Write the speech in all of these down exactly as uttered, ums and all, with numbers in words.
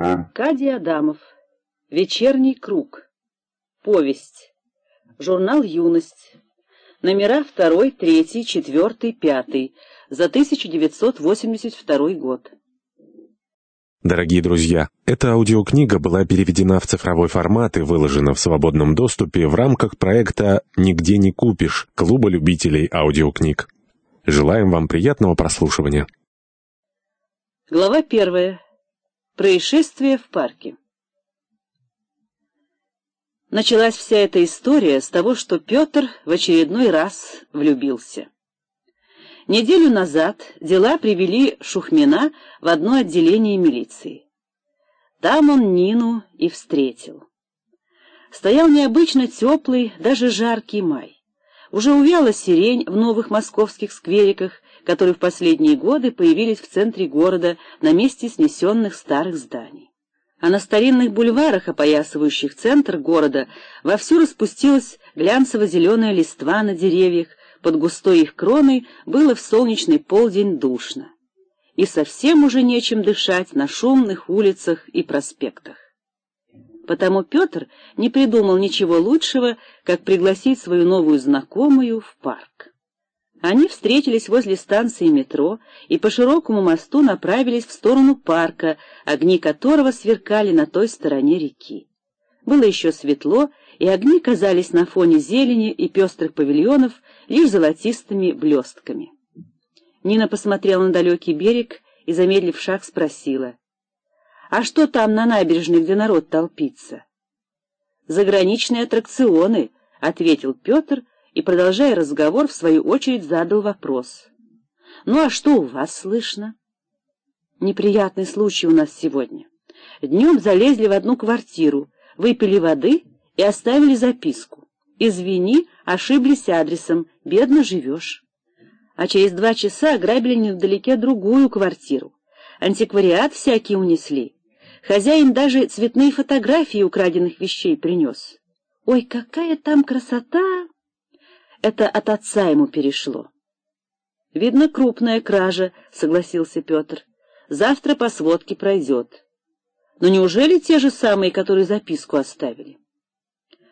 Аркадий Адамов. Вечерний круг. Повесть. Журнал «Юность». Номера второй, третий, четвёртый, пятый за тысяча девятьсот восемьдесят второй год. Дорогие друзья, эта аудиокнига была переведена в цифровой формат и выложена в свободном доступе в рамках проекта «Нигде не купишь» Клуба любителей аудиокниг. Желаем вам приятного прослушивания. Глава первая. Происшествие в парке. Началась вся эта история с того, что Петр в очередной раз влюбился. Неделю назад дела привели Шухмина в одно отделение милиции. Там он Нину и встретил. Стоял необычно теплый, даже жаркий май. Уже увяла сирень в новых московских сквериках, которые в последние годы появились в центре города на месте снесенных старых зданий. А на старинных бульварах, опоясывающих центр города, вовсю распустилась глянцево-зеленая листва на деревьях, под густой их кроной было в солнечный полдень душно. И совсем уже нечем дышать на шумных улицах и проспектах. Потому Петр не придумал ничего лучшего, как пригласить свою новую знакомую в парк. Они встретились возле станции метро и по широкому мосту направились в сторону парка, огни которого сверкали на той стороне реки. Было еще светло, и огни казались на фоне зелени и пестрых павильонов лишь золотистыми блестками. Нина посмотрела на далекий берег и, замедлив шаг, спросила: «А что там на набережной, где народ толпится?» «Заграничные аттракционы», — ответил Петр и, продолжая разговор, в свою очередь задал вопрос: «Ну а что у вас слышно?» «Неприятный случай у нас сегодня. Днем залезли в одну квартиру, выпили воды и оставили записку. Извини, ошиблись адресом, бедно живешь. А через два часа ограбили невдалеке другую квартиру. Антиквариат всякий унесли. Хозяин даже цветные фотографии украденных вещей принес. Ой, какая там красота!» Это от отца ему перешло. «Видно, крупная кража», — согласился Петр. «Завтра по сводке пройдет. Но неужели те же самые, которые записку оставили?»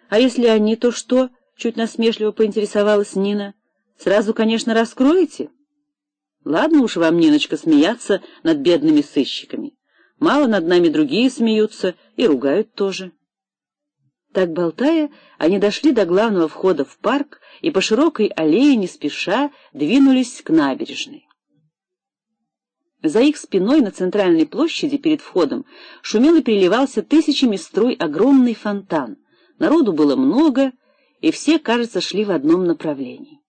«А если они, то что?» — чуть насмешливо поинтересовалась Нина. «Сразу, конечно, раскроете?» «Ладно уж вам, Ниночка, смеяться над бедными сыщиками. Мало над нами другие смеются и ругают тоже». Так, болтая, они дошли до главного входа в парк и по широкой аллее не спеша двинулись к набережной. За их спиной на центральной площади перед входом шумел и переливался тысячами струй огромный фонтан. Народу было много, и все, кажется, шли в одном направлении.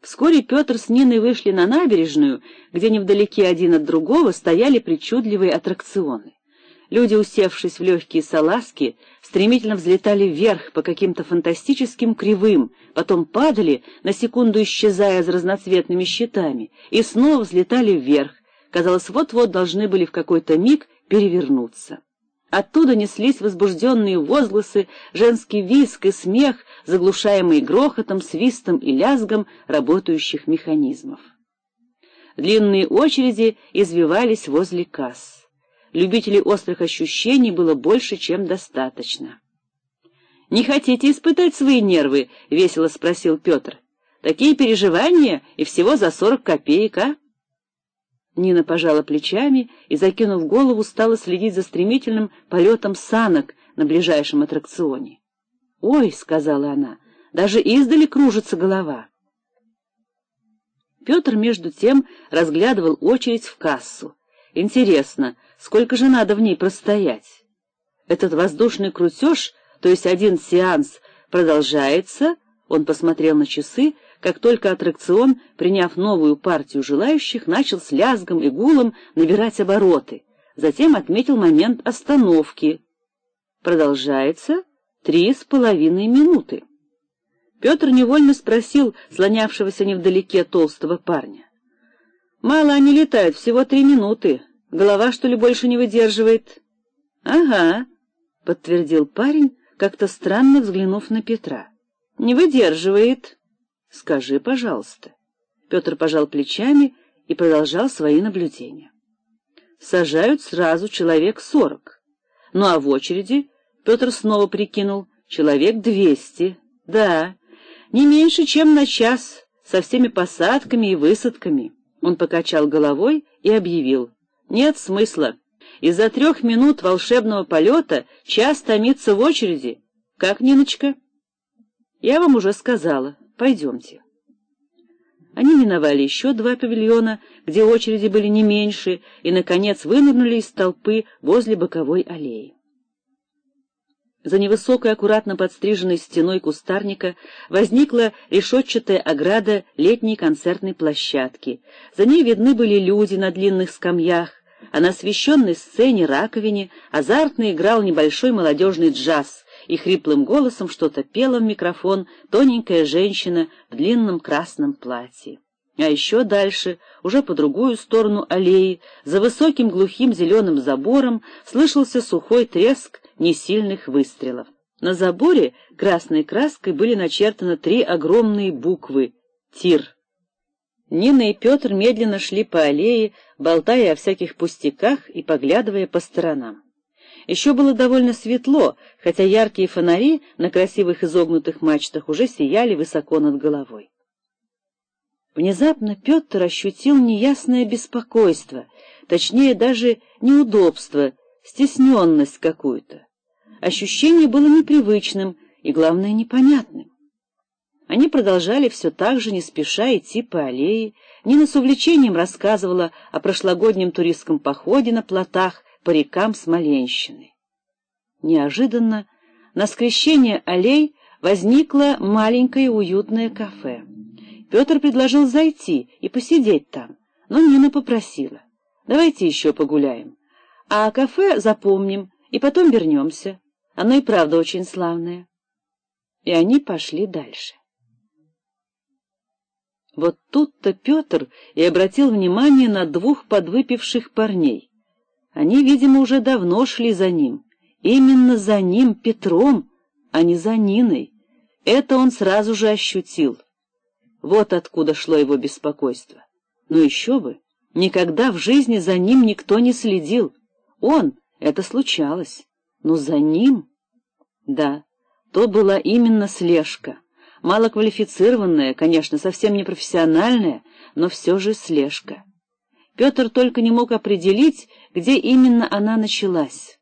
Вскоре Петр с Ниной вышли на набережную, где невдалеке один от другого стояли причудливые аттракционы. Люди, усевшись в легкие салазки, стремительно взлетали вверх по каким-то фантастическим кривым, потом падали, на секунду исчезая за разноцветными щитами, и снова взлетали вверх. Казалось, вот-вот должны были в какой-то миг перевернуться. Оттуда неслись возбужденные возгласы, женский визг и смех, заглушаемые грохотом, свистом и лязгом работающих механизмов. Длинные очереди извивались возле касс. Любителей острых ощущений было больше, чем достаточно. «Не хотите испытать свои нервы?» — весело спросил Петр. «Такие переживания и всего за сорок копеек, а?» Нина пожала плечами и, закинув голову, стала следить за стремительным полетом санок на ближайшем аттракционе. «Ой», — сказала она, — «даже издали кружится голова». Петр, между тем, разглядывал очередь в кассу. «Интересно, сколько же надо в ней простоять?» «Этот воздушный крутеж, то есть один сеанс, продолжается», — он посмотрел на часы, как только аттракцион, приняв новую партию желающих, начал с лязгом и гулом набирать обороты, затем отметил момент остановки. «Продолжается три с половиной минуты». Петр невольно спросил слонявшегося невдалеке толстого парня: «Мало они летают, всего три минуты. Голова, что ли, больше не выдерживает?» «Ага», — подтвердил парень, как-то странно взглянув на Петра. «Не выдерживает». «Скажи, пожалуйста». Петр пожал плечами и продолжал свои наблюдения. «Сажают сразу человек сорок. Ну а в очереди, Петр снова прикинул, человек двести. Да, не меньше, чем на час, со всеми посадками и высадками. Он покачал головой и объявил. Нет смысла. Из-за трех минут волшебного полета час томится в очереди. Как, Ниночка? Я вам уже сказала. Пойдемте. Они миновали еще два павильона, где очереди были не меньше, и, наконец, вынырнули из толпы возле боковой аллеи. За невысокой, аккуратно подстриженной стеной кустарника возникла решетчатая ограда летней концертной площадки. За ней видны были люди на длинных скамьях, а на освещенной сцене раковине азартно играл небольшой молодежный джаз, и хриплым голосом что-то пела в микрофон тоненькая женщина в длинном красном платье. А еще дальше, уже по другую сторону аллеи, за высоким глухим зеленым забором слышался сухой треск несильных выстрелов. На заборе красной краской были начертаны три огромные буквы «Тир». Нина и Петр медленно шли по аллее, болтая о всяких пустяках и поглядывая по сторонам. Еще было довольно светло, хотя яркие фонари на красивых изогнутых мачтах уже сияли высоко над головой. Внезапно Петр ощутил неясное беспокойство, точнее даже неудобство, стесненность какую-то. Ощущение было непривычным и, главное, непонятным. Они продолжали все так же, не спеша, идти по аллее. Нина с увлечением рассказывала о прошлогоднем туристском походе на плотах по рекам Смоленщины. Неожиданно на скрещении аллей возникло маленькое уютное кафе. Петр предложил зайти и посидеть там, но Нина попросила. «Давайте еще погуляем, а кафе запомним и потом вернемся. Оно и правда очень славное». И они пошли дальше. Вот тут-то Петр и обратил внимание на двух подвыпивших парней. Они, видимо, уже давно шли за ним. Именно за ним, Петром, а не за Ниной. Это он сразу же ощутил. Вот откуда шло его беспокойство. Но еще бы, никогда в жизни за ним никто не следил. Он, это случалось, но за ним... Да, то была именно слежка. Малоквалифицированная, конечно, совсем не профессиональная, но все же слежка. Петр только не мог определить, где именно она началась.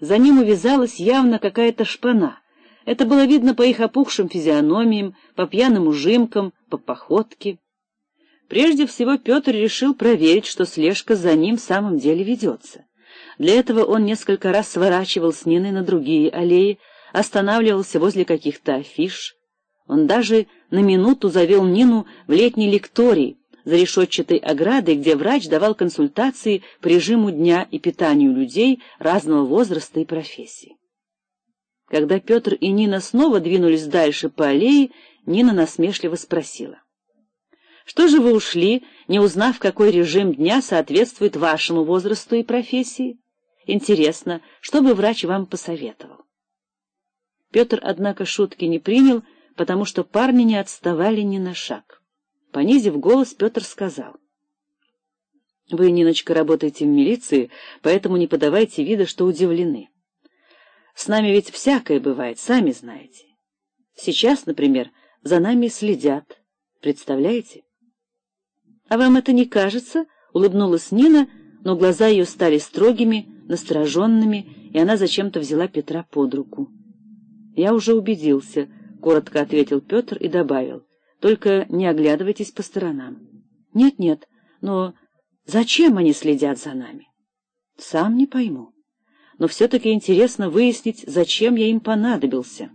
За ним увязалась явно какая-то шпана. Это было видно по их опухшим физиономиям, по пьяным ужимкам, по походке. Прежде всего Петр решил проверить, что слежка за ним в самом деле ведется. Для этого он несколько раз сворачивал с Ниной на другие аллеи, останавливался возле каких-то афиш. Он даже на минуту завел Нину в летний лекторий, за решетчатой оградой, где врач давал консультации по режиму дня и питанию людей разного возраста и профессий. Когда Петр и Нина снова двинулись дальше по аллее, Нина насмешливо спросила. «Что же вы ушли, не узнав, какой режим дня соответствует вашему возрасту и профессии? Интересно, что бы врач вам посоветовал?» Петр, однако, шутки не принял, потому что парни не отставали ни на шаг. Понизив голос, Петр сказал. — Вы, Ниночка, работаете в милиции, поэтому не подавайте вида, что удивлены. С нами ведь всякое бывает, сами знаете. Сейчас, например, за нами следят. Представляете? — А вам это не кажется? — улыбнулась Нина, но глаза ее стали строгими, настороженными, и она зачем-то взяла Петра под руку. — Я уже убедился, — коротко ответил Петр и добавил. Только не оглядывайтесь по сторонам. Нет-нет, но зачем они следят за нами? Сам не пойму. Но все-таки интересно выяснить, зачем я им понадобился.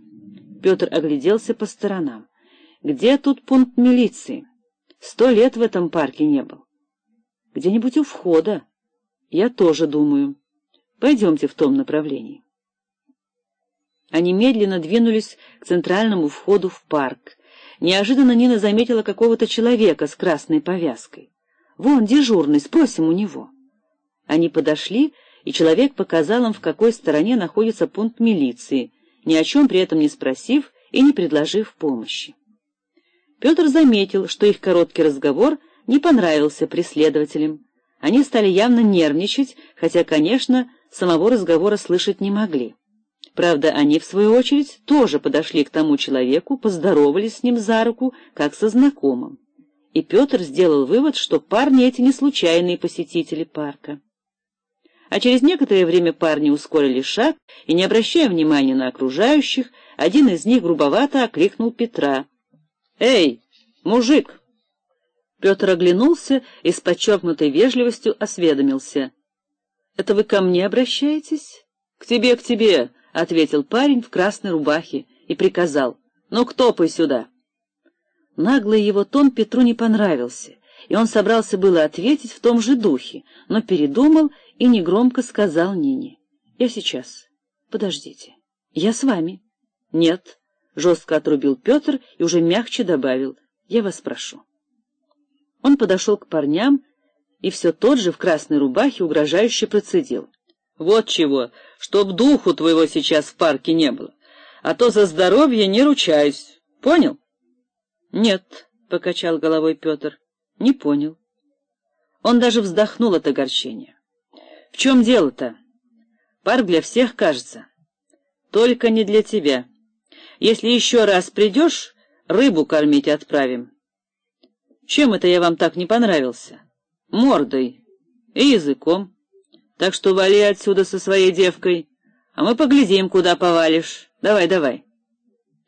Петр огляделся по сторонам. Где тут пункт милиции? Сто лет в этом парке не был. Где-нибудь у входа. Я тоже думаю. Пойдемте в том направлении. Они медленно двинулись к центральному входу в парк. Неожиданно Нина заметила какого-то человека с красной повязкой. «Вон дежурный, спросим у него». Они подошли, и человек показал им, в какой стороне находится пункт милиции, ни о чем при этом не спросив и не предложив помощи. Петр заметил, что их короткий разговор не понравился преследователям. Они стали явно нервничать, хотя, конечно, самого разговора слышать не могли. Правда, они, в свою очередь, тоже подошли к тому человеку, поздоровались с ним за руку, как со знакомым. И Петр сделал вывод, что парни эти не случайные посетители парка. А через некоторое время парни ускорили шаг, и, не обращая внимания на окружающих, один из них грубовато окликнул Петра. «Эй, мужик!» Петр оглянулся и с подчеркнутой вежливостью осведомился. «Это вы ко мне обращаетесь?» «К тебе, к тебе!» — ответил парень в красной рубахе и приказал. «Ну, топай сюда!» Наглый его тон Петру не понравился, и он собрался было ответить в том же духе, но передумал и негромко сказал Нине. «Я сейчас. Подождите. Я с вами». «Нет», — жестко отрубил Петр и уже мягче добавил. «Я вас прошу». Он подошел к парням и все тот же в красной рубахе угрожающе процедил. «Вот чего, чтоб духу твоего сейчас в парке не было, а то за здоровье не ручаюсь. Понял?» «Нет», — покачал головой Петр, — «не понял». Он даже вздохнул от огорчения. «В чем дело-то? Парк для всех, кажется. Только не для тебя. Если еще раз придешь, рыбу кормить отправим». «Чем это я вам так не понравился?» «Мордой и языком. Так что вали отсюда со своей девкой, а мы поглядим, куда повалишь. Давай, давай».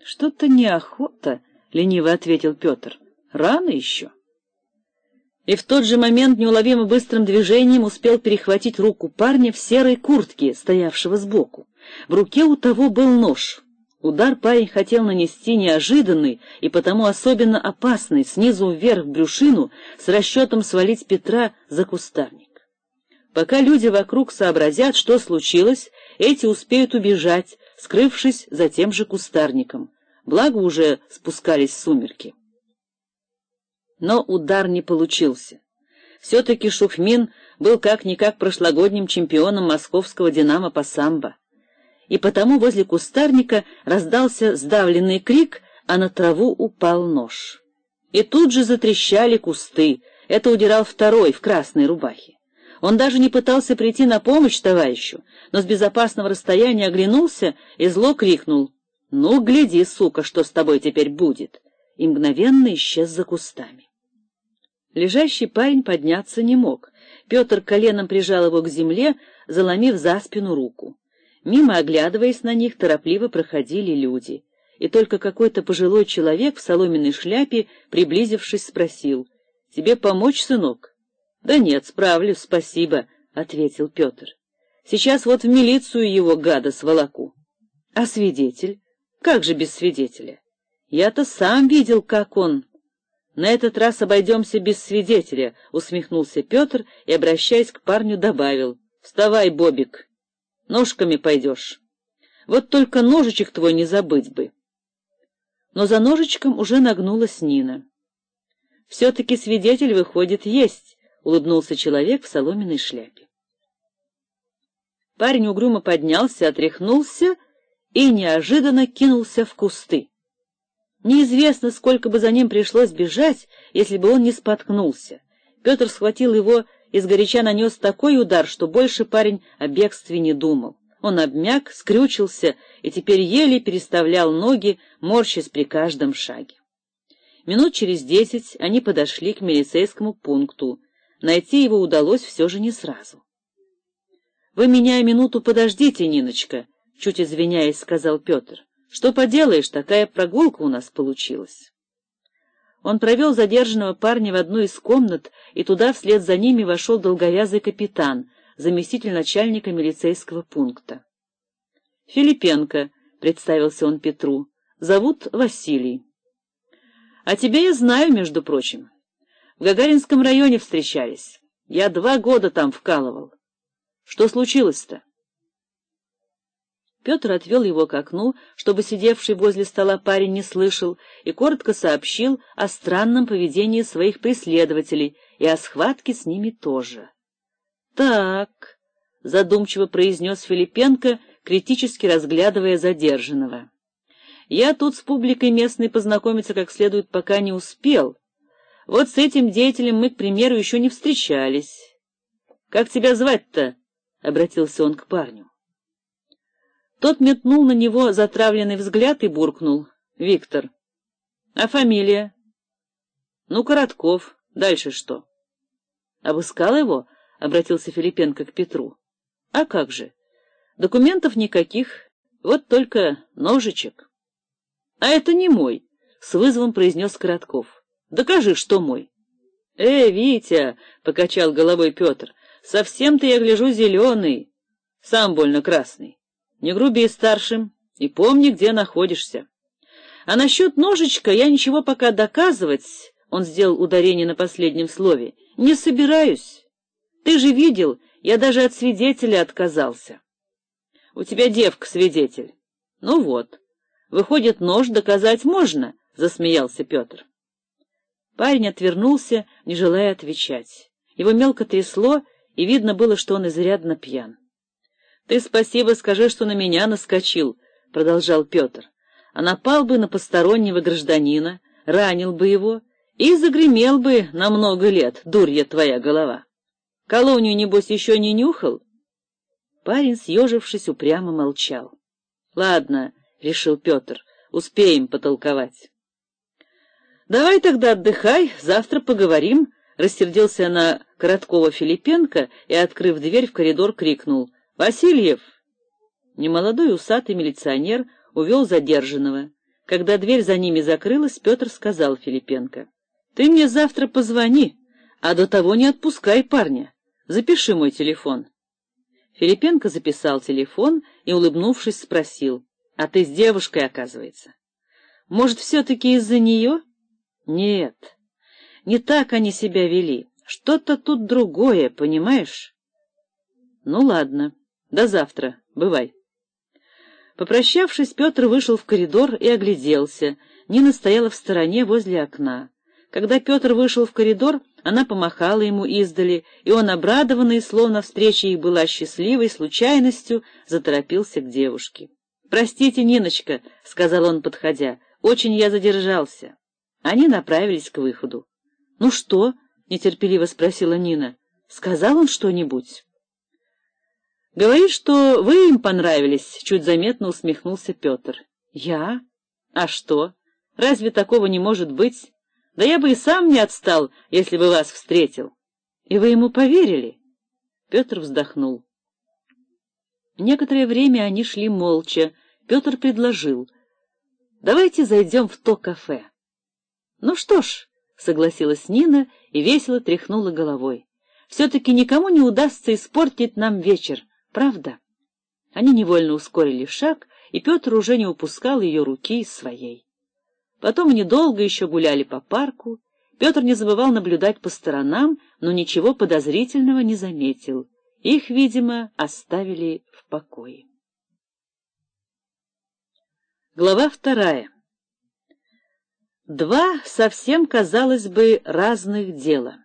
«Что-то неохота», — лениво ответил Петр. «Рано еще». И в тот же момент неуловимо быстрым движением успел перехватить руку парня в серой куртке, стоявшего сбоку. В руке у того был нож. Удар парень хотел нанести неожиданный и потому особенно опасный, снизу вверх брюшину, с расчетом свалить Петра за кустарник. Пока люди вокруг сообразят, что случилось, эти успеют убежать, скрывшись за тем же кустарником. Благо уже спускались сумерки. Но удар не получился. Все-таки Шухмин был как-никак прошлогодним чемпионом московского «Динамо» по самбо. И потому возле кустарника раздался сдавленный крик, а на траву упал нож. И тут же затрещали кусты. Это удирал второй в красной рубахе. Он даже не пытался прийти на помощь товарищу, но с безопасного расстояния оглянулся и зло крикнул: «Ну, гляди, сука, что с тобой теперь будет!» И мгновенно исчез за кустами. Лежащий парень подняться не мог. Петр коленом прижал его к земле, заломив за спину руку. Мимо, оглядываясь на них, торопливо проходили люди. И только какой-то пожилой человек в соломенной шляпе, приблизившись, спросил: «Тебе помочь, сынок?» «Да нет, справлюсь, спасибо», — ответил Петр. «Сейчас вот в милицию его, гада, сволоку». «А свидетель? Как же без свидетеля? Я-то сам видел, как он...» «На этот раз обойдемся без свидетеля», — усмехнулся Петр и, обращаясь к парню, добавил: «Вставай, Бобик, ножками пойдешь. Вот только ножичек твой не забыть бы». Но за ножичком уже нагнулась Нина. «Все-таки свидетель, выходит, есть», — улыбнулся человек в соломенной шляпе. Парень угрюмо поднялся, отряхнулся и неожиданно кинулся в кусты. Неизвестно, сколько бы за ним пришлось бежать, если бы он не споткнулся. Петр схватил его и сгоряча нанес такой удар, что больше парень о бегстве не думал. Он обмяк, скрючился и теперь еле переставлял ноги, морщась при каждом шаге. Минут через десять они подошли к милицейскому пункту. Найти его удалось все же не сразу. «Вы меня минуту подождите, Ниночка», — чуть извиняясь, сказал Петр. «Что поделаешь, такая прогулка у нас получилась». Он провел задержанного парня в одну из комнат, и туда вслед за ними вошел долговязый капитан, заместитель начальника милицейского пункта. «Филипенко», — представился он Петру, — «зовут Василий». «А тебя я знаю, между прочим. В Гагаринском районе встречались. Я два года там вкалывал. Что случилось-то?» Петр отвел его к окну, чтобы сидевший возле стола парень не слышал, и коротко сообщил о странном поведении своих преследователей и о схватке с ними тоже. «Так», — задумчиво произнес Филипенко, критически разглядывая задержанного. «Я тут с публикой местной познакомиться как следует пока не успел. Вот с этим деятелем мы, к примеру, еще не встречались». «Как тебя звать-то?» — обратился он к парню. Тот метнул на него затравленный взгляд и буркнул. Виктор. А фамилия? Ну, Коротков. Дальше что? Обыскал его? Обратился Филипенко к Петру. А как же? Документов никаких, вот только ножичек. А это не мой, с вызовом произнес Коротков. Докажи, что мой. Э, Витя, покачал головой Петр, совсем ты, я гляжу, зеленый, сам больно красный. Не груби старшим и помни, где находишься. А насчет ножичка я ничего пока доказывать, он сделал ударение на последнем слове, не собираюсь. Ты же видел, я даже от свидетеля отказался. У тебя девка-свидетель. Ну вот, выходит, нож доказать можно, засмеялся Петр. Парень отвернулся, не желая отвечать. Его мелко трясло, и видно было, что он изрядно пьян. — Ты спасибо скажи, что на меня наскочил, — продолжал Петр, — а напал бы на постороннего гражданина, ранил бы его и загремел бы на много лет, дурья твоя голова. Колонию, небось, еще не нюхал? Парень, съежившись, упрямо молчал. — Ладно, — решил Петр, — успеем потолковать. — Давай тогда отдыхай, завтра поговорим, — рассердился на Короткова Филипенко и, открыв дверь в коридор, крикнул. — Васильев! Немолодой усатый милиционер увел задержанного. Когда дверь за ними закрылась, Петр сказал Филипенко. — Ты мне завтра позвони, а до того не отпускай парня. Запиши мой телефон. Филипенко записал телефон и, улыбнувшись, спросил. — А ты с девушкой, оказывается. — Может, все-таки из-за нее? — Нет, не так они себя вели. Что-то тут другое, понимаешь? — Ну, ладно. До завтра. Бывай. Попрощавшись, Петр вышел в коридор и огляделся. Нина стояла в стороне возле окна. Когда Петр вышел в коридор, она помахала ему издали, и он, обрадованный, словно встреча их была счастливой случайностью, заторопился к девушке. — Простите, Ниночка, — сказал он, подходя, — очень я задержался. Они направились к выходу. — Ну что? — нетерпеливо спросила Нина. — Сказал он что-нибудь? — Говорит, что вы им понравились, — чуть заметно усмехнулся Петр. — Я? А что? Разве такого не может быть? Да я бы и сам не отстал, если бы вас встретил. И вы ему поверили? Петр вздохнул. Некоторое время они шли молча. Петр предложил. — Давайте зайдем в то кафе. — Ну что ж, — согласилась Нина и весело тряхнула головой, — все-таки никому не удастся испортить нам вечер, правда? Они невольно ускорили шаг, и Петр уже не упускал ее руки из своей. Потом они долго еще гуляли по парку. Петр не забывал наблюдать по сторонам, но ничего подозрительного не заметил. Их, видимо, оставили в покое. Глава вторая. Два совсем, казалось бы, разных дела.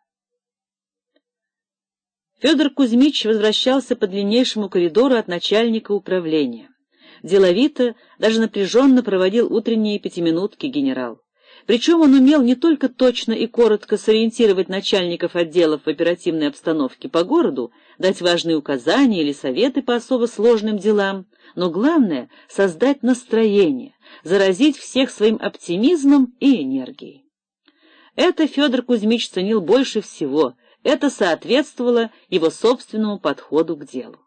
Федор Кузьмич возвращался по длиннейшему коридору от начальника управления. Деловито, даже напряженно проводил утренние пятиминутки генерал. Причем он умел не только точно и коротко сориентировать начальников отделов в оперативной обстановке по городу, дать важные указания или советы по особо сложным делам, но главное — создать настроение, заразить всех своим оптимизмом и энергией. Это Федор Кузьмич ценил больше всего, это соответствовало его собственному подходу к делу.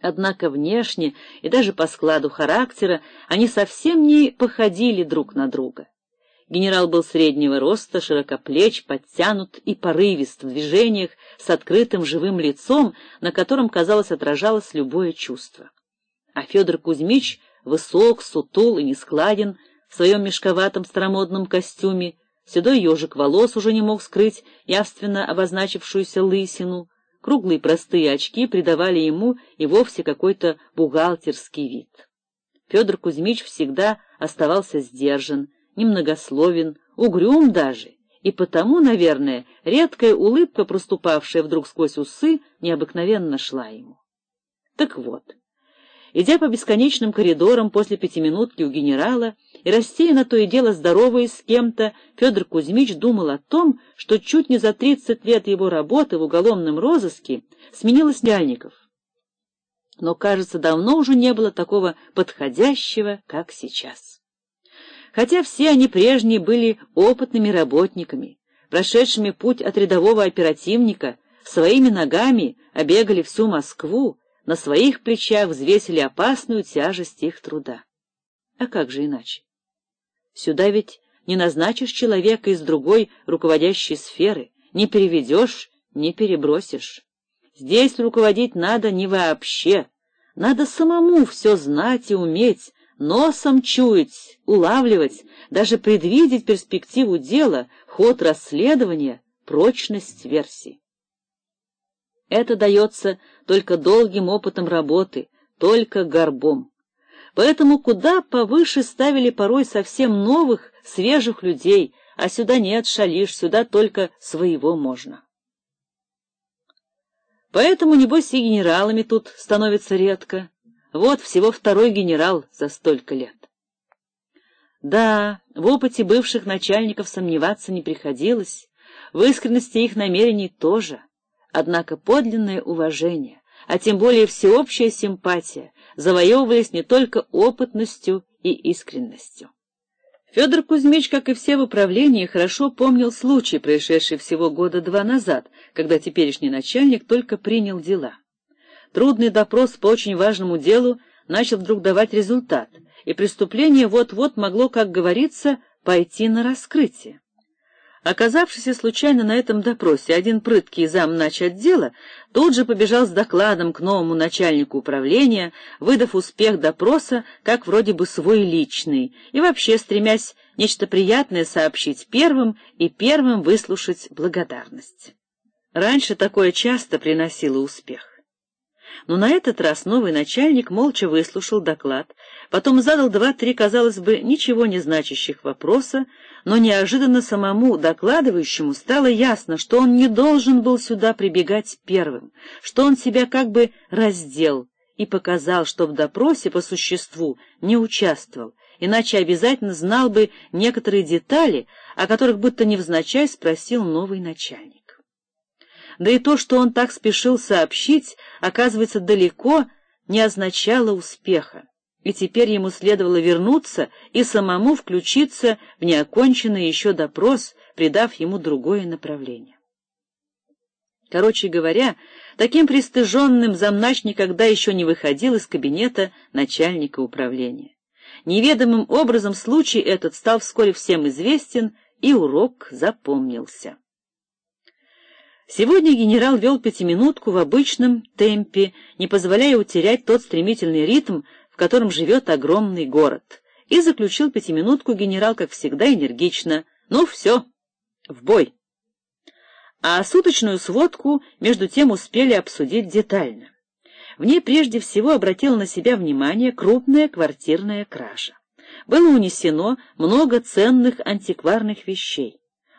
Однако внешне и даже по складу характера они совсем не походили друг на друга. Генерал был среднего роста, широкоплеч, подтянут и порывист в движениях, с открытым живым лицом, на котором, казалось, отражалось любое чувство. А Федор Кузьмич высок, сутул и нескладен, в своем мешковатом старомодном костюме, седой ежик волос уже не мог скрыть явственно обозначившуюся лысину, круглые простые очки придавали ему и вовсе какой-то бухгалтерский вид. Федор Кузьмич всегда оставался сдержан, немногословен, угрюм даже, и потому, наверное, редкая улыбка, проступавшая вдруг сквозь усы, необыкновенно шла ему. Так вот, Идя по бесконечным коридорам после пятиминутки у генерала и растерянно то и дело здороваясь с кем-то, Федор Кузьмич думал о том, что чуть не за тридцать лет его работы в уголовном розыске сменилось Ляльников. Но, кажется, давно уже не было такого подходящего, как сейчас. Хотя все они прежние были опытными работниками, прошедшими путь от рядового оперативника, своими ногами обегали всю Москву, на своих плечах взвесили опасную тяжесть их труда. А как же иначе? Сюда ведь не назначишь человека из другой руководящей сферы, не переведешь, не перебросишь. Здесь руководить надо не вообще, надо самому все знать и уметь, носом чуять, улавливать, даже предвидеть перспективу дела, ход расследования, прочность версий. Это дается только долгим опытом работы, только горбом. Поэтому куда повыше ставили порой совсем новых, свежих людей, а сюда не отшалишь, сюда только своего можно. Поэтому, небось, и генералами тут становится редко. Вот всего второй генерал за столько лет. Да, в опыте бывших начальников сомневаться не приходилось, в искренности их намерений тоже. Однако подлинное уважение, а тем более всеобщая симпатия, завоевывались не только опытностью и искренностью. Федор Кузьмич, как и все в управлении, хорошо помнил случай, происшедший всего года два назад, когда теперешний начальник только принял дела. Трудный допрос по очень важному делу начал вдруг давать результат, и преступление вот-вот могло, как говорится, пойти на раскрытие. Оказавшийся случайно на этом допросе один прыткий замначотдела тут же побежал с докладом к новому начальнику управления, выдав успех допроса как вроде бы свой личный, и вообще стремясь нечто приятное сообщить первым и первым выслушать благодарность. Раньше такое часто приносило успех. Но на этот раз новый начальник молча выслушал доклад, потом задал два-три, казалось бы, ничего не значащих вопроса, но неожиданно самому докладывающему стало ясно, что он не должен был сюда прибегать первым, что он себя как бы раздел и показал, что в допросе по существу не участвовал, иначе обязательно знал бы некоторые детали, о которых будто невзначай спросил новый начальник. Да и то, что он так спешил сообщить, оказывается, далеко не означало успеха, и теперь ему следовало вернуться и самому включиться в неоконченный еще допрос, придав ему другое направление. Короче говоря, таким пристыженным замнач никогда еще не выходил из кабинета начальника управления. Неведомым образом случай этот стал вскоре всем известен, и урок запомнился. Сегодня генерал вел пятиминутку в обычном темпе, не позволяя утерять тот стремительный ритм, в котором живет огромный город. И заключил пятиминутку генерал, как всегда, энергично. Ну все, в бой. А суточную сводку между тем успели обсудить детально. В ней прежде всего обратила на себя внимание крупная квартирная кража. Было унесено много ценных антикварных вещей.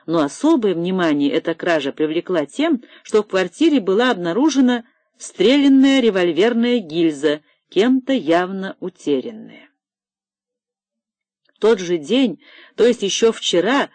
Но особое внимание эта кража привлекла тем, что в квартире была обнаружена стрелянная револьверная гильза, кем-то явно утерянная. В тот же день, то есть еще вчера,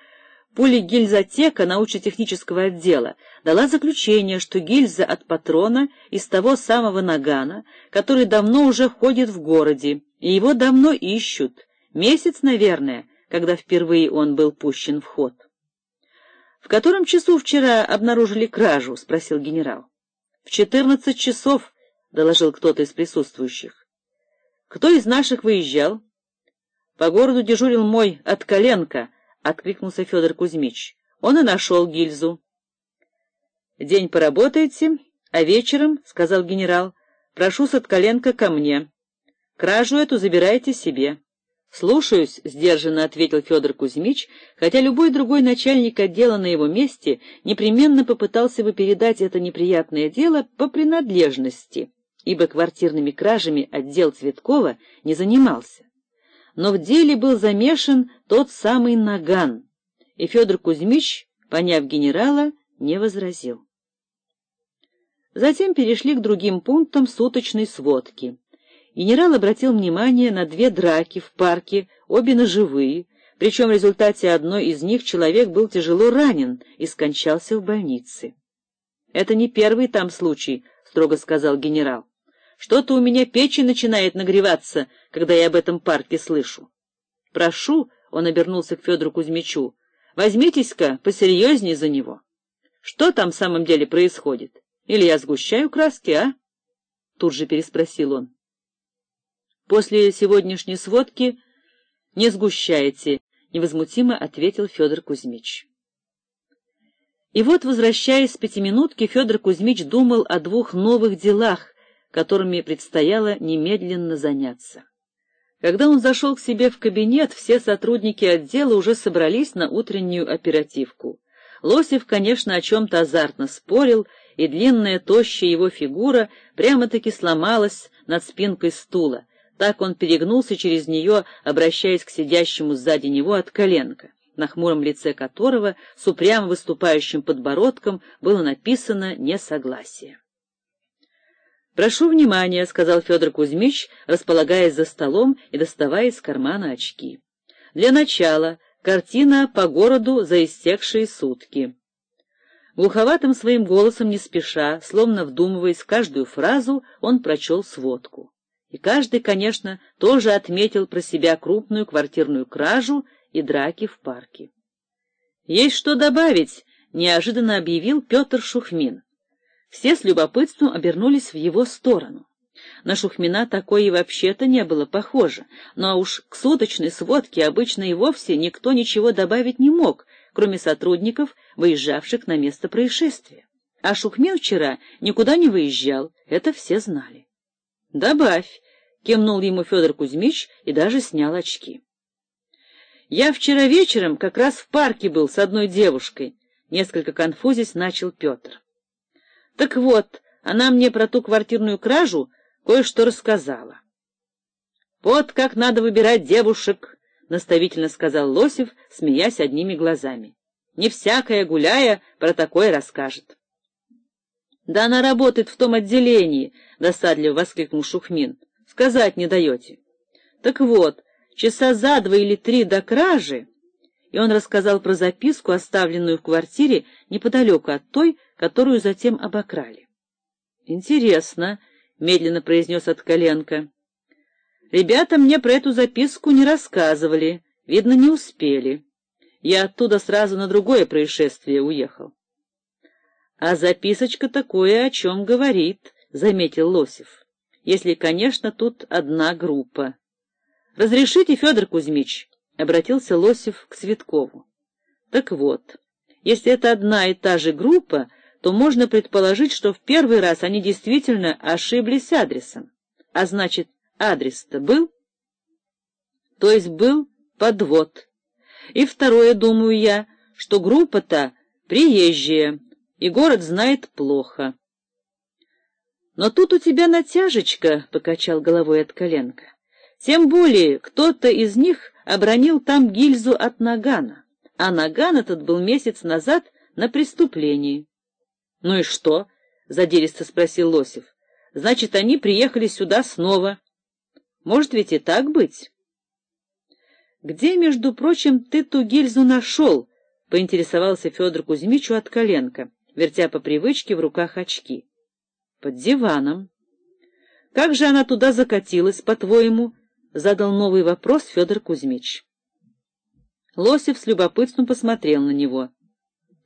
полигильзотека научно-технического отдела дала заключение, что гильза от патрона из того самого нагана, который давно уже ходит в городе, и его давно ищут, месяц, наверное, когда впервые он был пущен в ход. — В котором часу вчера обнаружили кражу? — спросил генерал. — В четырнадцать часов, — доложил кто-то из присутствующих. — Кто из наших выезжал? — По городу дежурил мой Откаленко, — откликнулся Федор Кузьмич. Он и нашел гильзу. — День поработаете, а вечером, — сказал генерал, — прошу с Откаленко ко мне. Кражу эту забирайте себе. «Слушаюсь», — сдержанно ответил Федор Кузьмич, хотя любой другой начальник отдела на его месте непременно попытался бы передать это неприятное дело по принадлежности, ибо квартирными кражами отдел Цветкова не занимался. Но в деле был замешан тот самый наган, и Федор Кузьмич, поняв генерала, не возразил. Затем перешли к другим пунктам суточной сводки. генерал обратил внимание на две драки в парке, обе ножевые, причем в результате одной из них человек был тяжело ранен и скончался в больнице. «Это не первый там случай», — строго сказал генерал. «Что-то у меня печень начинает нагреваться, когда я об этом парке слышу. Прошу», — он обернулся к Федору Кузьмичу, — «возьмитесь-ка посерьезнее за него. Что там в самом деле происходит? Или я сгущаю краски, а?» Тут же переспросил он. «После сегодняшней сводки не сгущаете», — невозмутимо ответил Федор Кузьмич. И вот, возвращаясь с пятиминутки, Федор Кузьмич думал о двух новых делах, которыми предстояло немедленно заняться. Когда он зашел к себе в кабинет, все сотрудники отдела уже собрались на утреннюю оперативку. Лосев, конечно, о чем-то азартно спорил, и длинная, тощая его фигура прямо-таки сломалась над спинкой стула. Так он перегнулся через нее, обращаясь к сидящему сзади него от коленка, на хмуром лице которого с упрямо выступающим подбородком было написано «несогласие». «Прошу внимания», — сказал Федор Кузьмич, располагаясь за столом и доставая из кармана очки. «Для начала картина по городу за истекшие сутки». Глуховатым своим голосом не спеша, словно вдумываясь в каждую фразу, он прочел сводку. И каждый, конечно, тоже отметил про себя крупную квартирную кражу и драки в парке. «Есть что добавить», — неожиданно объявил Петр Шухмин. Все с любопытством обернулись в его сторону. На Шухмина такое и вообще-то не было похоже, но уж к суточной сводке обычно и вовсе никто ничего добавить не мог, кроме сотрудников, выезжавших на место происшествия. А Шухмин вчера никуда не выезжал, это все знали. «Добавь», — кивнул ему Федор Кузьмич и даже снял очки. «Я вчера вечером как раз в парке был с одной девушкой», — несколько конфузясь начал Петр. «Так вот, она мне про ту квартирную кражу кое-что рассказала». «Вот как надо выбирать девушек», — наставительно сказал Лосев, смеясь одними глазами. «Не всякая, гуляя, про такое расскажет». «Да она работает в том отделении», — досадливо воскликнул Шухмин. «Сказать не даете». «Так вот, часа за два или три до кражи...» И он рассказал про записку, оставленную в квартире неподалеку от той, которую затем обокрали. «Интересно», — медленно произнес Откаленко. «Ребята мне про эту записку не рассказывали, видно, не успели. Я оттуда сразу на другое происшествие уехал». «А записочка-то кое о чем говорит», — заметил Лосев. «Если, конечно, тут одна группа». «Разрешите, Федор Кузьмич», — обратился Лосев к Цветкову. «Так вот, если это одна и та же группа, то можно предположить, что в первый раз они действительно ошиблись адресом. А значит, адрес-то был? То есть был подвод. И второе, думаю я, что группа-то приезжая, и город знает плохо». «Но тут у тебя натяжечка», — покачал головой Откаленко. «Тем более кто-то из них обронил там гильзу от нагана, а наган этот был месяц назад на преступлении». «Ну и что?» — задиристо спросил Лосев. «Значит, они приехали сюда снова. Может ведь и так быть». «Где, между прочим, ты ту гильзу нашел?» — поинтересовался Федор Кузьмич у Откаленко, вертя по привычке в руках очки. «Под диваном». «Как же она туда закатилась, по-твоему?» — задал новый вопрос Федор Кузьмич. Лосев с любопытством посмотрел на него.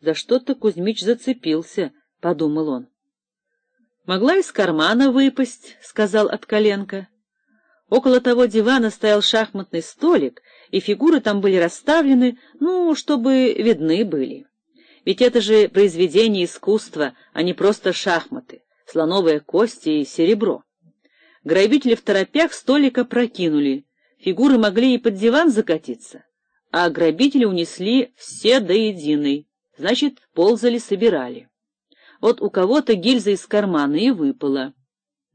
«За что-то Кузьмич зацепился», — подумал он. «Могла из кармана выпасть», — сказал Откаленко. Около того дивана стоял шахматный столик, и фигуры там были расставлены, ну, чтобы видны были. Ведь это же произведение искусства, а не просто шахматы, слоновая кость и серебро. Грабители в торопях столика прокинули, фигуры могли и под диван закатиться, а грабители унесли все до единой, значит, ползали-собирали. Вот у кого-то гильза из кармана и выпала.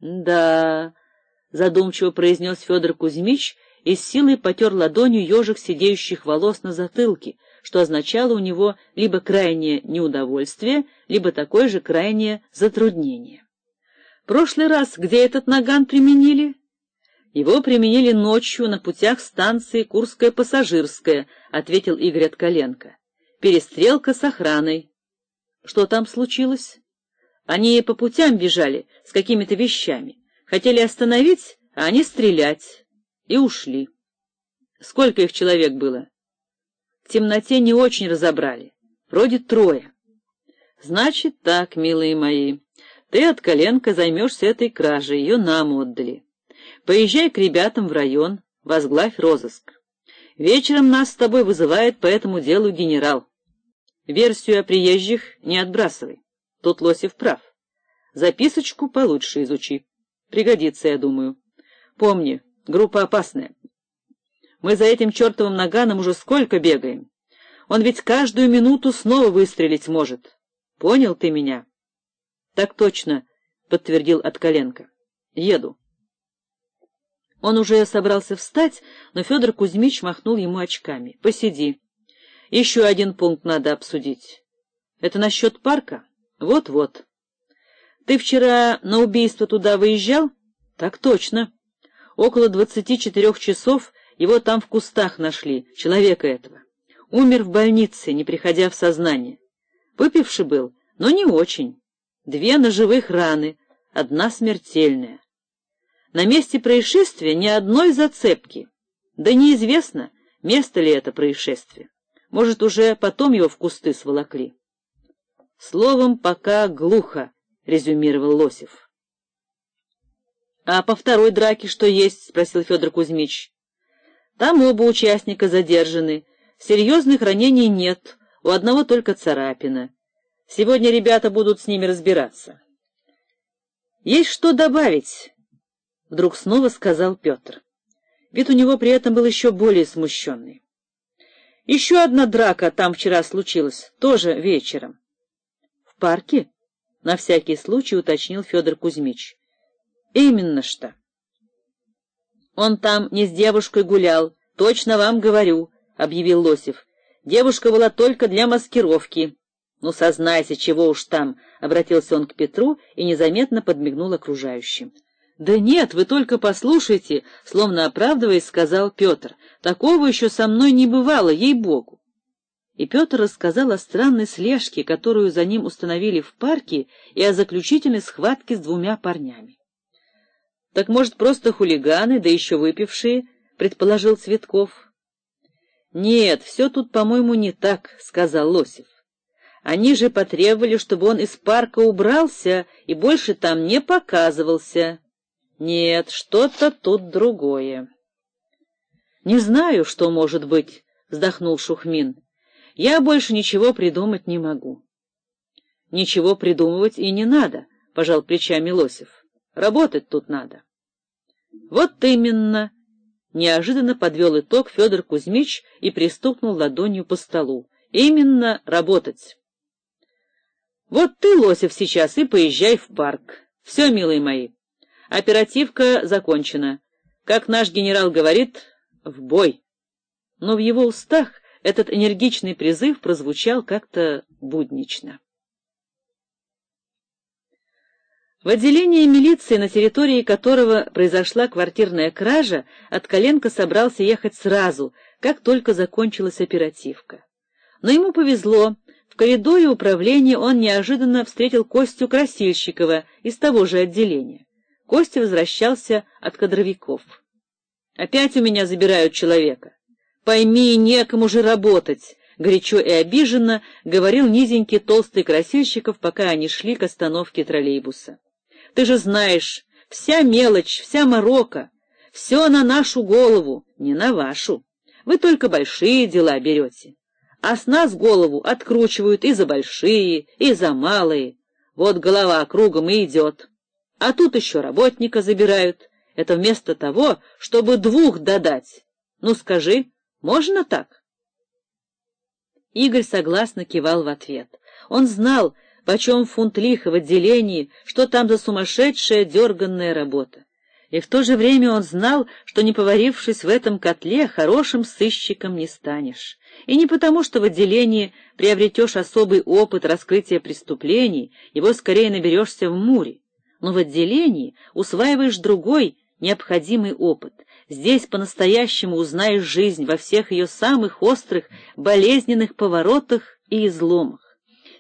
«Да», — задумчиво произнес Федор Кузьмич и с силой потер ладонью ежик сидеющих волос на затылке, что означало у него либо крайнее неудовольствие, либо такое же крайнее затруднение. «Прошлый раз где этот наган применили?» Его применили ночью на путях станции Курская-Пассажирская, ответил Игорь Откаленко. Перестрелка с охраной. Что там случилось? Они по путям бежали с какими-то вещами. Хотели остановить, а они стрелять. И ушли. Сколько их человек было? В темноте не очень разобрали. Вроде трое. Значит так, милые мои. Ты, Откаленко, займешься этой кражей. Ее нам отдали. Поезжай к ребятам в район. Возглавь розыск. Вечером нас с тобой вызывает по этому делу генерал. Версию о приезжих не отбрасывай. Тут Лосев прав. Записочку получше изучи. Пригодится, я думаю. Помни, группа опасная. Мы за этим чертовым наганом уже сколько бегаем. Он ведь каждую минуту снова выстрелить может. Понял ты меня? Так точно, подтвердил Откаленко. Еду. Он уже собрался встать, но Федор Кузьмич махнул ему очками. Посиди. Еще один пункт надо обсудить. Это насчет парка? Вот-вот. Ты вчера на убийство туда выезжал? Так точно. Около двадцати четырех часов его там в кустах нашли, человека этого. Умер в больнице, не приходя в сознание. Выпивший был, но не очень. Две ножевых раны, одна смертельная. На месте происшествия ни одной зацепки. Да неизвестно, место ли это происшествие. Может, уже потом его в кусты сволокли. Словом, пока глухо, — резюмировал Лосев. — А по второй драке что есть? — спросил Федор Кузьмич. — Там оба участника задержаны. Серьезных ранений нет, у одного только царапина. Сегодня ребята будут с ними разбираться. — Есть что добавить, — вдруг снова сказал Петр. Вид у него при этом был еще более смущенный. — Еще одна драка там вчера случилась, тоже вечером. — В парке? — на всякий случай уточнил Федор Кузьмич. — Именно что. — Он там не с девушкой гулял, точно вам говорю, — объявил Лосев. — Девушка была только для маскировки. — Ну, сознайся, чего уж там, — обратился он к Петру и незаметно подмигнул окружающим. — Да нет, вы только послушайте, — словно оправдываясь, сказал Петр. — Такого еще со мной не бывало, ей-богу. И Петр рассказал о странной слежке, которую за ним установили в парке, и о заключительной схватке с двумя парнями. — Так, может, просто хулиганы, да еще выпившие, — предположил Цветков. — Нет, все тут, по-моему, не так, — сказал Лосев. — Они же потребовали, чтобы он из парка убрался и больше там не показывался. — Нет, что-то тут другое. — Не знаю, что может быть, — вздохнул Шухмин. Я больше ничего придумать не могу. — Ничего придумывать и не надо, — пожал плечами Лосев. — Работать тут надо. — Вот именно! — неожиданно подвел итог Федор Кузьмич и пристукнул ладонью по столу. — Именно работать! — Вот ты, Лосев, сейчас и поезжай в парк. Все, милые мои, оперативка закончена. Как наш генерал говорит, в бой. Но в его устах этот энергичный призыв прозвучал как-то буднично. В отделении милиции, на территории которого произошла квартирная кража, Откаленко собрался ехать сразу, как только закончилась оперативка. Но ему повезло. В коридоре управления он неожиданно встретил Костю Красильщикова из того же отделения. Костя возвращался от кадровиков. «Опять у меня забирают человека». «Пойми, некому же работать!» — горячо и обиженно говорил низенький толстый Красильщиков, пока они шли к остановке троллейбуса. «Ты же знаешь, вся мелочь, вся морока, все на нашу голову, не на вашу. Вы только большие дела берете. А с нас голову откручивают и за большие, и за малые. Вот голова кругом и идет. А тут еще работника забирают. Это вместо того, чтобы двух додать. Ну скажи, можно так?» Игорь согласно кивал в ответ. Он знал, почем фунт лиха в отделении, что там за сумасшедшая дерганная работа. И в то же время он знал, что, не поварившись в этом котле, хорошим сыщиком не станешь. И не потому, что в отделении приобретешь особый опыт раскрытия преступлений, его скорее наберешься в муре. Но в отделении усваиваешь другой, необходимый опыт. Здесь по-настоящему узнаешь жизнь во всех ее самых острых, болезненных поворотах и изломах.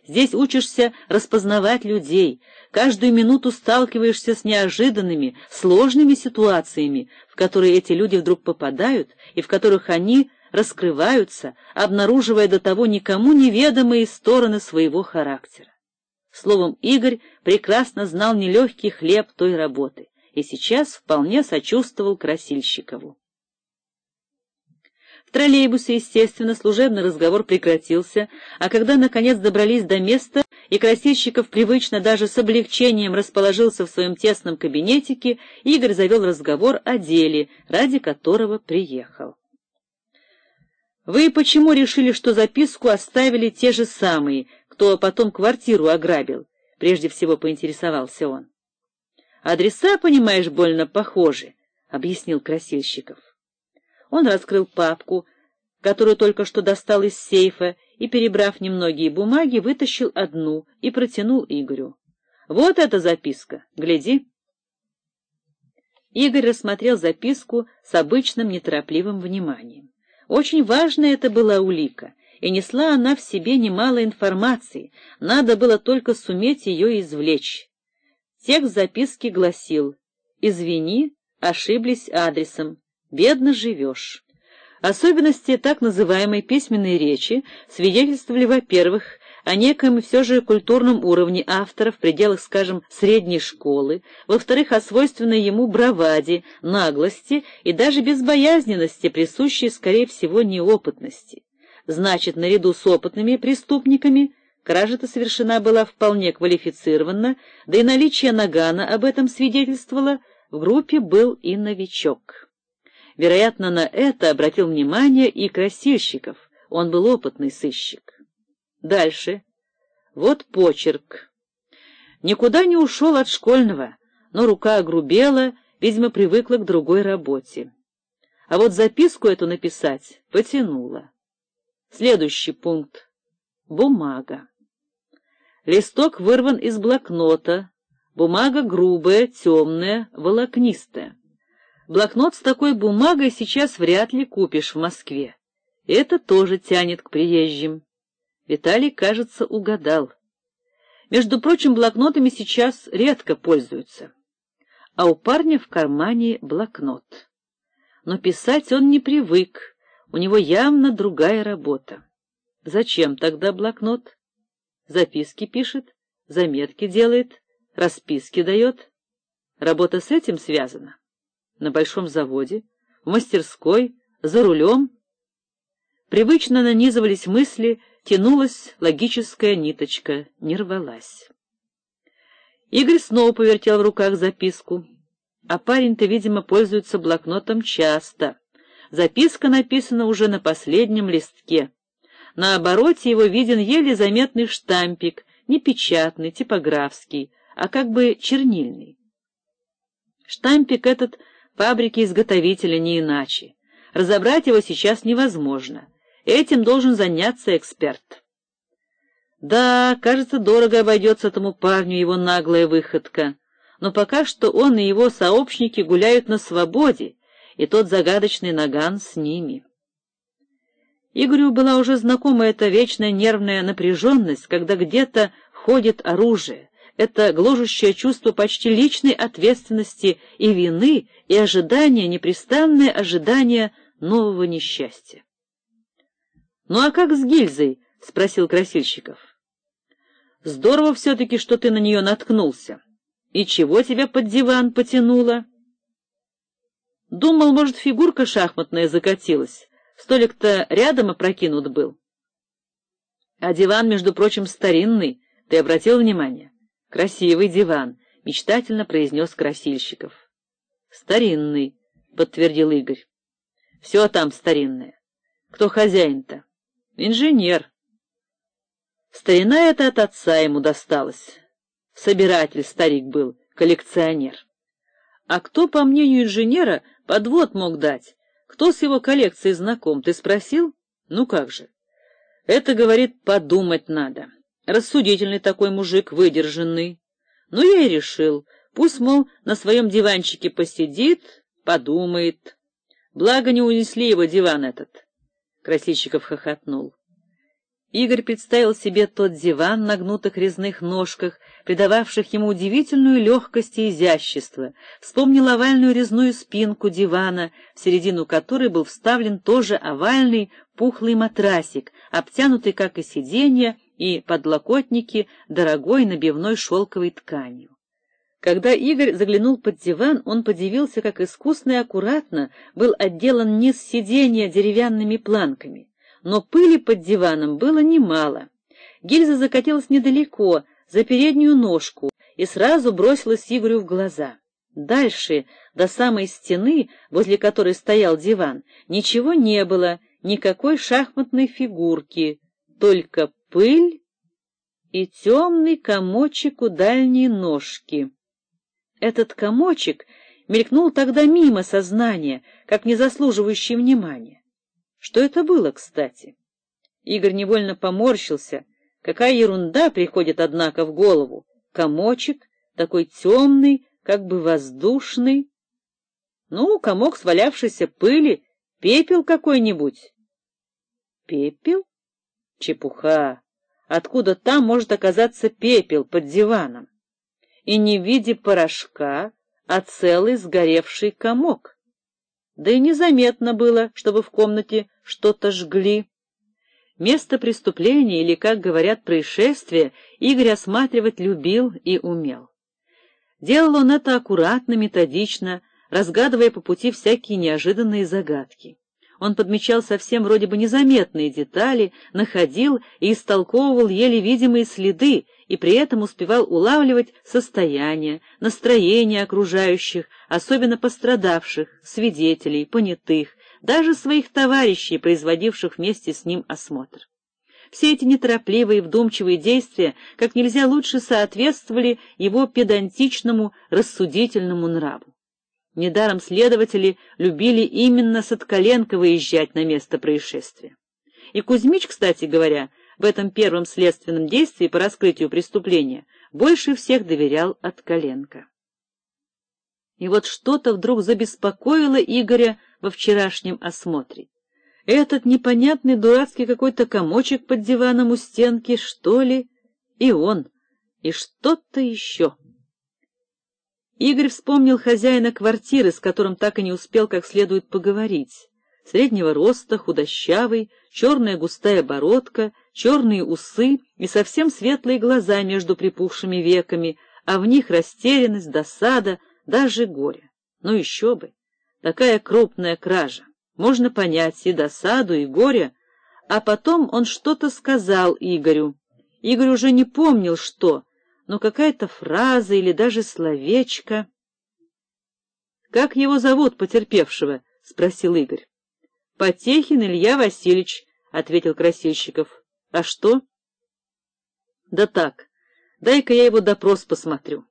Здесь учишься распознавать людей, каждую минуту сталкиваешься с неожиданными, сложными ситуациями, в которые эти люди вдруг попадают и в которых они раскрываются, обнаруживая до того никому неведомые стороны своего характера. Словом, Игорь прекрасно знал нелегкий хлеб той работы и сейчас вполне сочувствовал Красильщикову. В троллейбусе, естественно, служебный разговор прекратился, а когда, наконец, добрались до места, и Красильщиков привычно даже с облегчением расположился в своем тесном кабинетике, Игорь завел разговор о деле, ради которого приехал. «Вы почему решили, что записку оставили те же самые, кто потом квартиру ограбил?» — прежде всего поинтересовался он. «Адреса, понимаешь, больно похожи», — объяснил Красильщиков. Он раскрыл папку, которую только что достал из сейфа, и, перебрав немногие бумаги, вытащил одну и протянул Игорю. «Вот эта записка, гляди». Игорь рассмотрел записку с обычным неторопливым вниманием. Очень важная это была улика, и несла она в себе немало информации, надо было только суметь ее извлечь. Текст записки гласил: «Извини, ошиблись адресом. Бедно живешь». Особенности так называемой письменной речи свидетельствовали, во-первых, о неком все же культурном уровне автора в пределах, скажем, средней школы, во-вторых, о свойственной ему браваде, наглости и даже безбоязненности, присущей, скорее всего, неопытности. Значит, наряду с опытными преступниками кража-то совершена была вполне квалифицированно, да и наличие нагана об этом свидетельствовало, в группе был и новичок. Вероятно, на это обратил внимание и Красильщиков, он был опытный сыщик. Дальше. Вот почерк. Никуда не ушел от школьного, но рука огрубела, видимо, привыкла к другой работе. А вот записку эту написать потянула. Следующий пункт. Бумага. Листок вырван из блокнота. Бумага грубая, темная, волокнистая. Блокнот с такой бумагой сейчас вряд ли купишь в Москве. Это тоже тянет к приезжим. Виталий, кажется, угадал. Между прочим, блокнотами сейчас редко пользуются. А у парня в кармане блокнот. Но писать он не привык, у него явно другая работа. Зачем тогда блокнот? Записки пишет, заметки делает, расписки дает. Работа с этим связана. На большом заводе, в мастерской, за рулем. Привычно нанизывались мысли, тянулась логическая ниточка, не рвалась. Игорь снова повертел в руках записку. А парень-то, видимо, пользуется блокнотом часто. Записка написана уже на последнем листке. На обороте его виден еле заметный штампик, не печатный, типографский, а как бы чернильный. Штампик этот фабрики-изготовителя не иначе. Разобрать его сейчас невозможно. Этим должен заняться эксперт. Да, кажется, дорого обойдется этому парню его наглая выходка, но пока что он и его сообщники гуляют на свободе, и тот загадочный наган с ними. Игорю была уже знакома эта вечная нервная напряженность, когда где-то ходит оружие. Это гложущее чувство почти личной ответственности и вины, и ожидание, непрестанное ожидание нового несчастья. «Ну а как с гильзой?» — спросил Красильщиков. «Здорово все-таки, что ты на нее наткнулся. И чего тебя под диван потянуло?» «Думал, может, фигурка шахматная закатилась. Столик-то рядом опрокинут был. А диван, между прочим, старинный. Ты обратил внимание?» «Красивый диван», — мечтательно произнес Красильщиков. «Старинный», — подтвердил Игорь. «Все там старинное. Кто хозяин-то?» «Инженер». Старина эта от отца ему досталась. Собиратель старик был, коллекционер. А кто, по мнению инженера, подвод мог дать? Кто с его коллекцией знаком, ты спросил? Ну как же. Это, говорит, подумать надо. Рассудительный такой мужик, выдержанный. Но я и решил, Пусть, мол, на своем диванчике посидит, подумает. Благо не унесли его диван этот. Красильщиков хохотнул. Игорь представил себе тот диван на гнутых резных ножках, придававших ему удивительную легкость и изящество, вспомнил овальную резную спинку дивана, в середину которой был вставлен тоже овальный пухлый матрасик, обтянутый, как и сиденья, и подлокотники дорогой набивной шелковой тканью. Когда Игорь заглянул под диван, он подивился, как искусно и аккуратно был отделан низ сиденья деревянными планками. Но пыли под диваном было немало. Гильза закатилась недалеко, за переднюю ножку, и сразу бросилась Игорю в глаза. Дальше, до самой стены, возле которой стоял диван, ничего не было, никакой шахматной фигурки, только пыль и темный комочек у дальней ножки. Этот комочек мелькнул тогда мимо сознания, как не заслуживающий внимания. Что это было, кстати? Игорь невольно поморщился. Какая ерунда приходит, однако, в голову. Комочек, такой темный, как бы воздушный. Ну, комок свалявшейся пыли, пепел какой-нибудь. Пепел? Чепуха. Откуда там может оказаться пепел под диваном? И не в виде порошка, а целый сгоревший комок. Да и незаметно было, чтобы в комнате что-то жгли. Место преступления, или, как говорят, происшествия, Игорь осматривать любил и умел. Делал он это аккуратно, методично, разгадывая по пути всякие неожиданные загадки. Он подмечал совсем вроде бы незаметные детали, находил и истолковывал еле видимые следы, и при этом успевал улавливать состояние, настроение окружающих, особенно пострадавших, свидетелей, понятых, даже своих товарищей, производивших вместе с ним осмотр. Все эти неторопливые и вдумчивые действия как нельзя лучше соответствовали его педантичному, рассудительному нраву. Недаром следователи любили именно с Откаленко выезжать на место происшествия. И Кузьмич, кстати говоря, в этом первом следственном действии по раскрытию преступления больше всех доверял Откаленко. И вот что-то вдруг забеспокоило Игоря во вчерашнем осмотре. Этот непонятный дурацкий какой-то комочек под диваном у стенки, что ли, и он, и что-то еще. Игорь вспомнил хозяина квартиры, с которым так и не успел как следует поговорить. Среднего роста, худощавый, черная густая бородка, черные усы и совсем светлые глаза между припухшими веками, а в них растерянность, досада, даже горе. Ну еще бы! Такая крупная кража. Можно понять и досаду, и горе. А потом он что-то сказал Игорю. Игорь уже не помнил, что... но какая-то фраза или даже словечко. — Как его зовут, потерпевшего? — спросил Игорь. — Потехин Илья Васильевич, — ответил Красильщиков. — А что? — Да так, дай-ка я его допрос посмотрю.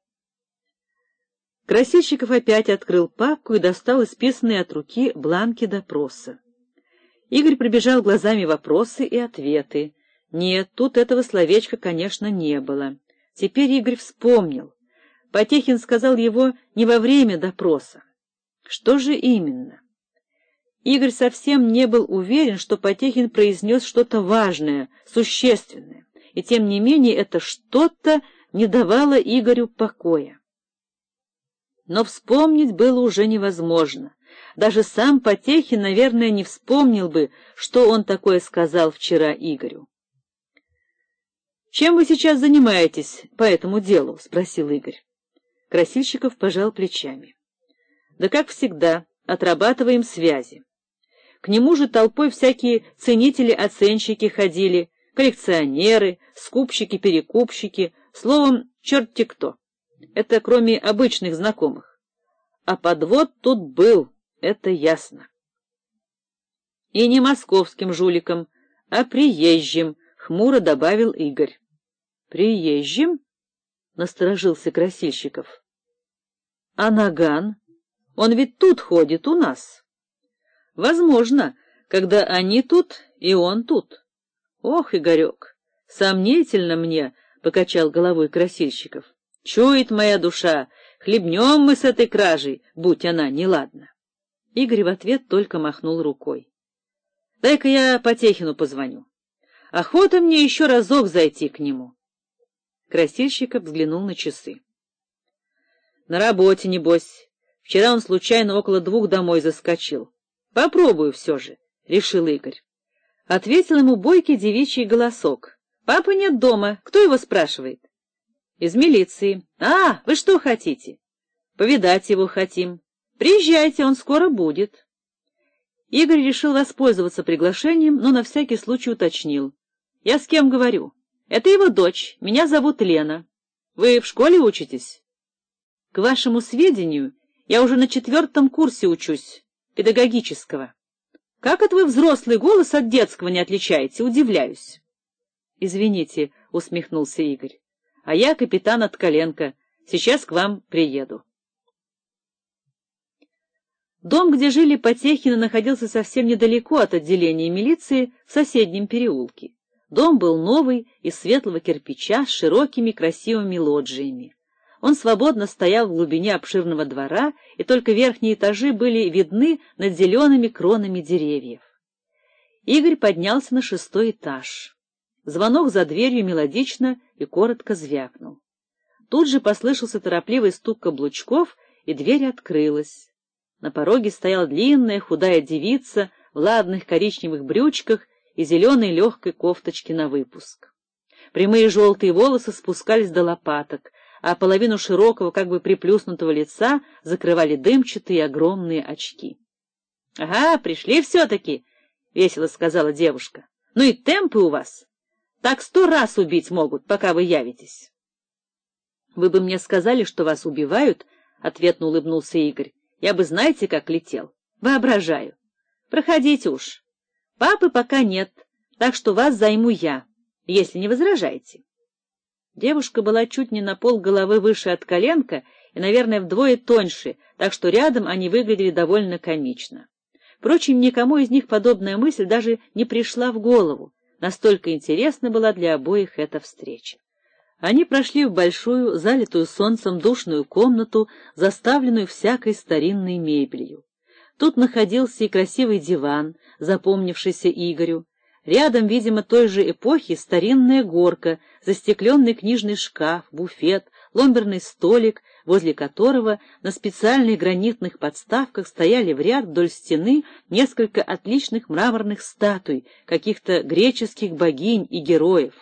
Красильщиков опять открыл папку и достал исписанные от руки бланки допроса. Игорь пробежал глазами вопросы и ответы. Нет, тут этого словечка, конечно, не было. Теперь Игорь вспомнил. Потехин сказал его не во время допроса. Что же именно? Игорь совсем не был уверен, что Потехин произнес что-то важное, существенное, и тем не менее это что-то не давало Игорю покоя. Но вспомнить было уже невозможно. Даже сам Потехин, наверное, не вспомнил бы, что он такое сказал вчера Игорю. «Чем вы сейчас занимаетесь по этому делу?» — спросил Игорь. Красильщиков пожал плечами. «Да как всегда, отрабатываем связи. К нему же толпой всякие ценители-оценщики ходили, коллекционеры, скупщики-перекупщики, словом, черт-те кто. Это кроме обычных знакомых. А подвод тут был, это ясно. И не московским жуликом, а приезжим», — хмуро добавил Игорь. «Приезжим?» — насторожился Красильщиков. «А Наган? Он ведь тут ходит, у нас. Возможно, когда они тут, и он тут. Ох, Игорек, сомнительно мне!» — покачал головой Красильщиков. «Чует моя душа, Хлебнем мы с этой кражей, будь она неладна. Игорь в ответ только махнул рукой. Дай-ка я Потехину позвоню. Охота мне еще разок зайти к нему. Красильщик взглянул на часы. На работе, небось. Вчера он случайно около двух домой заскочил. Попробую все же, решил Игорь. Ответил ему бойкий девичий голосок. Папы нет дома, кто его спрашивает? Из милиции. А, вы что хотите? Повидать его хотим. Приезжайте, он скоро будет. Игорь решил воспользоваться приглашением, но на всякий случай уточнил. Я с кем говорю? Это его дочь, меня зовут Лена. Вы в школе учитесь? К вашему сведению, я уже на четвертом курсе учусь, педагогического. Как это вы взрослый голос от детского не отличаете, удивляюсь. Извините, усмехнулся Игорь. А я капитан Откаленко. Сейчас к вам приеду. Дом, где жили Потехины, находился совсем недалеко от отделения милиции в соседнем переулке. Дом был новый, из светлого кирпича, с широкими красивыми лоджиями. Он свободно стоял в глубине обширного двора, и только верхние этажи были видны над зелеными кронами деревьев. Игорь поднялся на шестой этаж. Звонок за дверью мелодично и коротко звякнул. Тут же послышался торопливый стук каблучков, и дверь открылась. На пороге стояла длинная худая девица в ладных коричневых брючках и зеленой легкой кофточке на выпуск. Прямые желтые волосы спускались до лопаток, а половину широкого, как бы приплюснутого лица закрывали дымчатые огромные очки. — Ага, пришли все-таки, — весело сказала девушка. — Ну и темпы у вас! Так сто раз убить могут, пока вы явитесь. — Вы бы мне сказали, что вас убивают, — ответно улыбнулся Игорь. — Я бы, знаете, как летел. Воображаю. Проходите уж. Папы пока нет, так что вас займу я, если не возражаете. Девушка была чуть не на пол головы выше от коленка и, наверное, вдвое тоньше, так что рядом они выглядели довольно комично. Впрочем, никому из них подобная мысль даже не пришла в голову. Настолько интересна была для обоих эта встреча. Они прошли в большую, залитую солнцем душную комнату, заставленную всякой старинной мебелью. Тут находился и красивый диван, запомнившийся Игорю. Рядом, видимо, той же эпохи старинная горка, застекленный книжный шкаф, буфет, ломберный столик, возле которого на специальных гранитных подставках стояли в ряд вдоль стены несколько отличных мраморных статуй каких-то греческих богинь и героев.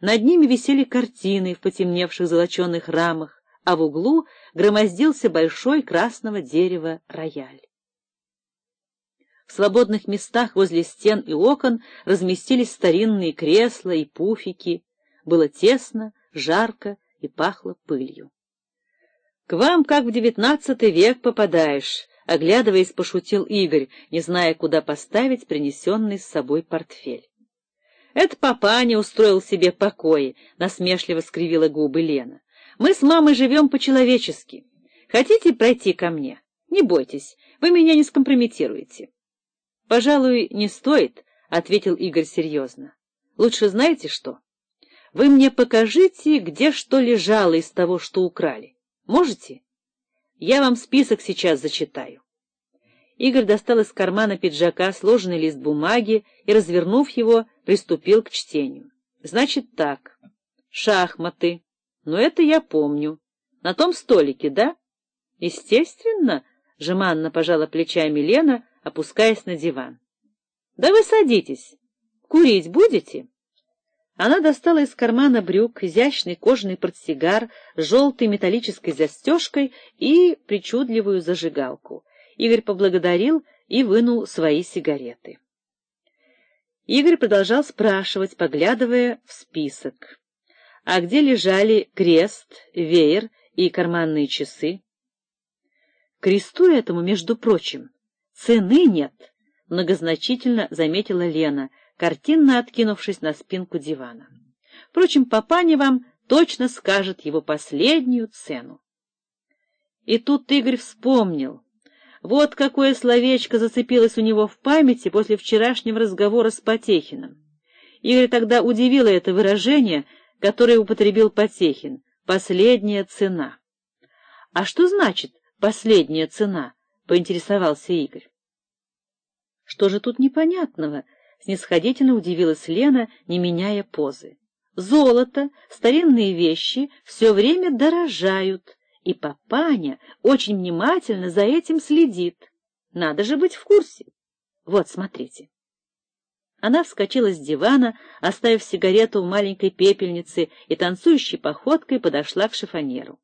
Над ними висели картины в потемневших золоченых рамах, а в углу громоздился большой красного дерева рояль. В свободных местах возле стен и окон разместились старинные кресла и пуфики. Было тесно, жарко и пахло пылью. — К вам, как в девятнадцатый век, попадаешь, — оглядываясь, пошутил Игорь, не зная, куда поставить принесенный с собой портфель. — Это папаня устроил себе покои, — насмешливо скривила губы Лена. — Мы с мамой живем по-человечески. Хотите пройти ко мне? Не бойтесь, вы меня не скомпрометируете. — Пожалуй, не стоит, — ответил Игорь серьезно. — Лучше знаете что? Вы мне покажите, где что лежало из того, что украли. Можете? Я вам список сейчас зачитаю. Игорь достал из кармана пиджака сложенный лист бумаги и, развернув его, приступил к чтению. Значит так. Шахматы. Но это я помню. На том столике, да? Естественно, — жеманно пожала плечами Лена, — опускаясь на диван. — Да вы садитесь. Курить будете? Она достала из кармана брюк изящный кожаный портсигар с желтой металлической застежкой и причудливую зажигалку. Игорь поблагодарил и вынул свои сигареты. Игорь продолжал спрашивать, поглядывая в список. А где лежали крест, веер и карманные часы? — Кресту этому, между прочим, «Цены нет», — многозначительно заметила Лена, картинно откинувшись на спинку дивана. «Впрочем, папаня вам точно скажет его последнюю цену». И тут Игорь вспомнил. Вот какое словечко зацепилось у него в памяти после вчерашнего разговора с Потехиным. Игорь тогда удивило это выражение, которое употребил Потехин — «последняя цена». А что значит «последняя цена»? — поинтересовался Игорь. — Что же тут непонятного? — снисходительно удивилась Лена, не меняя позы. — Золото, старинные вещи все время дорожают, и папаня очень внимательно за этим следит. Надо же быть в курсе. Вот, смотрите. Она вскочила с дивана, оставив сигарету в маленькой пепельнице, и танцующей походкой подошла к шифоньеру.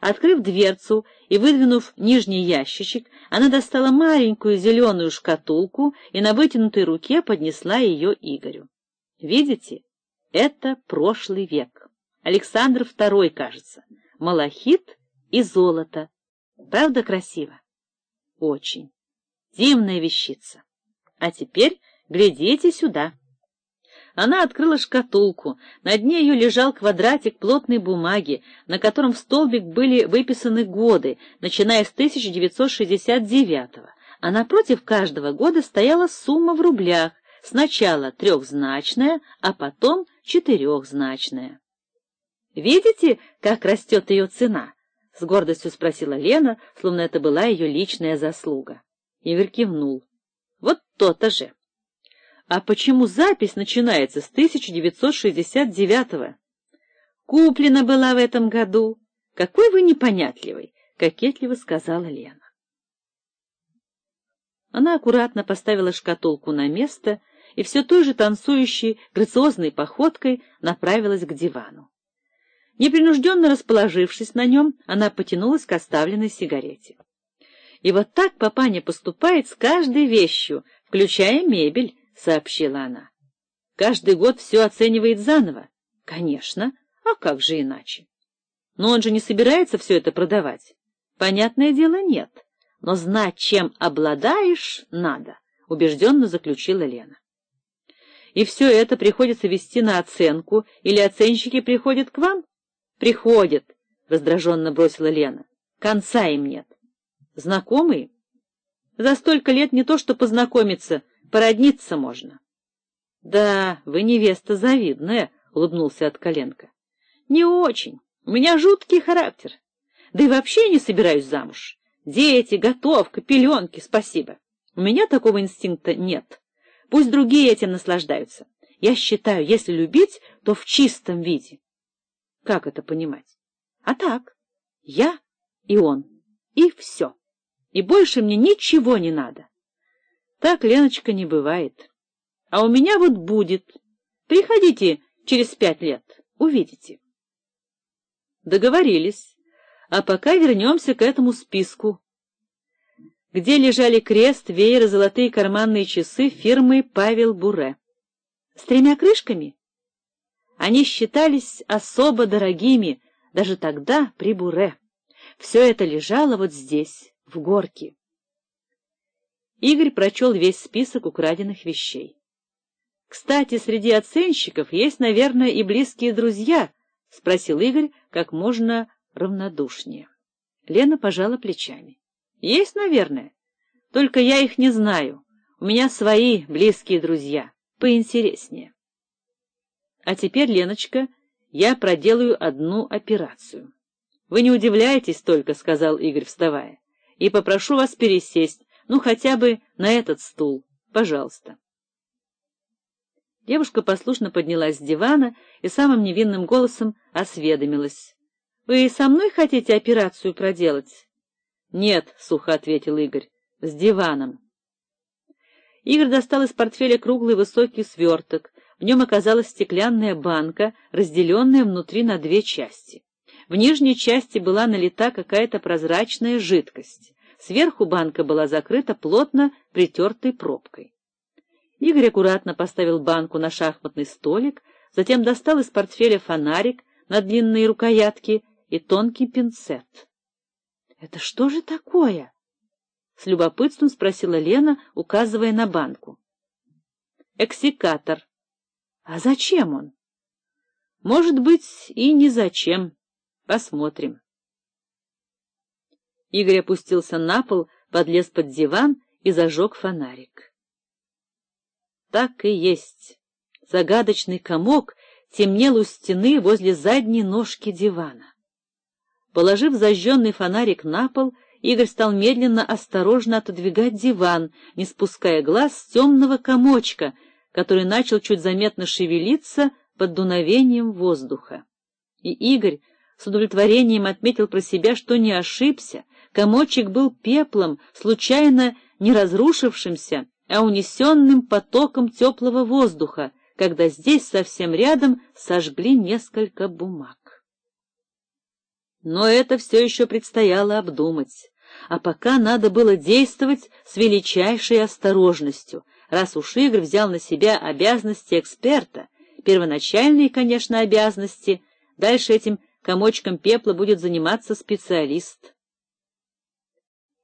Открыв дверцу и выдвинув нижний ящичек, она достала маленькую зеленую шкатулку и на вытянутой руке поднесла ее Игорю. Видите, это прошлый век. Александр второй, кажется. Малахит и золото. Правда красиво? Очень. Дивная вещица. А теперь глядите сюда. Она открыла шкатулку, на дне ее лежал квадратик плотной бумаги, на котором в столбик были выписаны годы, начиная с тысяча девятьсот шестьдесят девятого, а напротив каждого года стояла сумма в рублях, сначала трехзначная, а потом четырехзначная. «Видите, как растет ее цена?» — с гордостью спросила Лена, словно это была ее личная заслуга. Игорь кивнул. «Вот то-то же!» А почему запись начинается с тысяча девятьсот шестьдесят девятого? Куплена была в этом году. Какой вы непонятливый, кокетливо сказала Лена. Она аккуратно поставила шкатулку на место и все той же танцующей, грациозной походкой направилась к дивану. Непринужденно расположившись на нем, она потянулась к оставленной сигарете. И вот так папаня поступает с каждой вещью, включая мебель. — сообщила она. — Каждый год все оценивает заново. — Конечно. А как же иначе? Но он же не собирается все это продавать. Понятное дело, нет. Но знать, чем обладаешь, надо, — убежденно заключила Лена. И все это приходится вести на оценку, или оценщики приходят к вам? — Приходят, — раздраженно бросила Лена. — Конца им нет. — Знакомые? За столько лет не то что познакомиться, — породниться можно. — Да, вы невеста завидная, — улыбнулся Откаленко. — Не очень. У меня жуткий характер. Да и вообще не собираюсь замуж. Дети, готовка, пеленки, спасибо. У меня такого инстинкта нет. Пусть другие этим наслаждаются. Я считаю, если любить, то в чистом виде. — Как это понимать? — А так. Я и он. И все. И больше мне ничего не надо. Так, Леночка, не бывает. А у меня вот будет. Приходите через пять лет, увидите. Договорились. А пока вернемся к этому списку, где лежали крест, веер и золотые карманные часы фирмы Павел Буре. С тремя крышками? Они считались особо дорогими даже тогда при Буре. Все это лежало вот здесь, в горке. Игорь прочел весь список украденных вещей. — Кстати, среди оценщиков есть, наверное, и близкие друзья, — спросил Игорь как можно равнодушнее. Лена пожала плечами. — Есть, наверное. Только я их не знаю. У меня свои близкие друзья. Поинтереснее. — А теперь, Леночка, я проделаю одну операцию. — Вы не удивляетесь только, — сказал Игорь, вставая, — и попрошу вас пересесть. Ну, хотя бы на этот стул. Пожалуйста. Девушка послушно поднялась с дивана и самым невинным голосом осведомилась. — Вы со мной хотите операцию проделать? — Нет, — сухо ответил Игорь, — с диваном. Игорь достал из портфеля круглый высокий сверток. В нем оказалась стеклянная банка, разделенная внутри на две части. В нижней части была налита какая-то прозрачная жидкость. Сверху банка была закрыта плотно притертой пробкой. Игорь аккуратно поставил банку на шахматный столик, затем достал из портфеля фонарик на длинные рукоятки и тонкий пинцет. — Это что же такое? — с любопытством спросила Лена, указывая на банку. — Эксикатор. — А зачем он? — Может быть, и не зачем. Посмотрим. Игорь опустился на пол, подлез под диван и зажег фонарик. Так и есть. Загадочный комок темнел у стены возле задней ножки дивана. Положив зажженный фонарик на пол, Игорь стал медленно, осторожно отодвигать диван, не спуская глаз с темного комочка, который начал чуть заметно шевелиться под дуновением воздуха. И Игорь с удовлетворением отметил про себя, что не ошибся, комочек был пеплом, случайно не разрушившимся, а унесенным потоком теплого воздуха, когда здесь совсем рядом сожгли несколько бумаг. Но это все еще предстояло обдумать, а пока надо было действовать с величайшей осторожностью, раз уж Игорь взял на себя обязанности эксперта, первоначальные, конечно, обязанности, дальше этим комочком пепла будет заниматься специалист.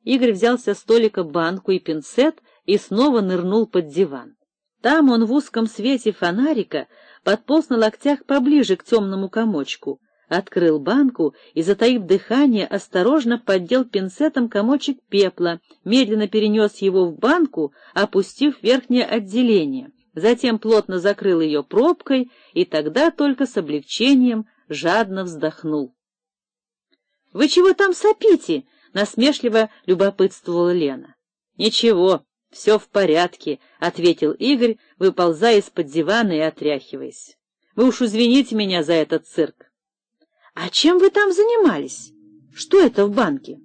Игорь взял со столика банку и пинцет и снова нырнул под диван. Там он в узком свете фонарика подполз на локтях поближе к темному комочку, открыл банку и, затаив дыхание, осторожно поддел пинцетом комочек пепла, медленно перенес его в банку, опустив верхнее отделение, затем плотно закрыл ее пробкой и тогда только с облегчением жадно вздохнул. — Вы чего там сопите? — насмешливо любопытствовала Лена. — Ничего. «Все в порядке», — ответил Игорь, выползая из-под дивана и отряхиваясь. «Вы уж извините меня за этот цирк». «А чем вы там занимались? Что это в банке?»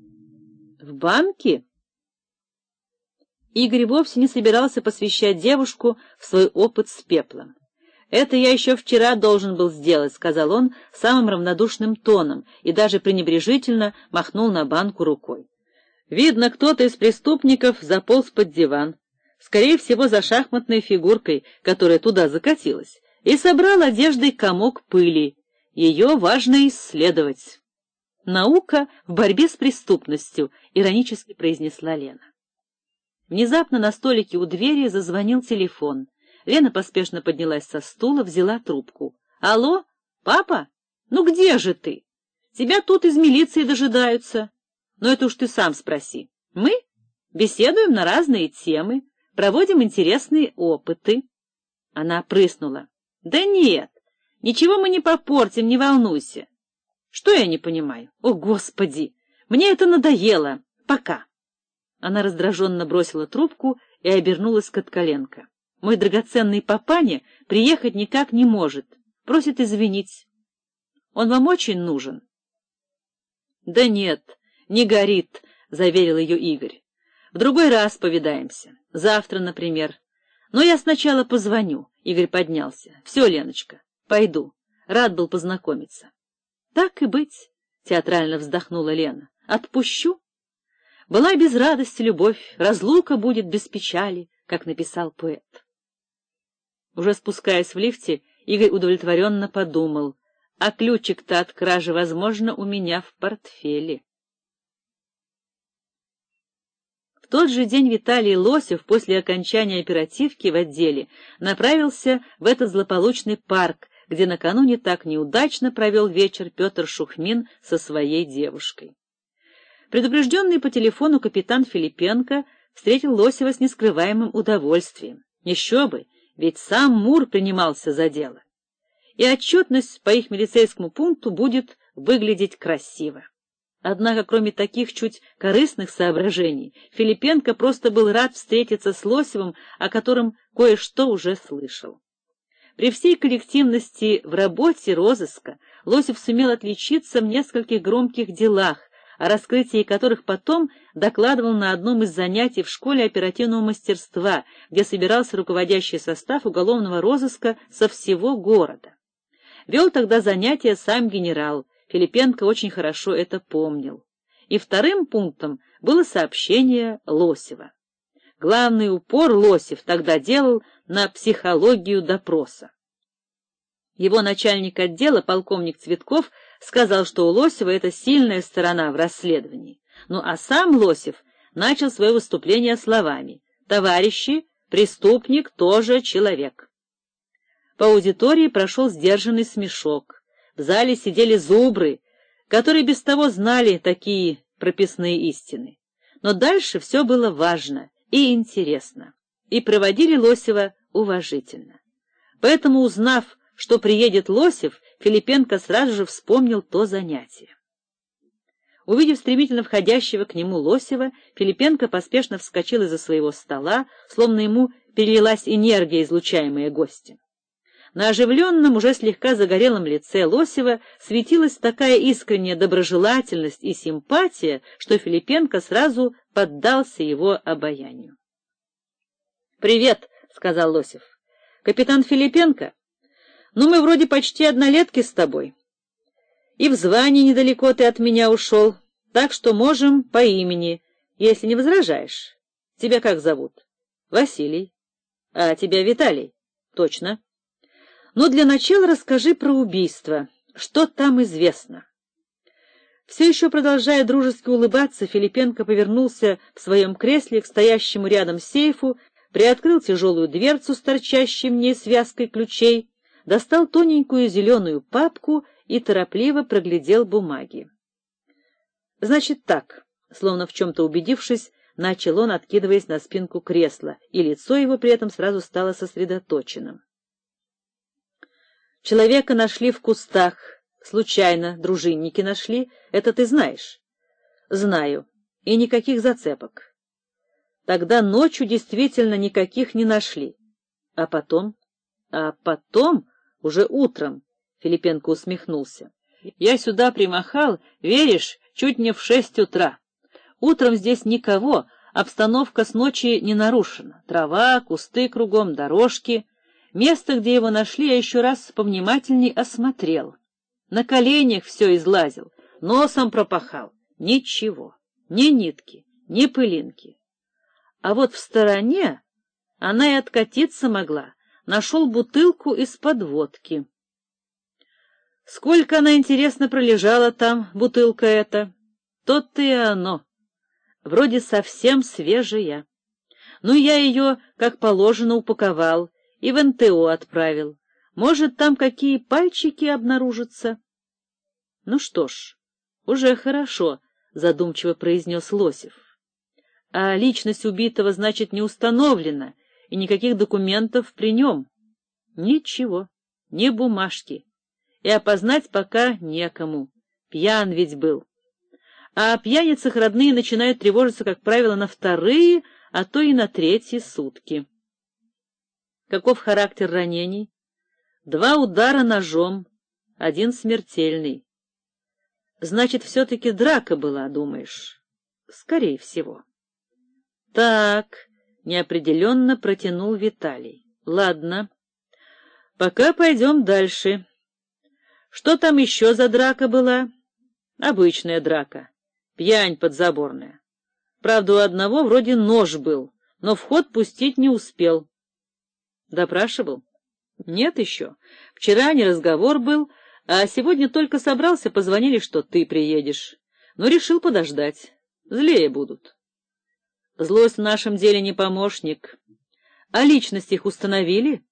«В банке?» Игорь вовсе не собирался посвящать девушку в свой опыт с пеплом. «Это я еще вчера должен был сделать», — сказал он самым равнодушным тоном и даже пренебрежительно махнул на банку рукой. Видно, кто-то из преступников заполз под диван, скорее всего, за шахматной фигуркой, которая туда закатилась, и собрал одеждой комок пыли. Ее важно исследовать. «Наука в борьбе с преступностью», — иронически произнесла Лена. Внезапно на столике у двери зазвонил телефон. Лена поспешно поднялась со стула, взяла трубку. «Алло, папа? Ну где же ты? Тебя тут из милиции дожидаются». Но это уж ты сам спроси. Мы беседуем на разные темы, проводим интересные опыты. Она прыснула. Да нет, ничего мы не попортим, не волнуйся. Что я не понимаю? О, Господи! Мне это надоело. Пока. Она раздраженно бросила трубку и обернулась к Откаленко. Мой драгоценный папаня приехать никак не может. Просит извинить. Он вам очень нужен? Да нет. «Не горит», — заверил ее Игорь. «В другой раз повидаемся. Завтра, например. Но я сначала позвоню». Игорь поднялся. «Все, Леночка, пойду. Рад был познакомиться». «Так и быть», — театрально вздохнула Лена. «Отпущу. Была без радости любовь, разлука будет без печали», как написал поэт. Уже спускаясь в лифте, Игорь удовлетворенно подумал. «А ключик-то от кражи, возможно, у меня в портфеле». В тот же день Виталий Лосев после окончания оперативки в отделе направился в этот злополучный парк, где накануне так неудачно провел вечер Петр Шухмин со своей девушкой. Предупрежденный по телефону капитан Филипенко встретил Лосева с нескрываемым удовольствием. Еще бы, ведь сам Мур принимался за дело. И отчетность по их милицейскому пункту будет выглядеть красиво. Однако, кроме таких чуть корыстных соображений, Филипенко просто был рад встретиться с Лосевым, о котором кое-что уже слышал. При всей коллективности в работе розыска Лосев сумел отличиться в нескольких громких делах, о раскрытии которых потом докладывал на одном из занятий в школе оперативного мастерства, где собирался руководящий состав уголовного розыска со всего города. Вел тогда занятия сам генерал. Филипенко очень хорошо это помнил. И вторым пунктом было сообщение Лосева. Главный упор Лосев тогда делал на психологию допроса. Его начальник отдела, полковник Цветков, сказал, что у Лосева это сильная сторона в расследовании. Ну а сам Лосев начал свое выступление словами: «Товарищи, преступник тоже человек». По аудитории прошел сдержанный смешок. В зале сидели зубры, которые без того знали такие прописные истины. Но дальше все было важно и интересно, и проводили Лосева уважительно. Поэтому, узнав, что приедет Лосев, Филипенко сразу же вспомнил то занятие. Увидев стремительно входящего к нему Лосева, Филипенко поспешно вскочил из-за своего стола, словно ему перелилась энергия, излучаемая гостем. На оживленном, уже слегка загорелом лице Лосева светилась такая искренняя доброжелательность и симпатия, что Филипенко сразу поддался его обаянию. — Привет, — сказал Лосев. — Капитан Филипенко, ну мы вроде почти однолетки с тобой. И в звании недалеко ты от меня ушел, так что можем по имени, если не возражаешь. Тебя как зовут? — Василий. — А тебя Виталий? — Точно. Но для начала расскажи про убийство. Что там известно? Все еще продолжая дружески улыбаться, Филипенко повернулся в своем кресле к стоящему рядом сейфу, приоткрыл тяжелую дверцу с торчащей в ней связкой ключей, достал тоненькую зеленую папку и торопливо проглядел бумаги. Значит так, словно в чем-то убедившись, начал он, откидываясь на спинку кресла, и лицо его при этом сразу стало сосредоточенным. Человека нашли в кустах. Случайно дружинники нашли. Это ты знаешь? Знаю. И никаких зацепок. Тогда ночью действительно никаких не нашли. А потом? А потом? Уже утром. Филипенко усмехнулся. Я сюда примахал, веришь, чуть не в шесть утра. Утром здесь никого. Обстановка с ночи не нарушена. Трава, кусты кругом, дорожки... Место, где его нашли, я еще раз повнимательней осмотрел. На коленях все излазил, носом пропахал. Ничего, ни нитки, ни пылинки. А вот в стороне она и откатиться могла. Нашел бутылку из-под водки. Сколько она, интересно, пролежала там, бутылка эта. То-то и оно. Вроде совсем свежая. Ну, я ее, как положено, упаковал. И в эн тэ о отправил. Может, там какие пальчики обнаружатся? — Ну что ж, уже хорошо, — задумчиво произнес Лосев. — А личность убитого, значит, не установлена, и никаких документов при нем? — Ничего, ни бумажки. И опознать пока некому. Пьян ведь был. А о пьяницах родные начинают тревожиться, как правило, на вторые, а то и на третьи сутки. Каков характер ранений? Два удара ножом, один смертельный. Значит, все-таки драка была, думаешь? Скорее всего. Так, неопределенно протянул Виталий. Ладно, пока пойдем дальше. Что там еще за драка была? Обычная драка, пьянь подзаборная. Правда, у одного вроде нож был, но в ход пустить не успел. Допрашивал? Нет еще. Вчера не разговор был, а сегодня только собрался, позвонили, что ты приедешь. Но решил подождать. Злее будут. Злость в нашем деле не помощник. А личность их установили?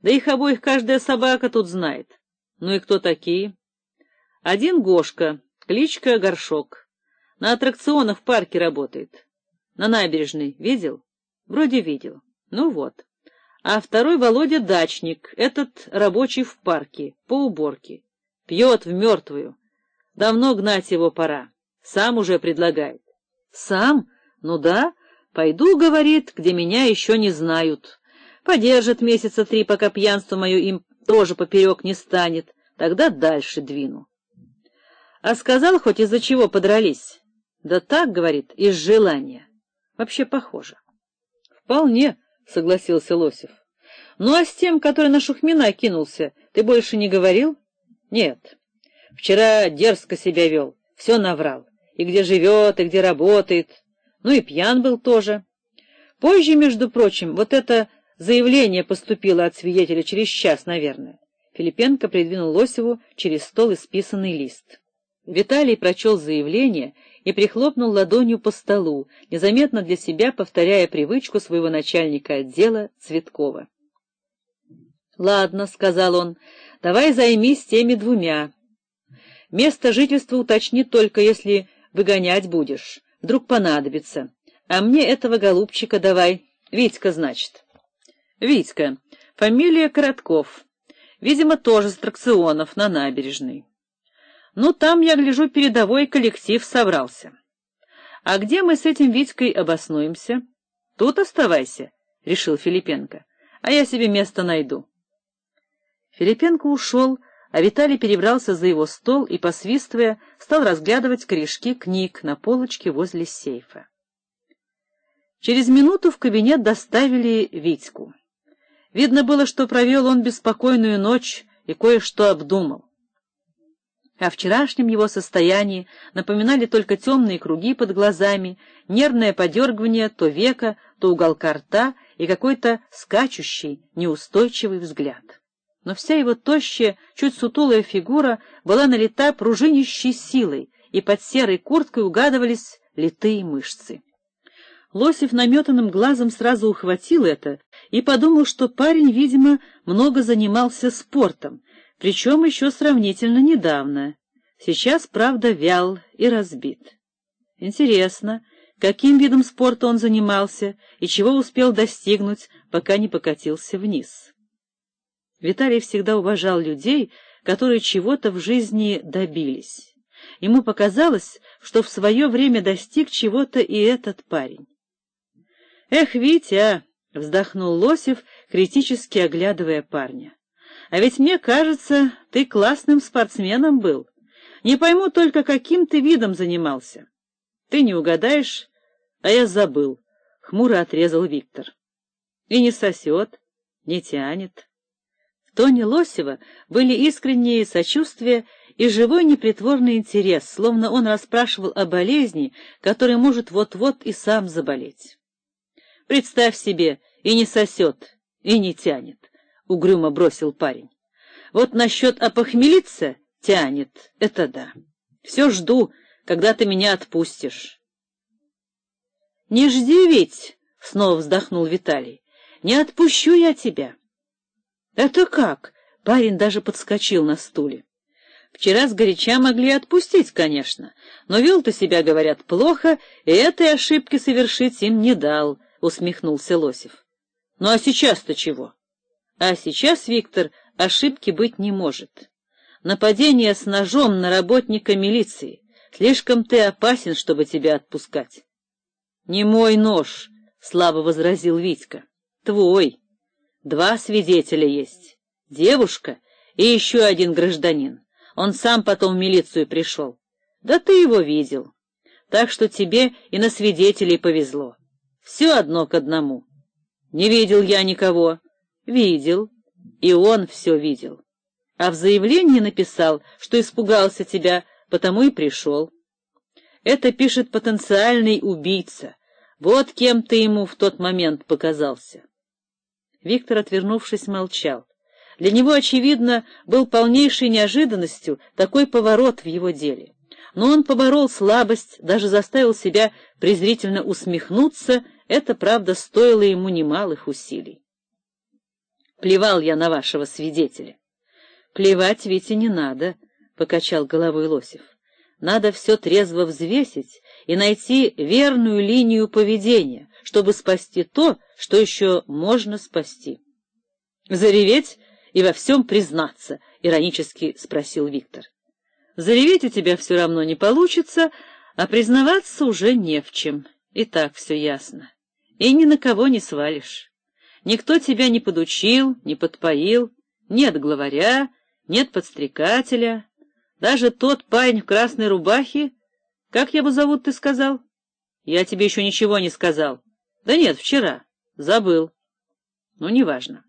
Да их обоих каждая собака тут знает. Ну и кто такие? Один Гошка, кличка Горшок. На аттракционах в парке работает. На набережной видел? Вроде видел. Ну вот. А второй Володя дачник, этот рабочий в парке, по уборке. Пьет в мертвую. Давно гнать его пора. Сам уже предлагает. Сам? Ну да. Пойду, говорит, где меня еще не знают. Подержит месяца три, пока пьянство мое им тоже поперек не станет. Тогда дальше двину. А сказал, хоть из-за чего подрались? Да так, говорит, из желания. Вообще похоже. Вполне. — согласился Лосев. — Ну а с тем, который на Шухмина кинулся, ты больше не говорил? — Нет. Вчера дерзко себя вел, все наврал. И где живет, и где работает. Ну и пьян был тоже. Позже, между прочим, вот это заявление поступило от свидетеля через час, наверное. Филипенко придвинул Лосеву через стол исписанный лист. Виталий прочел заявление и прихлопнул ладонью по столу, незаметно для себя повторяя привычку своего начальника отдела Цветкова. — Ладно, — сказал он, — давай займись теми двумя. Место жительства уточни только, если выгонять будешь. Вдруг понадобится. А мне этого голубчика давай. Витька, значит. — Витька. Фамилия Коротков. Видимо, тоже с аттракционов на набережной. Ну, там, я гляжу, передовой коллектив собрался. А где мы с этим Витькой обоснуемся? Тут оставайся, — решил Филипенко, — а я себе место найду. Филипенко ушел, а Виталий перебрался за его стол и, посвистывая, стал разглядывать корешки книг на полочке возле сейфа. Через минуту в кабинет доставили Витьку. Видно было, что провел он беспокойную ночь и кое-что обдумал. О вчерашнем его состоянии напоминали только темные круги под глазами, нервное подергивание то века, то уголка рта и какой-то скачущий, неустойчивый взгляд. Но вся его тощая, чуть сутулая фигура была налита пружинищей силой, и под серой курткой угадывались литые мышцы. Лосев наметанным глазом сразу ухватил это и подумал, что парень, видимо, много занимался спортом, причем еще сравнительно недавно. Сейчас, правда, вял и разбит. Интересно, каким видом спорта он занимался и чего успел достигнуть, пока не покатился вниз. Виталий всегда уважал людей, которые чего-то в жизни добились. Ему показалось, что в свое время достиг чего-то и этот парень. «Эх, Витя!» — вздохнул Лосев, критически оглядывая парня. «А ведь мне кажется, ты классным спортсменом был. Не пойму только, каким ты видом занимался». «Ты не угадаешь, а я забыл», — хмуро отрезал Виктор. «И не сосет, не тянет». В тоне Лосева были искренние сочувствия и живой непритворный интерес, словно он расспрашивал о болезни, которой может вот-вот и сам заболеть. «Представь себе, и не сосет, и не тянет», — угрюмо бросил парень. «Вот насчет опохмелиться тянет, это да. Все жду, когда ты меня отпустишь». «Не жди ведь», — снова вздохнул Виталий, — «не отпущу я тебя». «Это как?» — парень даже подскочил на стуле. «Вчера сгоряча могли отпустить, конечно, но вел ты себя, говорят, плохо, и этой ошибки совершить им не дал», — усмехнулся Лосев. «Ну а сейчас-то чего?» «А сейчас, Виктор, ошибки быть не может. Нападение с ножом на работника милиции. Слишком ты опасен, чтобы тебя отпускать». «Не мой нож», — слабо возразил Витька. «Твой. Два свидетеля есть. Девушка и еще один гражданин. Он сам потом в милицию пришел. Да ты его видел. Так что тебе и на свидетелей повезло. Все одно к одному». «Не видел я никого». «Видел. И он все видел. А в заявлении написал, что испугался тебя, потому и пришел. Это пишет потенциальный убийца. Вот кем ты ему в тот момент показался». Виктор, отвернувшись, молчал. Для него, очевидно, был полнейшей неожиданностью такой поворот в его деле. Но он поборол слабость, даже заставил себя презрительно усмехнуться. Это, правда, стоило ему немалых усилий. «Плевал я на вашего свидетеля». «Плевать, Витя, не надо», — покачал головой Лосев. «Надо все трезво взвесить и найти верную линию поведения, чтобы спасти то, что еще можно спасти». «Зареветь и во всем признаться», — иронически спросил Виктор. «Зареветь у тебя все равно не получится, а признаваться уже не в чем. И так все ясно. И ни на кого не свалишь. Никто тебя не подучил, не подпоил, нет главаря, нет подстрекателя. Даже тот парень в красной рубахе, как его зовут, ты сказал?» «Я тебе еще ничего не сказал». «Да нет, вчера. Забыл». «Ну, неважно.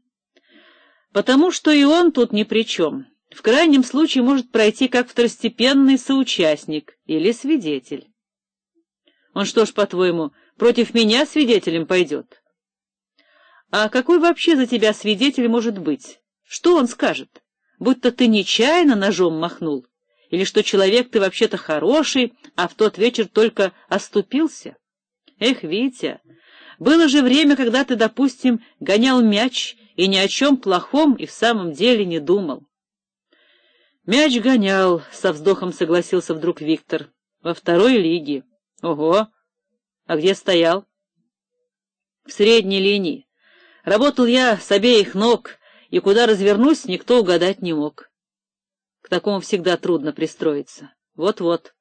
Потому что и он тут ни при чем. В крайнем случае может пройти как второстепенный соучастник или свидетель». «Он что ж, по-твоему, против меня свидетелем пойдет?» «А какой вообще за тебя свидетель может быть? Что он скажет? Будто ты нечаянно ножом махнул? Или что человек ты вообще-то хороший, а в тот вечер только оступился? Эх, Витя, было же время, когда ты, допустим, гонял мяч и ни о чем плохом и в самом деле не думал». «Мяч гонял», — со вздохом согласился вдруг Виктор, — «во второй лиге». «Ого! А где стоял?» «В средней линии. Работал я с обеих ног, и куда развернусь, никто угадать не мог». К такому всегда трудно пристроиться. Вот-вот.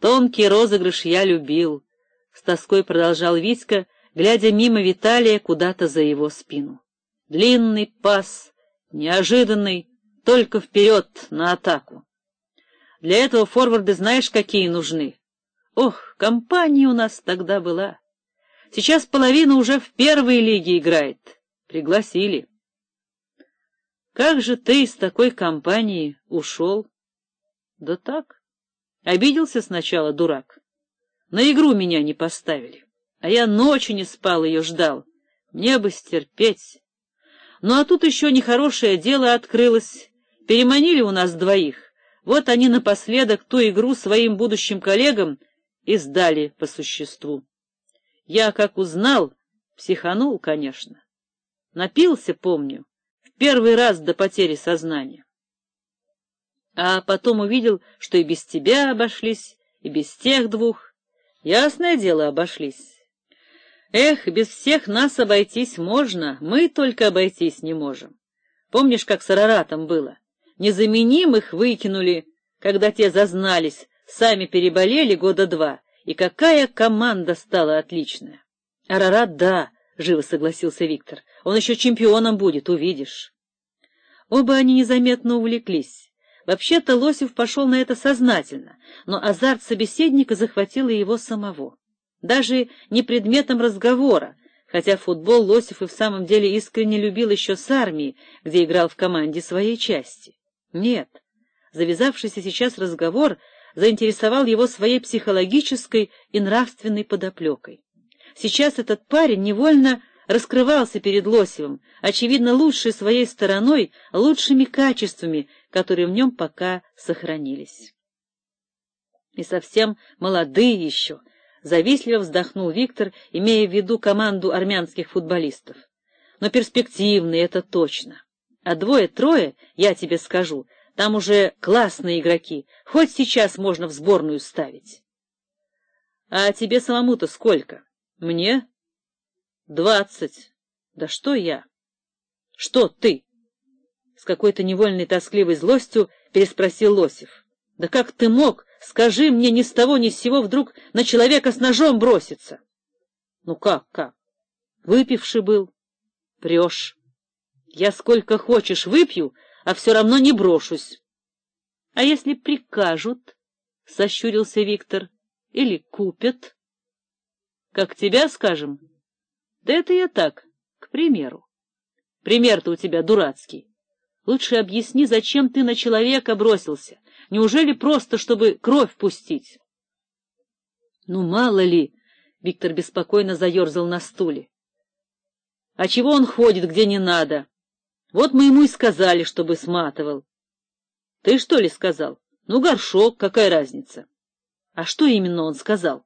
Тонкий розыгрыш я любил, — с тоской продолжал Витька, глядя мимо Виталия куда-то за его спину. Длинный пас, неожиданный, только вперед, на атаку. Для этого форварды знаешь, какие нужны. Ох, компания у нас тогда была. Сейчас половина уже в первой лиге играет. Пригласили. Как же ты из такой компании ушел? Да так. Обиделся сначала, дурак. На игру меня не поставили. А я ночью не спал, ее ждал. Мне бы стерпеть. Ну а тут еще нехорошее дело открылось. Переманили у нас двоих. Вот они напоследок ту игру своим будущим коллегам и сдали по существу. Я, как узнал, психанул, конечно. Напился, помню, в первый раз до потери сознания. А потом увидел, что и без тебя обошлись, и без тех двух. Ясное дело, обошлись. Эх, без всех нас обойтись можно, мы только обойтись не можем. Помнишь, как с Араратом было? Незаменимых выкинули, когда те зазнались, сами переболели года два, и какая команда стала отличная. Арарат, да, — живо согласился Виктор, — он еще чемпионом будет, увидишь. Оба они незаметно увлеклись. Вообще-то Лосев пошел на это сознательно, но азарт собеседника захватил и его самого. Даже не предметом разговора, хотя футбол Лосев и в самом деле искренне любил еще с армии, где играл в команде своей части. Нет, завязавшийся сейчас разговор заинтересовал его своей психологической и нравственной подоплекой. Сейчас этот парень невольно раскрывался перед Лосевым, очевидно, лучшей своей стороной, лучшими качествами, которые в нем пока сохранились. И совсем молодые еще, завистливо вздохнул Виктор, имея в виду команду армянских футболистов. Но перспективные, это точно. А двое-трое, я тебе скажу, там уже классные игроки, хоть сейчас можно в сборную ставить. А тебе самому-то сколько? Мне? Двадцать. Да что я? Что ты? С какой-то невольной тоскливой злостью переспросил Лосев. Да как ты мог, скажи мне, ни с того ни с сего вдруг на человека с ножом броситься? Ну как, как? Выпивший был. Прешь. Я сколько хочешь выпью, а все равно не брошусь. — А если прикажут, — сощурился Виктор, — или купят? — Как тебя, скажем? — Да это я так, к примеру. — Пример-то у тебя дурацкий. Лучше объясни, зачем ты на человека бросился. Неужели просто, чтобы кровь пустить? — Ну, мало ли, — Виктор беспокойно заерзал на стуле. — А чего он ходит, где не надо? — Вот мы ему и сказали, чтобы сматывал. — Ты что ли сказал? Ну, горшок, какая разница? — А что именно он сказал?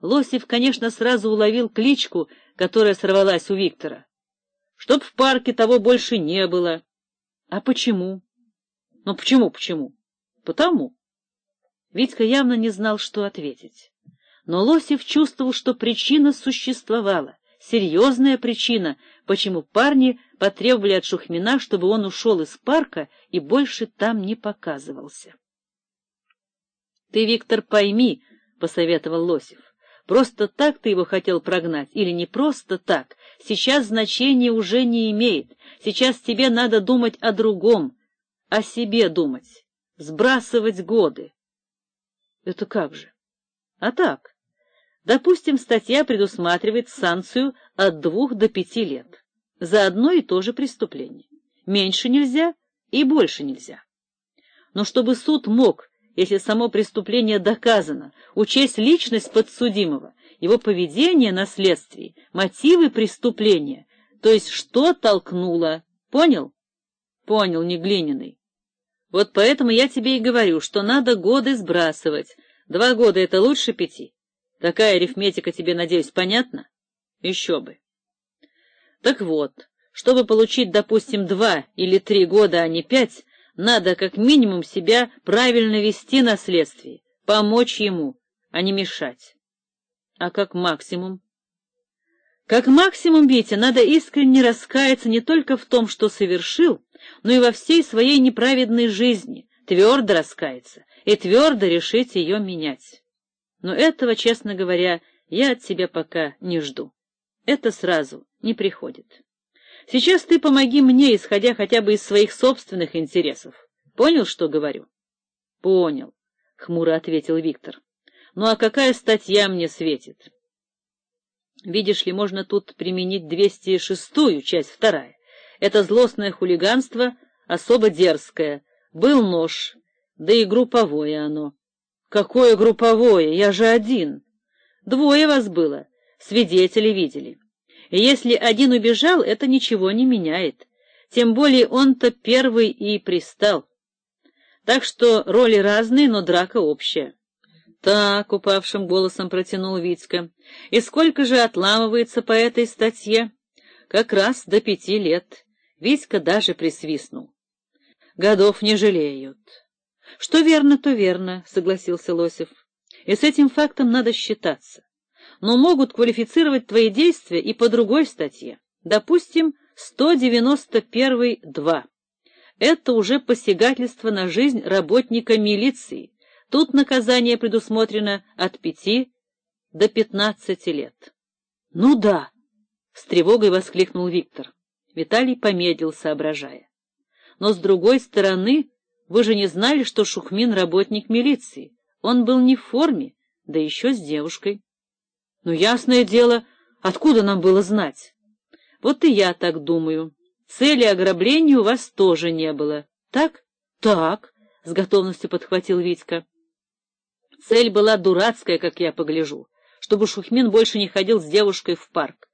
Лосев, конечно, сразу уловил кличку, которая сорвалась у Виктора. — Чтоб в парке того больше не было. — А почему? — Ну, почему, почему? — Потому. Витька явно не знал, что ответить. Но Лосев чувствовал, что причина существовала. Серьезная причина, почему парни потребовали от Шухмина, чтобы он ушел из парка и больше там не показывался. — Ты, Виктор, пойми, — посоветовал Лосев, — просто так ты его хотел прогнать, или не просто так, сейчас значения уже не имеет, сейчас тебе надо думать о другом, о себе думать, сбрасывать годы. — Это как же? — А так. Допустим, статья предусматривает санкцию от двух до пяти лет за одно и то же преступление. Меньше нельзя и больше нельзя. Но чтобы суд мог, если само преступление доказано, учесть личность подсудимого, его поведение на следствии, мотивы преступления, то есть что толкнуло, понял? Понял, не глиняный. Вот поэтому я тебе и говорю, что надо годы сбрасывать. Два года — это лучше пяти. Такая арифметика тебе, надеюсь, понятна? Еще бы. Так вот, чтобы получить, допустим, два или три года, а не пять, надо как минимум себя правильно вести на следствии, помочь ему, а не мешать. А как максимум? Как максимум, Витя, надо искренне раскаяться не только в том, что совершил, но и во всей своей неправедной жизни твердо раскаяться и твердо решить ее менять. Но этого, честно говоря, я от тебя пока не жду. Это сразу не приходит. Сейчас ты помоги мне, исходя хотя бы из своих собственных интересов. Понял, что говорю? — Понял, — хмуро ответил Виктор. — Ну а какая статья мне светит? — Видишь ли, можно тут применить двести шестую, часть вторая. Это злостное хулиганство, особо дерзкое. Был нож, да и групповое оно. — Какое групповое? Я же один. Двое вас было, свидетели видели. И если один убежал, это ничего не меняет. Тем более он-то первый и пристал. Так что роли разные, но драка общая. Так, упавшим голосом протянул Витька. И сколько же отламывается по этой статье? Как раз до пяти лет. Витька даже присвистнул. Годов не жалеют. Что верно, то верно, согласился Лосев. И с этим фактом надо считаться. Но могут квалифицировать твои действия и по другой статье. Допустим, сто девяносто один два. Это уже посягательство на жизнь работника милиции. Тут наказание предусмотрено от пяти до пятнадцати лет. — Ну да! — с тревогой воскликнул Виктор. Виталий помедлил, соображая. — Но с другой стороны, вы же не знали, что Шухмин — работник милиции. Он был не в форме, да еще с девушкой. Ну, ясное дело, откуда нам было знать? Вот и я так думаю. Цели ограбления у вас тоже не было. Так? Так, с готовностью подхватил Витька. Цель была дурацкая, как я погляжу, чтобы Шухмин больше не ходил с девушкой в парк.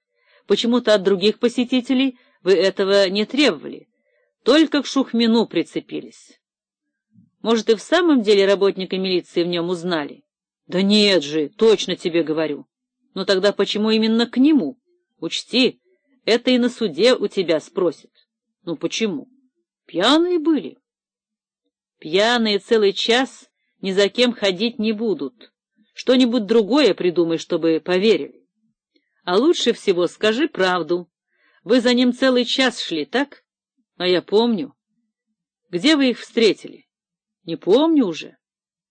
Почему-то от других посетителей вы этого не требовали. Только к Шухмину прицепились. Может, и в самом деле работника милиции в нем узнали? Да нет же, точно тебе говорю. Но тогда почему именно к нему? Учти, это и на суде у тебя спросят. Ну почему? Пьяные были. Пьяные целый час ни за кем ходить не будут. Что-нибудь другое придумай, чтобы поверили. А лучше всего скажи правду. Вы за ним целый час шли, так? А я помню. Где вы их встретили? Не помню уже.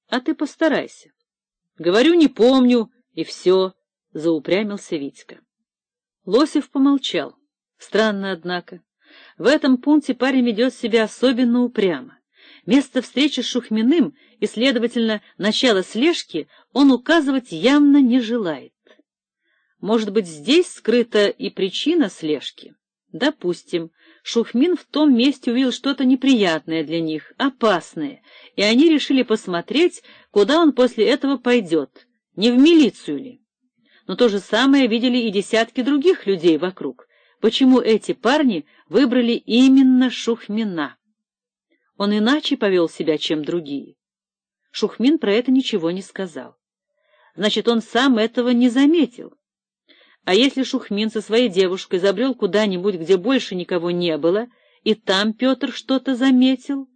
А ты постарайся. Говорю, не помню, и все. — заупрямился Витька. Лосев помолчал. Странно, однако. В этом пункте парень ведет себя особенно упрямо. Место встречи с Шухминым и, следовательно, начало слежки он указывать явно не желает. Может быть, здесь скрыта и причина слежки? Допустим, Шухмин в том месте увидел что-то неприятное для них, опасное, и они решили посмотреть, куда он после этого пойдет, не в милицию ли? Но то же самое видели и десятки других людей вокруг. Почему эти парни выбрали именно Шухмина? Он иначе повел себя, чем другие. Шухмин про это ничего не сказал. Значит, он сам этого не заметил. А если Шухмин со своей девушкой забрел куда-нибудь, где больше никого не было, и там Петр что-то заметил?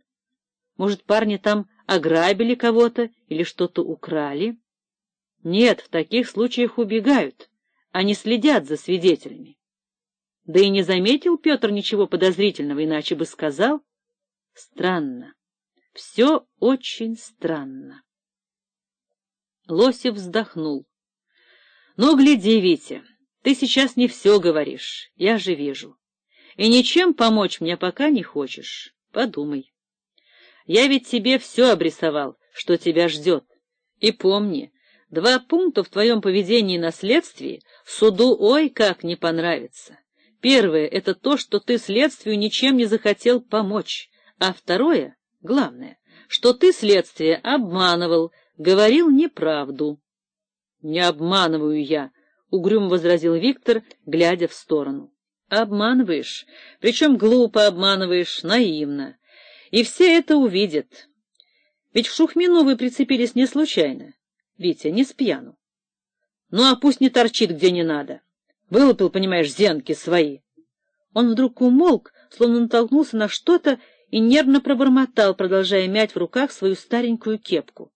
Может, парни там ограбили кого-то или что-то украли? Нет, в таких случаях убегают, они следят за свидетелями. Да и не заметил Петр ничего подозрительного, иначе бы сказал. Странно, все очень странно. Лосев вздохнул. Ну, гляди, Витя, ты сейчас не все говоришь, я же вижу. И ничем помочь мне пока не хочешь, подумай. Я ведь тебе все обрисовал, что тебя ждет, и помни, два пункта в твоем поведении и наследствии суду ой как не понравится. Первое — это то, что ты следствию ничем не захотел помочь, а второе, главное, что ты следствие обманывал, говорил неправду. — Не обманываю я, — угрюмо возразил Виктор, глядя в сторону. — Обманываешь, причем глупо обманываешь, наивно. И все это увидят. Ведь в Шухмину вы прицепились не случайно. Витя, не спьяну. Ну, а пусть не торчит, где не надо. Вылупил, понимаешь, зенки свои. Он вдруг умолк, словно натолкнулся на что-то и нервно пробормотал, продолжая мять в руках свою старенькую кепку.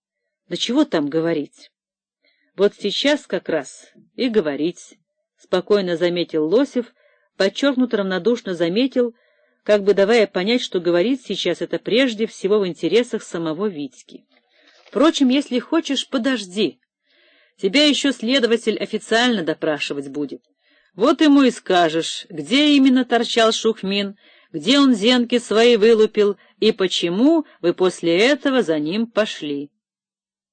Да чего там говорить? Вот сейчас как раз и говорить, — спокойно заметил Лосев, подчеркнуто равнодушно заметил, как бы давая понять, что говорит сейчас это прежде всего в интересах самого Витьки. «Впрочем, если хочешь, подожди. Тебя еще следователь официально допрашивать будет. Вот ему и скажешь, где именно торчал Шухмин, где он зенки свои вылупил и почему вы после этого за ним пошли».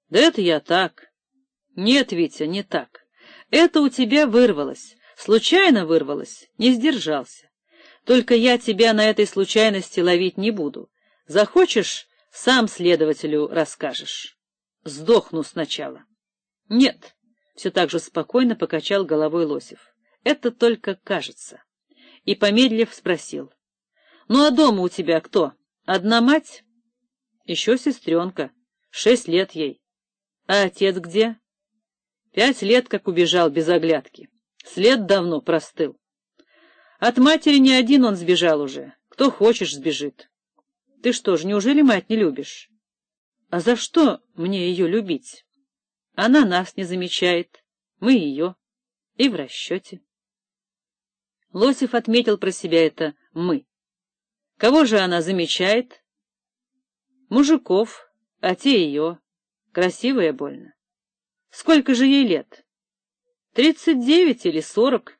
«Да это я так». «Нет, Витя, не так. Это у тебя вырвалось. Случайно вырвалось, не сдержался. Только я тебя на этой случайности ловить не буду. Захочешь, сам следователю расскажешь. Сдохну сначала». «Нет», — все так же спокойно покачал головой Лосев. «Это только кажется». И, помедлив, спросил. «Ну а дома у тебя кто? Одна мать?» «Еще сестренка. Шесть лет ей». «А отец где?» «Пять лет, как убежал без оглядки. След давно простыл. От матери не один он сбежал уже. Кто хочешь, сбежит». «Ты что ж, неужели мать не любишь?» «А за что мне ее любить? Она нас не замечает, мы ее. И в расчете». Лосев отметил про себя это «мы». Кого же она замечает? Мужиков, а те ее. Красивая больно. Сколько же ей лет? Тридцать девять или сорок?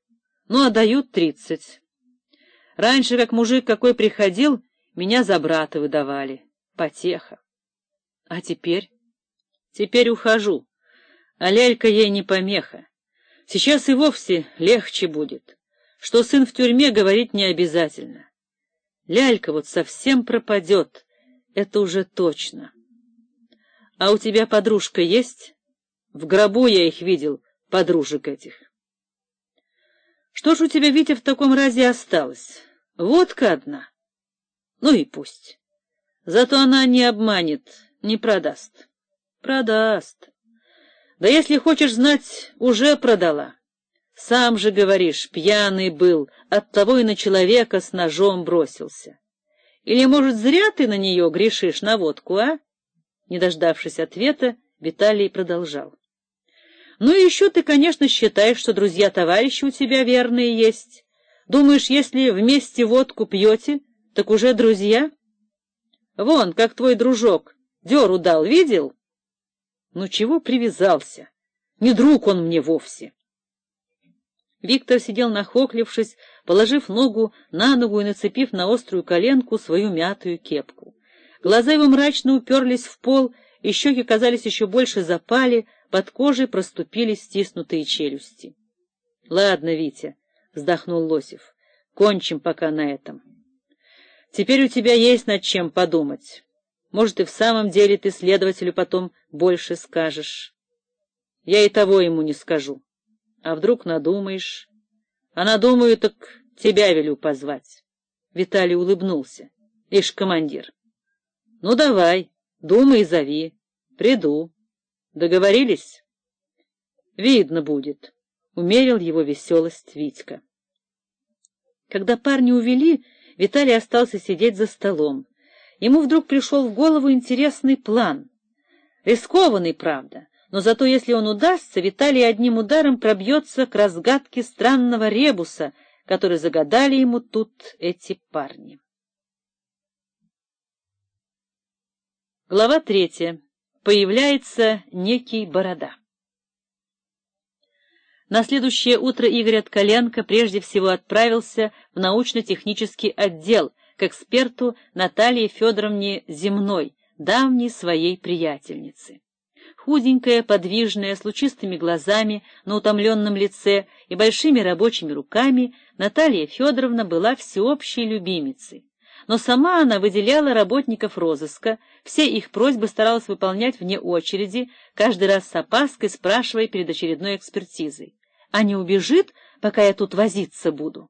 Ну, а дают тридцать. Раньше, как мужик какой приходил, меня за брата выдавали. Потеха. А теперь? Теперь ухожу. А лялька ей не помеха. Сейчас и вовсе легче будет. Что сын в тюрьме, говорить не обязательно. Лялька вот совсем пропадет, это уже точно. А у тебя подружка есть? В гробу я их видел, подружек этих. Что ж у тебя, Витя, в таком разе осталось? Водка одна. Ну и пусть. Зато она не обманет, не продаст. Продаст. Да если хочешь знать, уже продала. Сам же, говоришь, пьяный был, оттого и на человека с ножом бросился. Или, может, зря ты на нее грешишь, на водку, а? Не дождавшись ответа, Виталий продолжал. Ну и еще ты, конечно, считаешь, что друзья-товарищи у тебя верные есть. Думаешь, если вместе водку пьете, так уже друзья? Вон, как твой дружок, дёру дал, видел? Ну чего привязался? Не друг он мне вовсе. Виктор сидел нахохлившись, положив ногу на ногу и нацепив на острую коленку свою мятую кепку. Глаза его мрачно уперлись в пол, и щеки, казались, еще больше запали, под кожей проступили стиснутые челюсти. — Ладно, Витя, — вздохнул Лосев, — кончим пока на этом. Теперь у тебя есть над чем подумать. Может, и в самом деле ты следователю потом больше скажешь. Я и того ему не скажу. А вдруг надумаешь? А надумаю, так тебя велю позвать. Виталий улыбнулся. Ишь, командир. Ну, давай, думай и зови. Приду. Договорились? Видно будет, — умерил его веселость Витька. Когда парни увели, Виталий остался сидеть за столом. Ему вдруг пришел в голову интересный план. Рискованный, правда. Но зато, если он удастся, Виталий одним ударом пробьется к разгадке странного ребуса, который загадали ему тут эти парни. Глава третья. Появляется некий Борода. На следующее утро Игорь Откаленко прежде всего отправился в научно-технический отдел к эксперту Наталье Федоровне Земной, давней своей приятельнице. Худенькая, подвижная, с лучистыми глазами на утомленном лице и большими рабочими руками, Наталья Федоровна была всеобщей любимицей. Но сама она выделяла работников розыска, все их просьбы старалась выполнять вне очереди, каждый раз с опаской спрашивая перед очередной экспертизой. «А не убежит, пока я тут возиться буду?»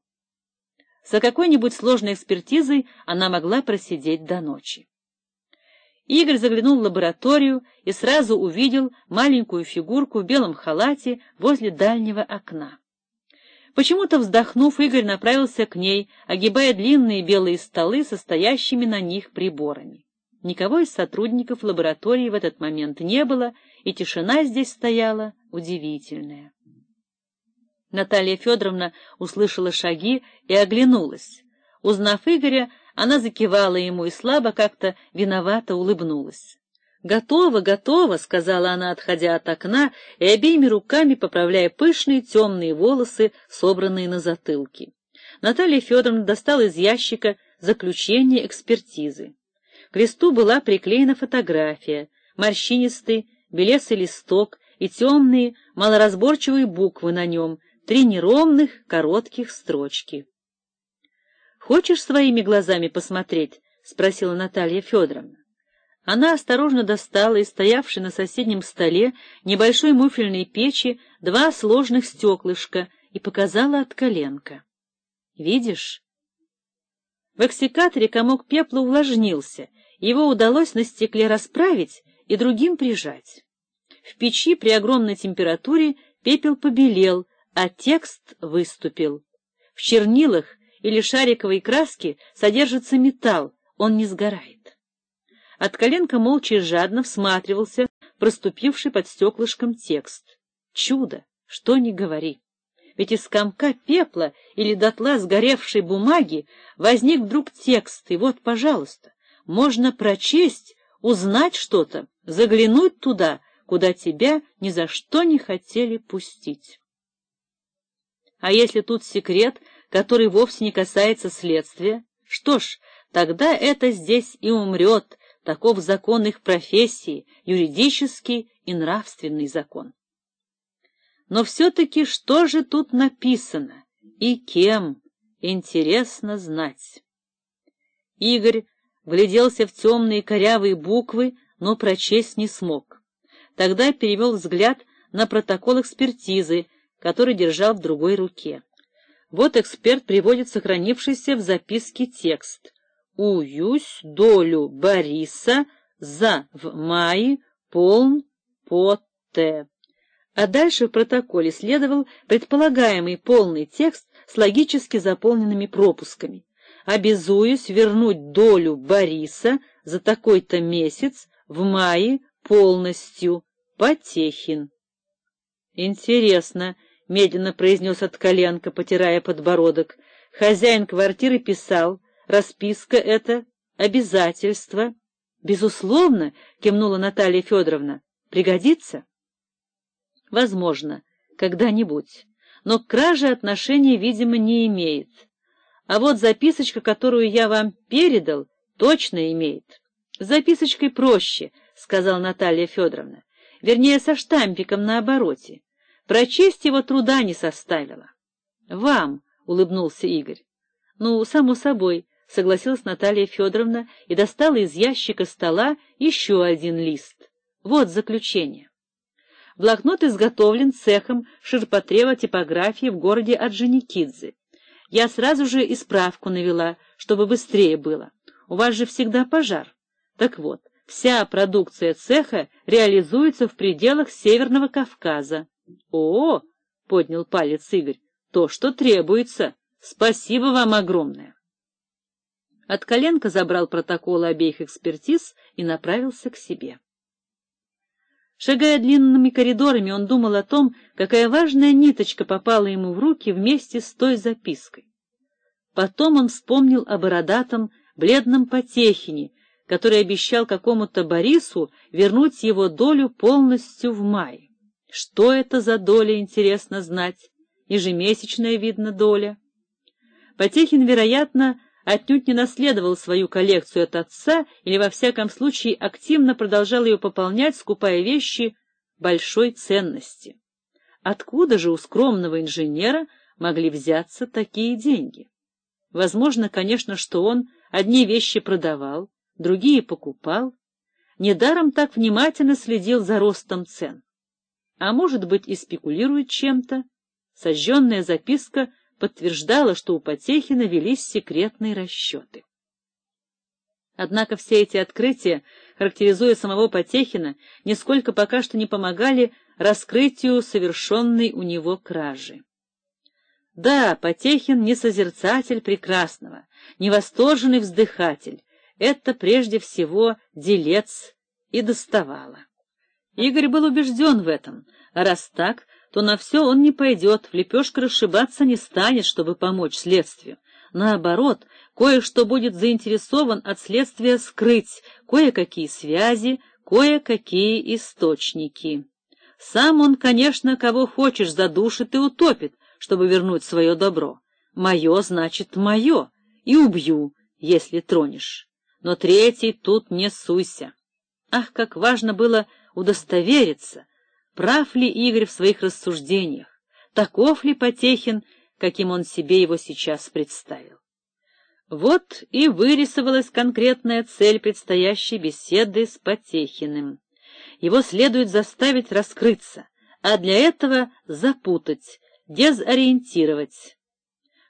За какой-нибудь сложной экспертизой она могла просидеть до ночи. Игорь заглянул в лабораторию и сразу увидел маленькую фигурку в белом халате возле дальнего окна. Почему-то, вздохнув, Игорь направился к ней, огибая длинные белые столы со стоящими на них приборами. Никого из сотрудников лаборатории в этот момент не было, и тишина здесь стояла удивительная. Наталья Федоровна услышала шаги и оглянулась. Узнав Игоря, она закивала ему и слабо как-то виновато улыбнулась. «Готово, готово», — сказала она, отходя от окна и обеими руками поправляя пышные темные волосы, собранные на затылке. Наталья Федоровна достала из ящика заключение экспертизы. К листу была приклеена фотография, морщинистый, белесый листок и темные, малоразборчивые буквы на нем, три неровных, коротких строчки. «Хочешь своими глазами посмотреть?» — спросила Наталья Федоровна. Она осторожно достала из стоявшей на соседнем столе небольшой муфельной печи два сложных стеклышка и показала от коленка. «Видишь?» В эксикаторе комок пепла увлажнился, его удалось на стекле расправить и другим прижать. В печи при огромной температуре пепел побелел, а текст выступил. В чернилах или шариковой краске содержится металл, он не сгорает. От коленка молча и жадно всматривался проступивший под стеклышком текст. Чудо, что ни говори. Ведь из комка пепла или дотла сгоревшей бумаги возник вдруг текст, и вот, пожалуйста, можно прочесть, узнать что-то, заглянуть туда, куда тебя ни за что не хотели пустить. А если тут секрет, который вовсе не касается следствия, что ж, тогда это здесь и умрет, таков закон их профессии, юридический и нравственный закон. Но все-таки что же тут написано и кем, интересно знать. Игорь вгляделся в темные корявые буквы, но прочесть не смог. Тогда перевел взгляд на протокол экспертизы, который держал в другой руке. Вот эксперт приводит сохранившийся в записке текст. «Уюсь долю Бориса за в мае полн по т». А дальше в протоколе следовал предполагаемый полный текст с логически заполненными пропусками. «Обязуюсь вернуть долю Бориса за такой-то месяц в мае полностью. Потехин». «Интересно», — медленно произнес Откаленко, потирая подбородок. «Хозяин квартиры писал. Расписка это. Обязательство». «Безусловно», — кивнула Наталья Федоровна. «Пригодится?» «Возможно, когда-нибудь, но к краже отношения, видимо, не имеет. А вот записочка, которую я вам передал, точно имеет». «С записочкой проще», — сказала Наталья Федоровна, «вернее, со штампиком на обороте. Прочесть его труда не составило». «Вам», — улыбнулся Игорь. «Ну, само собой», — согласилась Наталья Федоровна и достала из ящика стола еще один лист. «Вот заключение». Блокнот изготовлен цехом ширпотреба типографии в городе Орджоникидзе. Я сразу же и справку навела, чтобы быстрее было. У вас же всегда пожар. Так вот, вся продукция цеха реализуется в пределах Северного Кавказа. О, — поднял палец Игорь, — то, что требуется. Спасибо вам огромное. Откаленко забрал протоколы обеих экспертиз и направился к себе. Шагая длинными коридорами, он думал о том, какая важная ниточка попала ему в руки вместе с той запиской. Потом он вспомнил о бородатом, бледном Потехине, который обещал какому-то Борису вернуть его долю полностью в мае. Что это за доля, интересно знать? Ежемесячная, видно, доля. Потехин, вероятно, отнюдь не наследовал свою коллекцию от отца или, во всяком случае, активно продолжал ее пополнять, скупая вещи большой ценности. Откуда же у скромного инженера могли взяться такие деньги? Возможно, конечно, что он одни вещи продавал, другие покупал, недаром так внимательно следил за ростом цен. А может быть, и спекулирует чем-то. Сожженная записка подтверждала, что у Потехина велись секретные расчеты. Однако все эти открытия, характеризуя самого Потехина, нисколько пока что не помогали раскрытию совершенной у него кражи. Да, Потехин не созерцатель прекрасного, не восторженный вздыхатель, это прежде всего делец и доставало. Игорь был убежден в этом, а раз так, то на все он не пойдет, в лепешку расшибаться не станет, чтобы помочь следствию. Наоборот, кое-что будет заинтересован от следствия скрыть, кое-какие связи, кое-какие источники. Сам он, конечно, кого хочешь задушит и утопит, чтобы вернуть свое добро. Мое значит мое, и убью, если тронешь. Но третий тут не суйся. Ах, как важно было удостовериться, прав ли Игорь в своих рассуждениях, таков ли Потехин, каким он себе его сейчас представил. Вот и вырисовалась конкретная цель предстоящей беседы с Потехиным. Его следует заставить раскрыться, а для этого запутать, дезориентировать.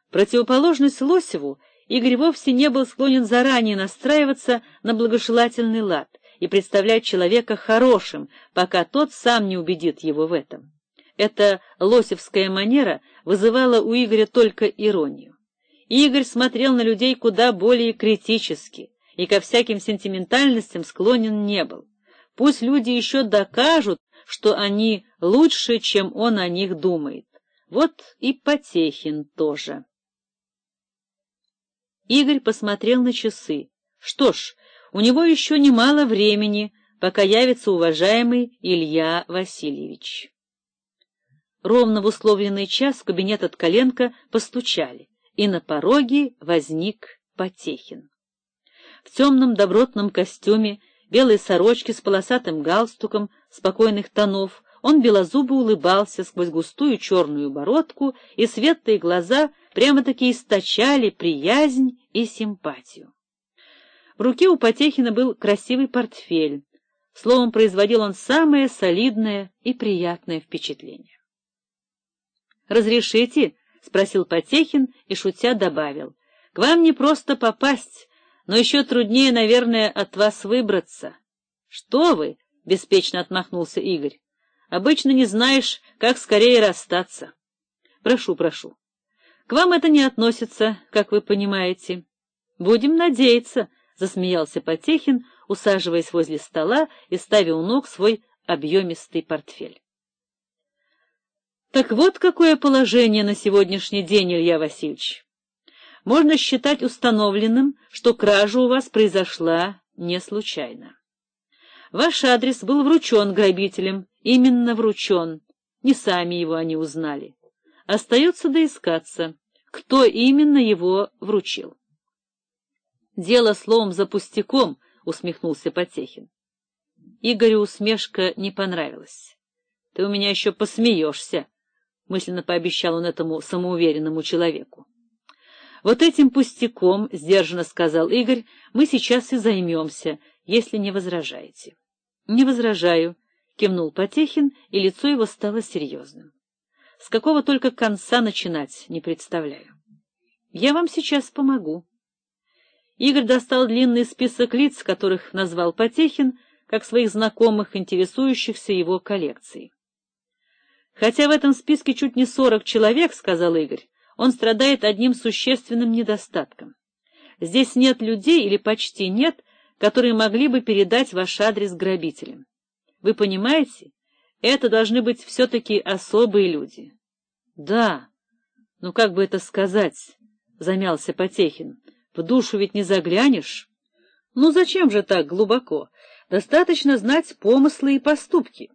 В противоположность Лосеву Игорь вовсе не был склонен заранее настраиваться на благожелательный лад и представлять человека хорошим, пока тот сам не убедит его в этом. Эта лосевская манера вызывала у Игоря только иронию. Игорь смотрел на людей куда более критически и ко всяким сентиментальностям склонен не был. Пусть люди еще докажут, что они лучше, чем он о них думает. Вот и Потехин тоже. Игорь посмотрел на часы. Что ж, у него еще немало времени, пока явится уважаемый Илья Васильевич. Ровно в условленный час в кабинет Откаленко постучали, и на пороге возник Потехин. В темном добротном костюме, белой сорочке с полосатым галстуком спокойных тонов, он белозубо улыбался сквозь густую черную бородку, и светлые глаза прямо-таки источали приязнь и симпатию. В руке у Потехина был красивый портфель. Словом, производил он самое солидное и приятное впечатление. «Разрешите?» — спросил Потехин и, шутя, добавил. «К вам не просто попасть, но еще труднее, наверное, от вас выбраться». «Что вы?» — беспечно отмахнулся Игорь. «Обычно не знаешь, как скорее расстаться». «Прошу, прошу. К вам это не относится, как вы понимаете». «Будем надеяться», — засмеялся Потехин, усаживаясь возле стола и ставя у ног свой объемистый портфель. Так вот какое положение на сегодняшний день, Илья Васильевич. Можно считать установленным, что кража у вас произошла не случайно. Ваш адрес был вручен грабителям, именно вручен, не сами его они узнали. Остается доискаться, кто именно его вручил. Дело словом за пустяком, усмехнулся Потехин. Игорю усмешка не понравилась. Ты у меня еще посмеешься. — мысленно пообещал он этому самоуверенному человеку. — Вот этим пустяком, — сдержанно сказал Игорь, — мы сейчас и займемся, если не возражаете. — Не возражаю, — кивнул Потехин, и лицо его стало серьезным. — С какого только конца начинать, не представляю. — Я вам сейчас помогу. Игорь достал длинный список лиц, которых назвал Потехин, как своих знакомых, интересующихся его коллекцией. «Хотя в этом списке чуть не сорок человек, — сказал Игорь, — он страдает одним существенным недостатком. Здесь нет людей или почти нет, которые могли бы передать ваш адрес грабителям. Вы понимаете, это должны быть все-таки особые люди». «Да, ну как бы это сказать, — замялся Потехин, — в душу ведь не заглянешь. Ну зачем же так глубоко? Достаточно знать помыслы и поступки».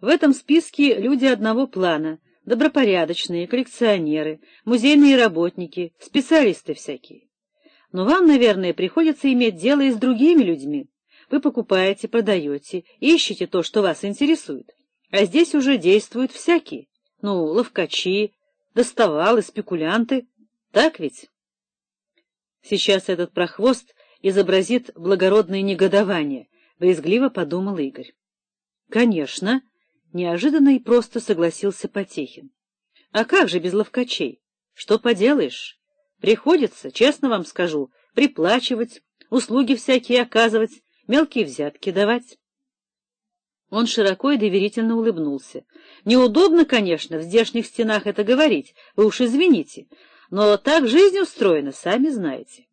В этом списке люди одного плана, добропорядочные, коллекционеры, музейные работники, специалисты всякие. Но вам, наверное, приходится иметь дело и с другими людьми. Вы покупаете, продаете, ищете то, что вас интересует. А здесь уже действуют всякие. Ну, ловкачи, доставалы, спекулянты. Так ведь? Сейчас этот прохвост изобразит благородное негодование, брезгливо подумал Игорь. Конечно. Неожиданно и просто согласился Потехин. — А как же без ловкачей? Что поделаешь? Приходится, честно вам скажу, приплачивать, услуги всякие оказывать, мелкие взятки давать. Он широко и доверительно улыбнулся. — Неудобно, конечно, в здешних стенах это говорить, вы уж извините, но так жизнь устроена, сами знаете.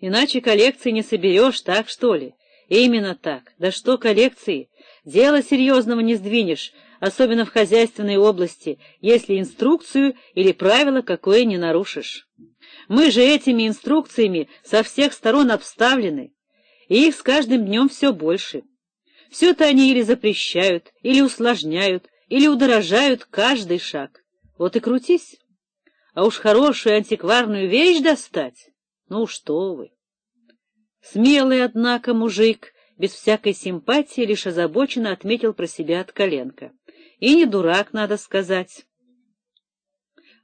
Иначе коллекции не соберешь, так что ли? Именно так. Да что коллекции? Дело серьезного не сдвинешь, особенно в хозяйственной области, если инструкцию или правило какое не нарушишь. Мы же этими инструкциями со всех сторон обставлены, и их с каждым днем все больше. Все-то они или запрещают, или усложняют, или удорожают каждый шаг. Вот и крутись. А уж хорошую антикварную вещь достать? Ну что вы! Смелый, однако, мужик, без всякой симпатии, лишь озабоченно отметил про себя Откаленко. И не дурак, надо сказать.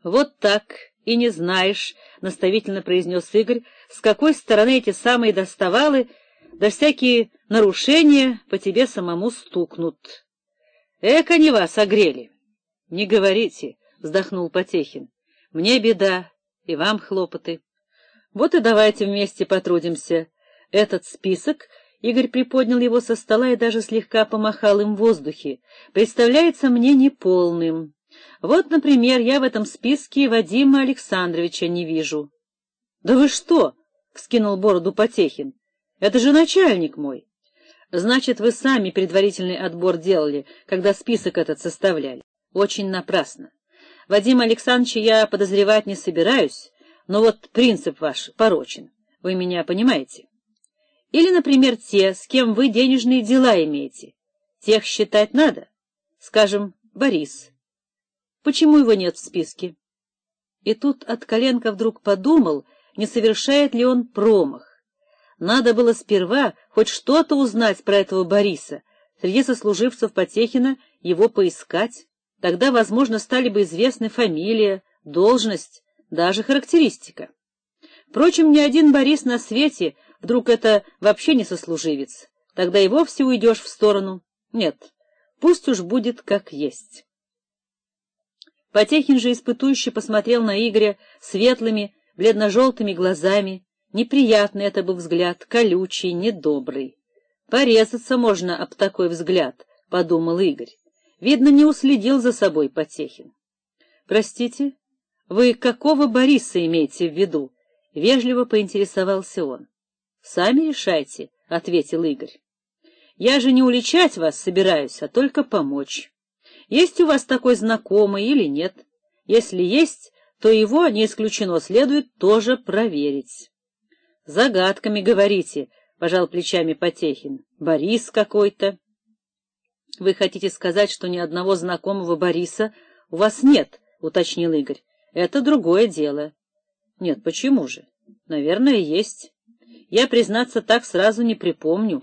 Вот так и не знаешь, — наставительно произнес Игорь, — с какой стороны эти самые доставалы, да всякие нарушения по тебе самому стукнут. Эк, они вас огрели. — Не говорите, — вздохнул Потехин. — Мне беда, и вам хлопоты. Вот и давайте вместе потрудимся. Этот список, Игорь приподнял его со стола и даже слегка помахал им в воздухе, представляется мне неполным. Вот, например, я в этом списке Вадима Александровича не вижу. — Да вы что? — вскинул бороду Потехин. — Это же начальник мой. — Значит, вы сами предварительный отбор делали, когда список этот составляли. Очень напрасно. Вадима Александровича я подозревать не собираюсь, но вот принцип ваш порочен. Вы меня понимаете? Или, например, те, с кем вы денежные дела имеете. Тех считать надо. Скажем, Борис. Почему его нет в списке? И тут Откаленко вдруг подумал, не совершает ли он промах. Надо было сперва хоть что-то узнать про этого Бориса, среди сослуживцев Потехина его поискать. Тогда, возможно, стали бы известны фамилия, должность, даже характеристика. Впрочем, ни один Борис на свете, вдруг это вообще не сослуживец. Тогда и вовсе уйдешь в сторону. Нет, пусть уж будет как есть. Потехин же испытующе посмотрел на Игоря светлыми, бледно-желтыми глазами. Неприятный это был взгляд, колючий, недобрый. «Порезаться можно об такой взгляд», — подумал Игорь. Видно, не уследил за собой Потехин. «Простите, вы какого Бориса имеете в виду?» — вежливо поинтересовался он. «Сами решайте», — ответил Игорь. «Я же не уличать вас собираюсь, а только помочь. Есть у вас такой знакомый или нет? Если есть, то его, не исключено, следует тоже проверить». «Загадками говорите», — пожал плечами Потехин. «Борис какой-то». — Вы хотите сказать, что ни одного знакомого Бориса у вас нет, — уточнил Игорь. — Это другое дело. — Нет, почему же? Наверное, есть. Я, признаться, так сразу не припомню.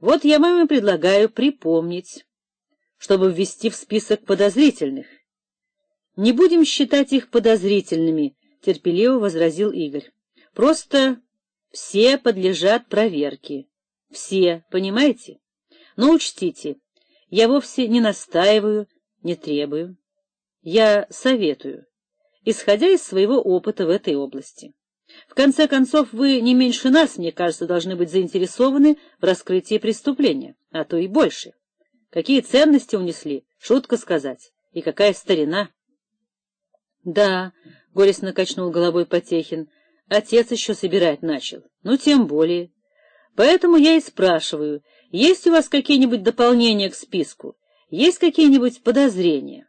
Вот я вам и предлагаю припомнить, чтобы ввести в список подозрительных. — Не будем считать их подозрительными, — терпеливо возразил Игорь. — Просто все подлежат проверке. Все, понимаете? Но учтите, я вовсе не настаиваю, не требую. Я советую, исходя из своего опыта в этой области. В конце концов, вы не меньше нас, мне кажется, должны быть заинтересованы в раскрытии преступления, а то и больше. Какие ценности унесли, шутка сказать, и какая старина. — Да, — горестно качнул головой Потехин, — отец еще собирать начал, ну тем более. Поэтому я и спрашиваю, есть у вас какие-нибудь дополнения к списку? Есть какие-нибудь подозрения?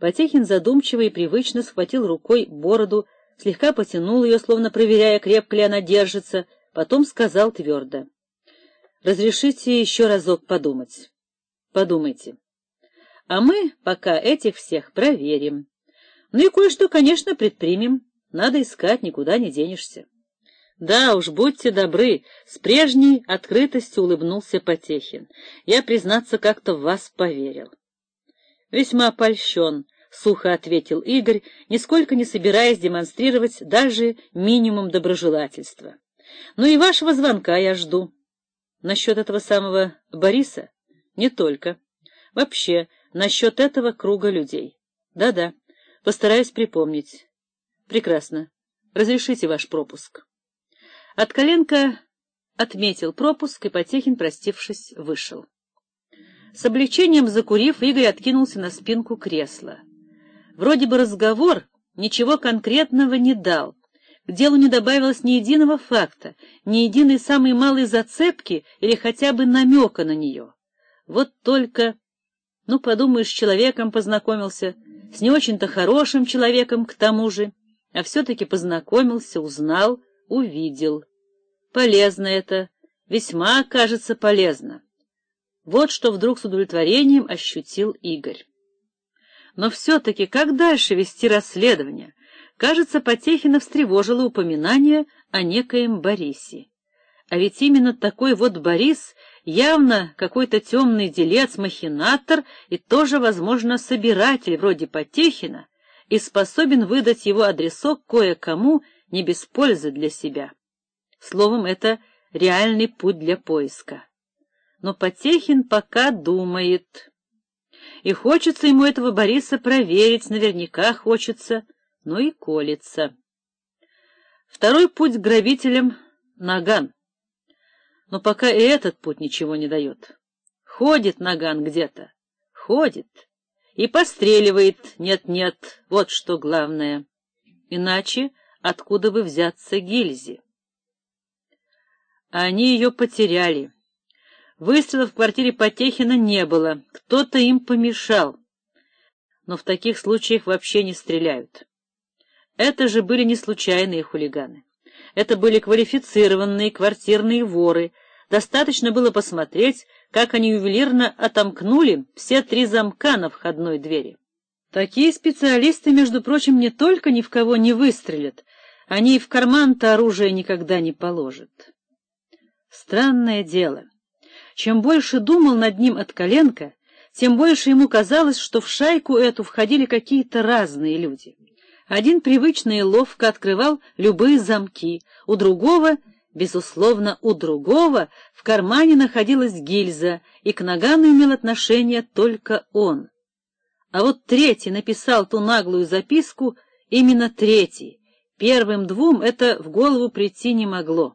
Потехин задумчиво и привычно схватил рукой бороду, слегка потянул ее, словно проверяя, крепко ли она держится, потом сказал твердо. — Разрешите еще разок подумать. — Подумайте. А мы пока этих всех проверим. Ну и кое-что, конечно, предпримем. Надо искать, никуда не денешься. «Да уж, будьте добры!» — с прежней открытостью улыбнулся Потехин. «Я, признаться, как-то в вас поверил». «Весьма польщен», — сухо ответил Игорь, нисколько не собираясь демонстрировать даже минимум доброжелательства. «Ну и вашего звонка я жду». «Насчет этого самого Бориса?» «Не только. Вообще, насчет этого круга людей». «Да-да, постараюсь припомнить». «Прекрасно. Разрешите ваш пропуск». Откаленко отметил пропуск, и Потехин, простившись, вышел. С облегчением закурив, Игорь откинулся на спинку кресла. Вроде бы разговор ничего конкретного не дал. К делу не добавилось ни единого факта, ни единой самой малой зацепки или хотя бы намека на нее. Вот только, ну, подумаешь, с человеком познакомился, с не очень-то хорошим человеком к тому же. а все-таки познакомился, узнал, увидел. Полезно это, весьма, кажется, полезно. Вот что вдруг с удовлетворением ощутил Игорь. Но все-таки как дальше вести расследование? Кажется, Потехина встревожило упоминание о некоем Борисе. А ведь именно такой вот Борис явно какой-то темный делец, махинатор и тоже, возможно, собиратель вроде Потехина, и способен выдать его адресок кое-кому не без пользы для себя. Словом, это реальный путь для поиска. Но Потехин пока думает. И хочется ему этого Бориса проверить, наверняка хочется, но и колется. Второй путь к грабителям — Наган. Но пока и этот путь ничего не дает. Ходит Наган где-то, ходит и постреливает, нет-нет, вот что главное. Иначе откуда бы взяться гильзе? А они ее потеряли. Выстрелов в квартире Потехина не было, кто-то им помешал. Но в таких случаях вообще не стреляют. Это же были не случайные хулиганы. Это были квалифицированные квартирные воры. Достаточно было посмотреть, как они ювелирно отомкнули все три замка на входной двери. Такие специалисты, между прочим, не только ни в кого не выстрелят, они и в карман-то оружие никогда не положат. Странное дело. Чем больше думал над ним Откаленко, тем больше ему казалось, что в шайку эту входили какие-то разные люди. Один привычно и ловко открывал любые замки, у другого, безусловно, у другого, в кармане находилась гильза, и к нагану имел отношение только он. А вот третий написал ту наглую записку, именно третий. Первым двум это в голову прийти не могло.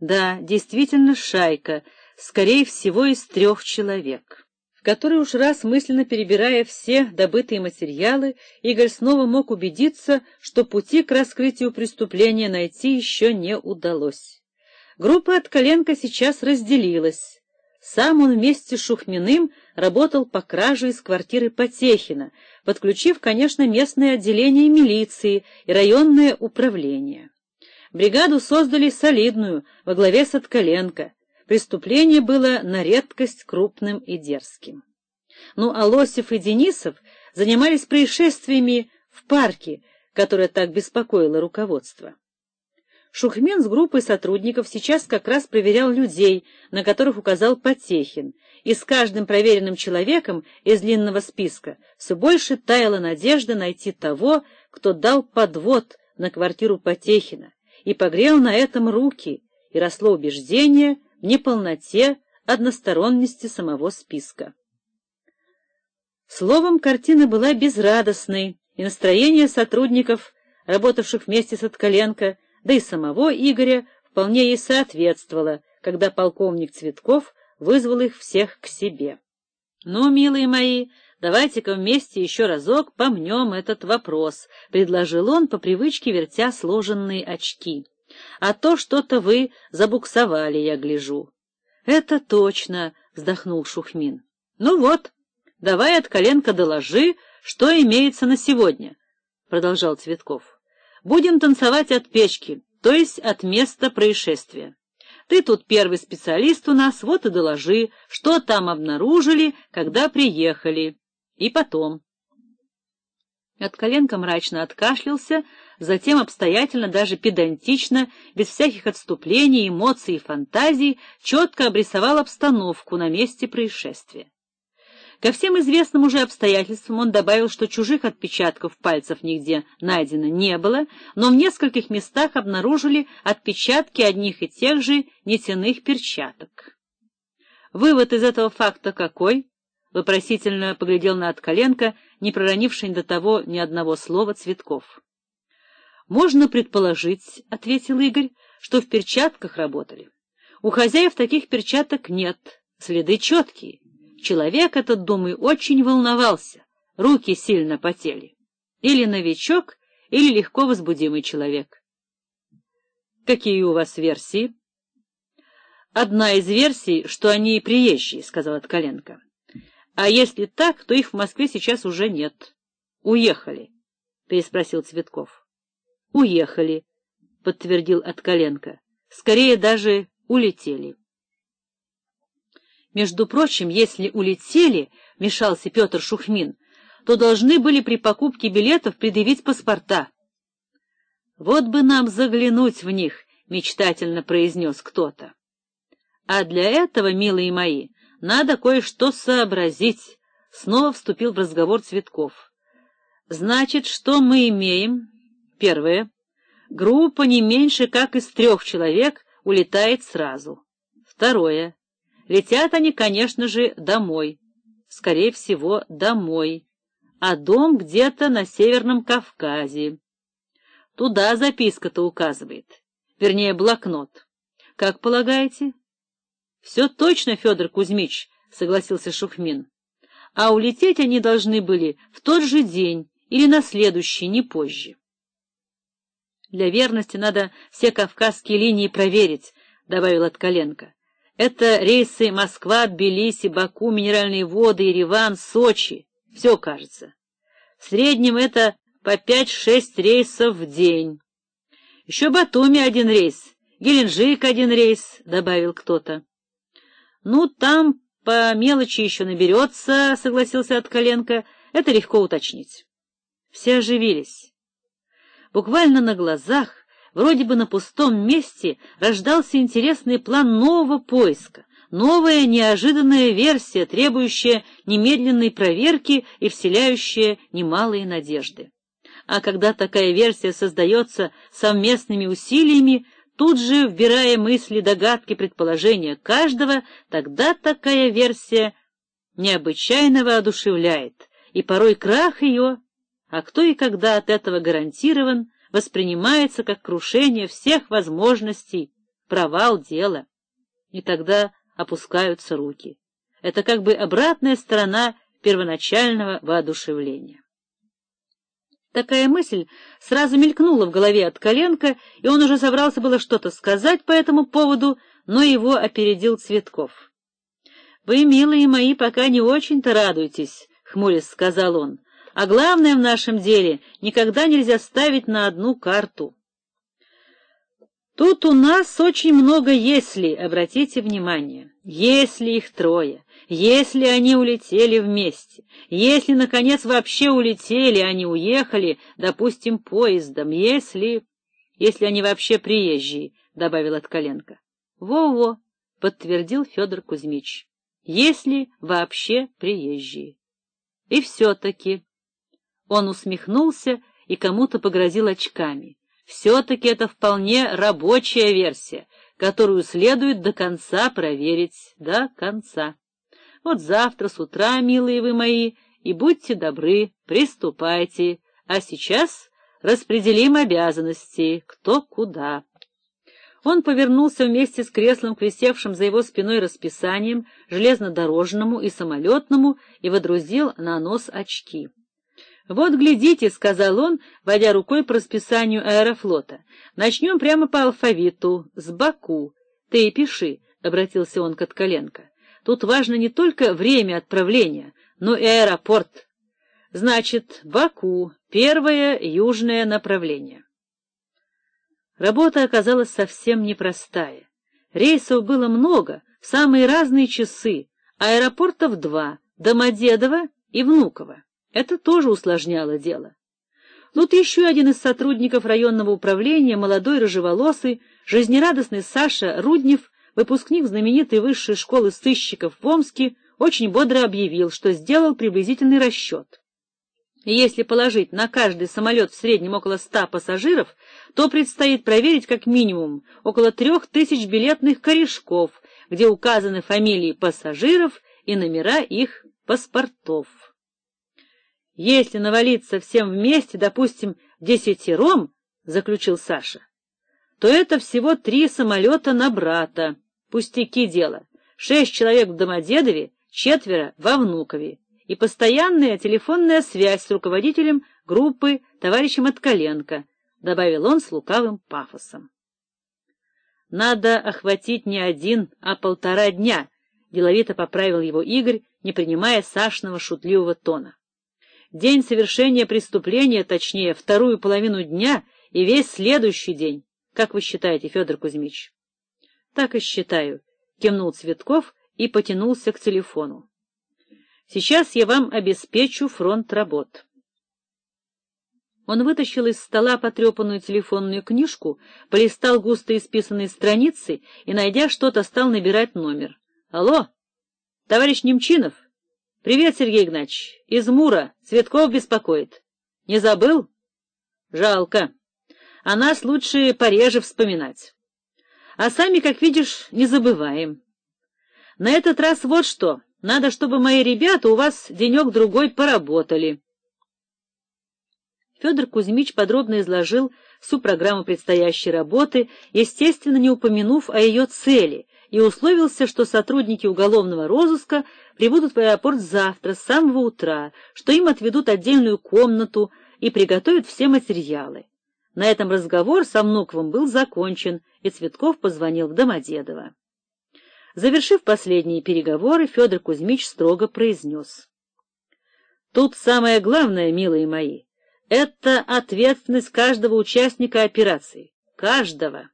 Да, действительно, шайка, скорее всего, из трех человек. В который уж раз, мысленно перебирая все добытые материалы, Игорь снова мог убедиться, что пути к раскрытию преступления найти еще не удалось. Группа Откаленко сейчас разделилась. Сам он вместе с Шухминым работал по краже из квартиры Потехина, подключив, конечно, местное отделение милиции и районное управление. Бригаду создали солидную, во главе с Откаленко. Преступление было на редкость крупным и дерзким. Ну, а Лосев и Денисов занимались происшествиями в парке, которое так беспокоило руководство. Шухмин с группой сотрудников сейчас как раз проверял людей, на которых указал Потехин, и с каждым проверенным человеком из длинного списка все больше таяла надежда найти того, кто дал подвод на квартиру Потехина, и погрел на этом руки, и росло убеждение в неполноте, односторонности самого списка. Словом, картина была безрадостной, и настроение сотрудников, работавших вместе с Откаленко, да и самого Игоря, вполне ей соответствовало, когда полковник Цветков вызвал их всех к себе. «Ну, милые мои, давайте-ка вместе еще разок помнем этот вопрос», — предложил он, по привычке вертя сложенные очки. «А то что-то вы забуксовали, я гляжу». «Это точно», — вздохнул Шухмин. «Ну вот, давай, Откаленко, доложи, что имеется на сегодня», — продолжал Цветков. «Будем танцевать от печки, то есть от места происшествия. Ты тут первый специалист у нас, вот и доложи, что там обнаружили, когда приехали. И потом». Откаленко мрачно откашлялся, затем обстоятельно, даже педантично, без всяких отступлений, эмоций и фантазий, четко обрисовал обстановку на месте происшествия. Ко всем известным уже обстоятельствам он добавил, что чужих отпечатков пальцев нигде найдено не было, но в нескольких местах обнаружили отпечатки одних и тех же нитяных перчаток. «Вывод из этого факта какой?» — вопросительно поглядел на Откаленко, не проронивший до того ни одного слова, Цветков. «Можно предположить, — ответил Игорь, — что в перчатках работали. У хозяев таких перчаток нет, следы четкие. Человек этот, думаю, очень волновался, руки сильно потели. Или новичок, или легко возбудимый человек». «Какие у вас версии?» «Одна из версий, что они приезжие, — сказал Откаленко. — А если так, то их в Москве сейчас уже нет». «Уехали?» — переспросил Цветков. уехали, — подтвердил Откаленко. Скорее даже улетели. Между прочим, если улетели, — вмешался Петр Шухмин, — то должны были при покупке билетов предъявить паспорта. — Вот бы нам заглянуть в них, — мечтательно произнес кто-то. — А для этого, милые мои, надо кое-что сообразить, — снова вступил в разговор Цветков. — Значит, что мы имеем? Первое. Группа не меньше, как из трех человек, улетает сразу. Второе. Летят они, конечно же, домой. Скорее всего, домой. А дом где-то на Северном Кавказе. Туда записка-то указывает. Вернее, блокнот. Как полагаете? Все точно, Федор Кузьмич, согласился Шухмин. А улететь они должны были в тот же день или на следующий, не позже. Для верности надо все кавказские линии проверить, добавил Откаленко. Это рейсы Москва, Тбилиси, Баку, Минеральные воды, Ереван, Сочи. Все, кажется. В среднем это по пять-шесть рейсов в день. Еще Батуми один рейс, Геленджик один рейс, добавил кто-то. Ну, там по мелочи еще наберется, согласился Откаленко. Это легко уточнить. Все оживились. Буквально на глазах, вроде бы на пустом месте, рождался интересный план нового поиска, новая неожиданная версия, требующая немедленной проверки и вселяющая немалые надежды. А когда такая версия создается совместными усилиями, тут же, вбирая мысли, догадки, предположения каждого, тогда такая версия необычайно воодушевляет, и порой крах ее... а кто и когда от этого гарантирован, воспринимается как крушение всех возможностей, провал дела. И тогда опускаются руки. Это как бы обратная сторона первоначального воодушевления. Такая мысль сразу мелькнула в голове Откаленко, и он уже собрался было что-то сказать по этому поводу, но его опередил Цветков. — Вы, милые мои, пока не очень-то радуйтесь, — хмурясь сказал он. А главное в нашем деле никогда нельзя ставить на одну карту. Тут у нас очень много «если», обратите внимание. Если их трое, если они улетели вместе, если, наконец, вообще улетели, а не уехали, допустим, поездом, если... если они вообще приезжие, — добавил Откаленко. Во-во, — подтвердил Федор Кузьмич, — если вообще приезжие. И все-таки... Он усмехнулся и кому-то погрозил очками. Все-таки это вполне рабочая версия, которую следует до конца проверить, до конца. Вот завтра с утра, милые вы мои, и будьте добры, приступайте. А сейчас распределим обязанности, кто куда. Он повернулся вместе с креслом, висевшим за его спиной расписанием, железнодорожному и самолетному, и водрузил на нос очки. «Вот, глядите», — сказал он, водя рукой по расписанию аэрофлота. «Начнем прямо по алфавиту, с Баку. Ты и пиши», — обратился он к Откаленко. «Тут важно не только время отправления, но и аэропорт. Значит, Баку — первое южное направление». Работа оказалась совсем непростая. Рейсов было много, в самые разные часы, аэропортов два — Домодедово и Внуково. Это тоже усложняло дело. Тут еще один из сотрудников районного управления, молодой рыжеволосый, жизнерадостный Саша Руднев, выпускник знаменитой высшей школы сыщиков в Омске, очень бодро объявил, что сделал приблизительный расчет. И если положить на каждый самолет в среднем около ста пассажиров, то предстоит проверить как минимум около трех тысяч билетных корешков, где указаны фамилии пассажиров и номера их паспортов. «Если навалиться всем вместе, допустим, десятером, — заключил Саша, — то это всего три самолета на брата. Пустяки дела. Шесть человек в Домодедове, четверо во Внукове. И постоянная телефонная связь с руководителем группы товарищем Откаленко», — добавил он с лукавым пафосом. «Надо охватить не один, а полтора дня», — деловито поправил его Игорь, не принимая Сашиного шутливого тона. День совершения преступления, точнее, вторую половину дня, и весь следующий день. Как вы считаете, Федор Кузьмич? — Так и считаю, — кивнул Цветков и потянулся к телефону. — Сейчас я вам обеспечу фронт работ. Он вытащил из стола потрепанную телефонную книжку, полистал густо исписанные страницы и, найдя что-то, стал набирать номер. — Алло, товарищ Немчинов? — Привет, Сергей Игнатьевич. Из Мура. Цветков беспокоит. — Не забыл? — Жалко. О нас лучше пореже вспоминать. А сами, как видишь, не забываем. На этот раз вот что. Надо, чтобы мои ребята у вас денек-другой поработали. Федор Кузьмич подробно изложил всю программу предстоящей работы, естественно, не упомянув о ее цели, и условился, что сотрудники уголовного розыска прибудут в аэропорт завтра, с самого утра, что им отведут отдельную комнату и приготовят все материалы. На этом разговор со Внуковым был закончен, и Цветков позвонил в Домодедово. Завершив последние переговоры, Федор Кузьмич строго произнес. «Тут самое главное, милые мои, это ответственность каждого участника операции. Каждого.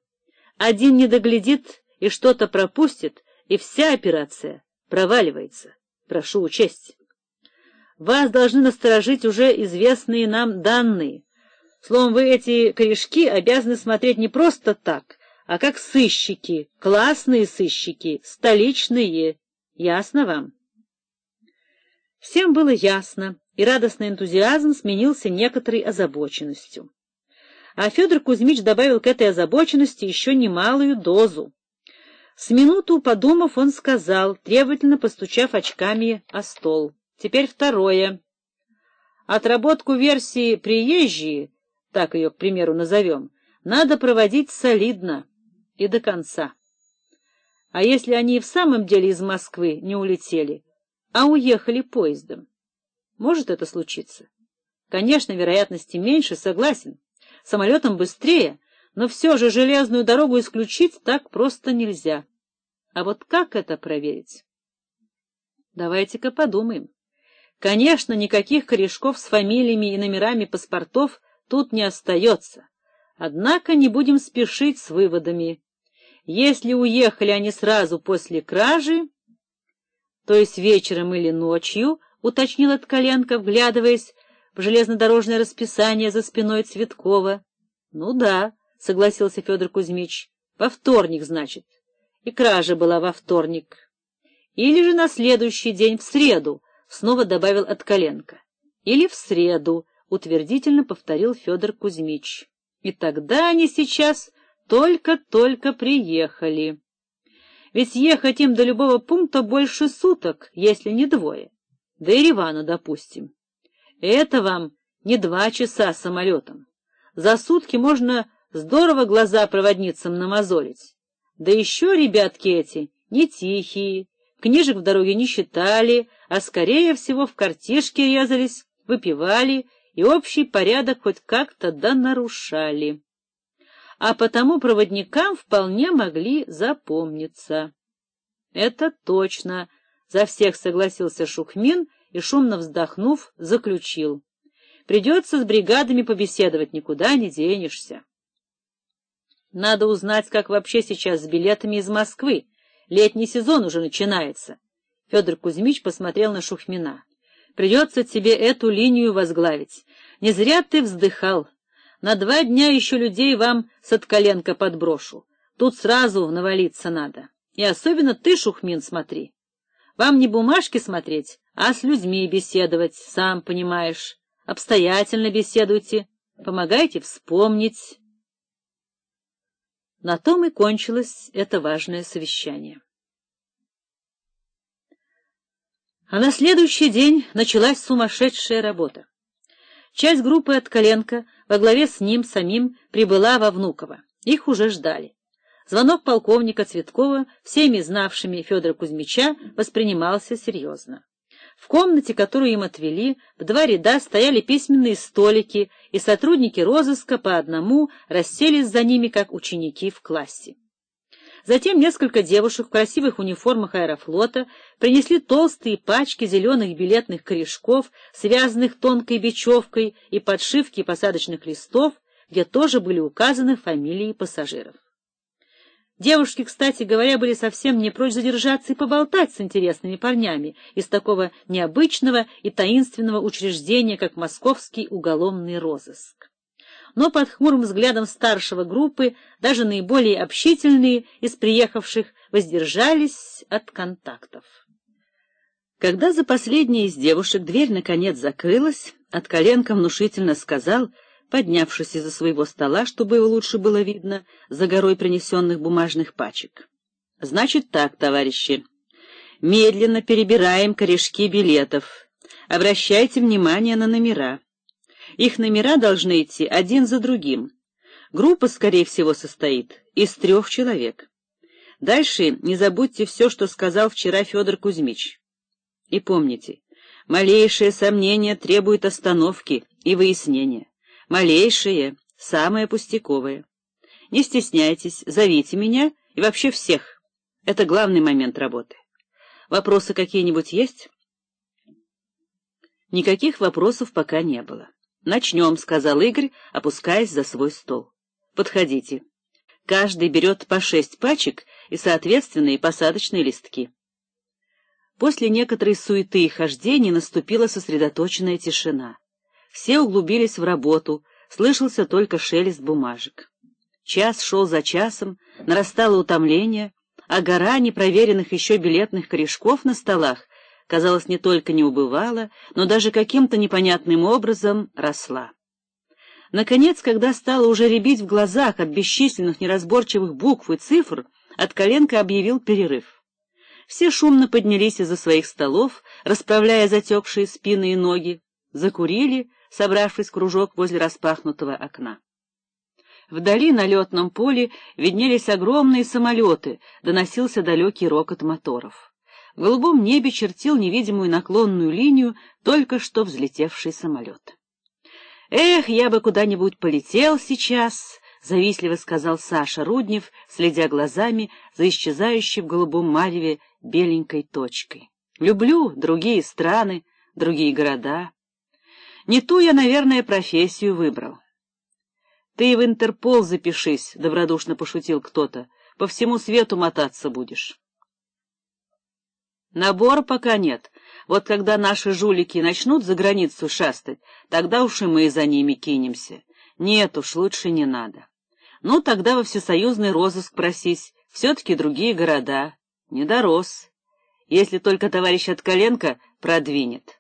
Один не доглядит и что-то пропустит, и вся операция проваливается. Прошу учесть. Вас должны насторожить уже известные нам данные. Словом, вы эти корешки обязаны смотреть не просто так, а как сыщики, классные сыщики, столичные. Ясно вам?» Всем было ясно, и радостный энтузиазм сменился некоторой озабоченностью. А Федор Кузьмич добавил к этой озабоченности еще немалую дозу. С минуту подумав, он сказал, требовательно постучав очками о стол. «Теперь второе. Отработку версии «приезжие», так ее, к примеру, назовем, надо проводить солидно и до конца. А если они и в самом деле из Москвы не улетели, а уехали поездом? Может это случиться? Конечно, вероятности меньше, согласен. Самолетом быстрее, но все же железную дорогу исключить так просто нельзя. А вот как это проверить? Давайте-ка подумаем. Конечно, никаких корешков с фамилиями и номерами паспортов тут не остается. Однако не будем спешить с выводами. Если уехали они сразу после кражи, то есть вечером или ночью, — уточнил Ткаленко, вглядываясь в железнодорожное расписание за спиной Цветкова. — Ну да, — согласился Федор Кузьмич, — во вторник, значит. И кража была во вторник. Или же на следующий день, в среду, — снова добавил Ткаленко. — Или в среду, — утвердительно повторил Федор Кузьмич. И тогда они сейчас только-только приехали. Ведь ехать им до любого пункта больше суток, если не двое. До Еревана, допустим. Это вам не два часа самолетом. За сутки можно здорово глаза проводницам намозолить. Да еще ребятки эти не тихие, книжек в дороге не считали, а скорее всего в картишки резались, выпивали и общий порядок хоть как-то да нарушали. А потому проводникам вполне могли запомниться. Это точно. За всех согласился Шухмин и, шумно вздохнув, заключил. Придется с бригадами побеседовать, никуда не денешься. Надо узнать, как вообще сейчас с билетами из Москвы. Летний сезон уже начинается. Федор Кузьмич посмотрел на Шухмина. Придется тебе эту линию возглавить. Не зря ты вздыхал. На два дня еще людей вам с Откаленко подброшу. Тут сразу навалиться надо. И особенно ты, Шухмин, смотри. Вам не бумажки смотреть, а с людьми беседовать, сам понимаешь. Обстоятельно беседуйте, помогайте вспомнить. На том и кончилось это важное совещание. А на следующий день началась сумасшедшая работа. Часть группы Ткаленко во главе с ним самим прибыла во Внуково. Их уже ждали. Звонок полковника Цветкова, всеми знавшими Федора Кузьмича, воспринимался серьезно. В комнате, которую им отвели, в два ряда стояли письменные столики, и сотрудники розыска по одному расселись за ними, как ученики в классе. Затем несколько девушек в красивых униформах аэрофлота принесли толстые пачки зеленых билетных корешков, связанных тонкой бечевкой и подшивки посадочных листов, где тоже были указаны фамилии пассажиров. Девушки, кстати говоря, были совсем не прочь задержаться и поболтать с интересными парнями из такого необычного и таинственного учреждения, как Московский уголовный розыск. Но под хмурым взглядом старшего группы даже наиболее общительные из приехавших воздержались от контактов. Когда за последней из девушек дверь наконец закрылась, Откаленко внушительно сказал, поднявшись из-за своего стола, чтобы его лучше было видно за горой принесенных бумажных пачек. «Значит так, товарищи, медленно перебираем корешки билетов, обращайте внимание на номера. Их номера должны идти один за другим. Группа, скорее всего, состоит из трех человек. Дальше не забудьте все, что сказал вчера Федор Кузьмич. И помните, малейшее сомнение требует остановки и выяснения. Малейшее, самое пустяковое. Не стесняйтесь, зовите меня и вообще всех. Это главный момент работы. Вопросы какие-нибудь есть?» Никаких вопросов пока не было. «Начнем», — сказал Игорь, опускаясь за свой стол. «Подходите. Каждый берет по шесть пачек и соответственные посадочные листки». После некоторой суеты и хождений наступила сосредоточенная тишина. Все углубились в работу, слышался только шелест бумажек. Час шел за часом, нарастало утомление, а гора непроверенных еще билетных корешков на столах, казалось, не только не убывала, но даже каким-то непонятным образом росла. Наконец, когда стало уже рябить в глазах от бесчисленных неразборчивых букв и цифр, Откаленко объявил перерыв. Все шумно поднялись из-за своих столов, расправляя затекшие спины и ноги, закурили, собравшись в кружок возле распахнутого окна. Вдали на летном поле виднелись огромные самолеты, доносился далекий рокот моторов. В голубом небе чертил невидимую наклонную линию только что взлетевший самолет. «Эх, я бы куда-нибудь полетел сейчас», — завистливо сказал Саша Руднев, следя глазами за исчезающей в голубом мареве беленькой точкой. «Люблю другие страны, другие города. Не ту я, наверное, профессию выбрал». «Ты в Интерпол запишись», — добродушно пошутил кто-то, — «по всему свету мотаться будешь». «Набора пока нет. Вот когда наши жулики начнут за границу шастать, тогда уж и мы за ними кинемся. Нет уж, лучше не надо. Ну, тогда во всесоюзный розыск просись. Все-таки другие города. Не дорос. Если только товарищ Откаленко продвинет».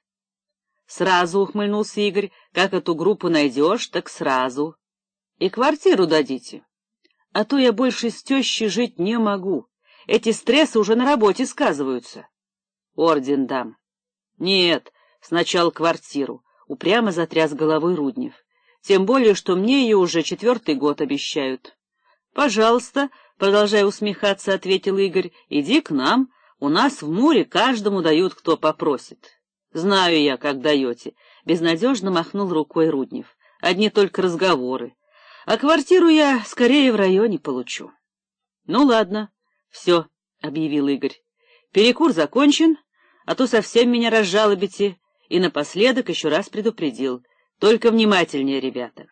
«Сразу», — ухмыльнулся Игорь, — «как эту группу найдешь, так сразу. И квартиру дадите. А то я больше с тещей жить не могу. Эти стрессы уже на работе сказываются». «Орден дам». «Нет, сначала квартиру», — упрямо затряс головой Руднев. «Тем более, что мне ее уже четвертый год обещают». «Пожалуйста», — продолжая усмехаться, ответил Игорь, — «иди к нам. У нас в Муре каждому дают, кто попросит». «Знаю я, как даете», — безнадежно махнул рукой Руднев. «Одни только разговоры. А квартиру я скорее в районе получу». «Ну ладно, все», — объявил Игорь. «Перекур закончен, а то совсем меня разжалобите». И напоследок еще раз предупредил: «Только внимательнее, ребята».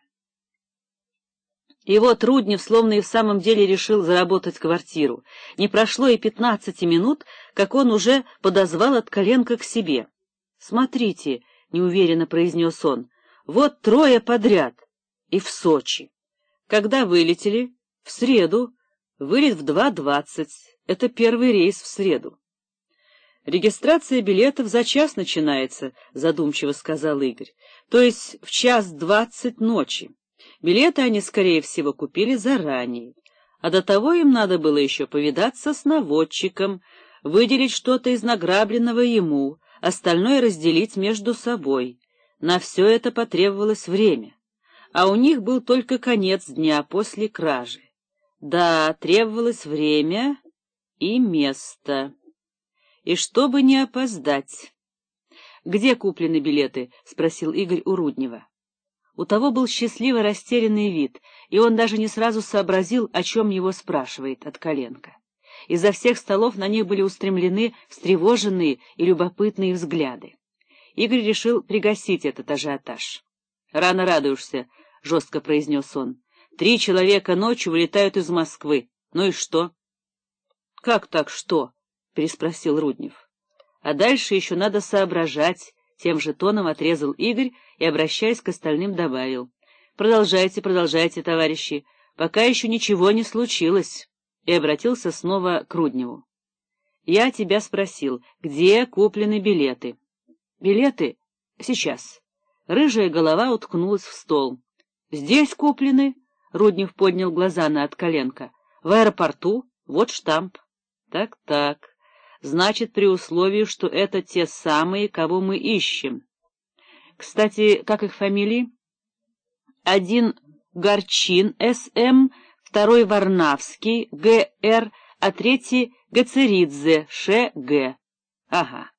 И вот Руднев словно и в самом деле решил заработать квартиру. Не прошло и пятнадцати минут, как он уже подозвал Откаленко к себе. «Смотрите», — неуверенно произнес он, — «вот трое подряд. И в Сочи. Когда вылетели? В среду. Вылет в два двадцать. Это первый рейс в среду». «Регистрация билетов за час начинается», — задумчиво сказал Игорь. «То есть в час двадцать ночи. Билеты они, скорее всего, купили заранее. А до того им надо было еще повидаться с наводчиком, выделить что-то из награбленного ему, остальное разделить между собой. На все это потребовалось время. А у них был только конец дня после кражи. Да, требовалось время и место. И чтобы не опоздать». «Где куплены билеты?» — спросил Игорь у Руднева. У того был счастливо растерянный вид, и он даже не сразу сообразил, о чем его спрашивает Откаленко. Из-за всех столов на них были устремлены встревоженные и любопытные взгляды. Игорь решил пригасить этот ажиотаж. «Рано радуешься», — — жестко произнес он. — Три человека ночью вылетают из Москвы. Ну и что? — Как так что? — переспросил Руднев. — А дальше еще надо соображать, — тем же тоном отрезал Игорь и, обращаясь к остальным, добавил. — Продолжайте, продолжайте, товарищи, пока еще ничего не случилось. И обратился снова к Рудневу. — Я тебя спросил, где куплены билеты? — Билеты? Сейчас. Рыжая голова уткнулась в стол. — Здесь куплены? — Руднев поднял глаза на Откаленко. — В аэропорту? Вот штамп. Так, — Так-так. Значит, при условии, что это те самые, кого мы ищем. Кстати, как их фамилии? Один Горчин С М, второй Варнавский Г Р, а третий Гацеридзе Ш Г. Ага.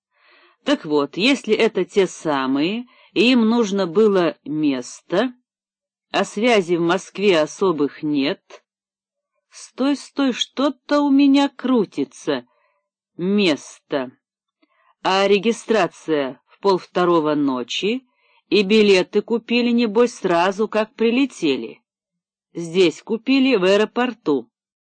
Так вот, если это те самые, и им нужно было место, а связи в Москве особых нет... Стой, стой, что-то у меня крутится... Место. А регистрация в полвторого ночи, и билеты купили, небось, сразу, как прилетели. Здесь купили, в аэропорту.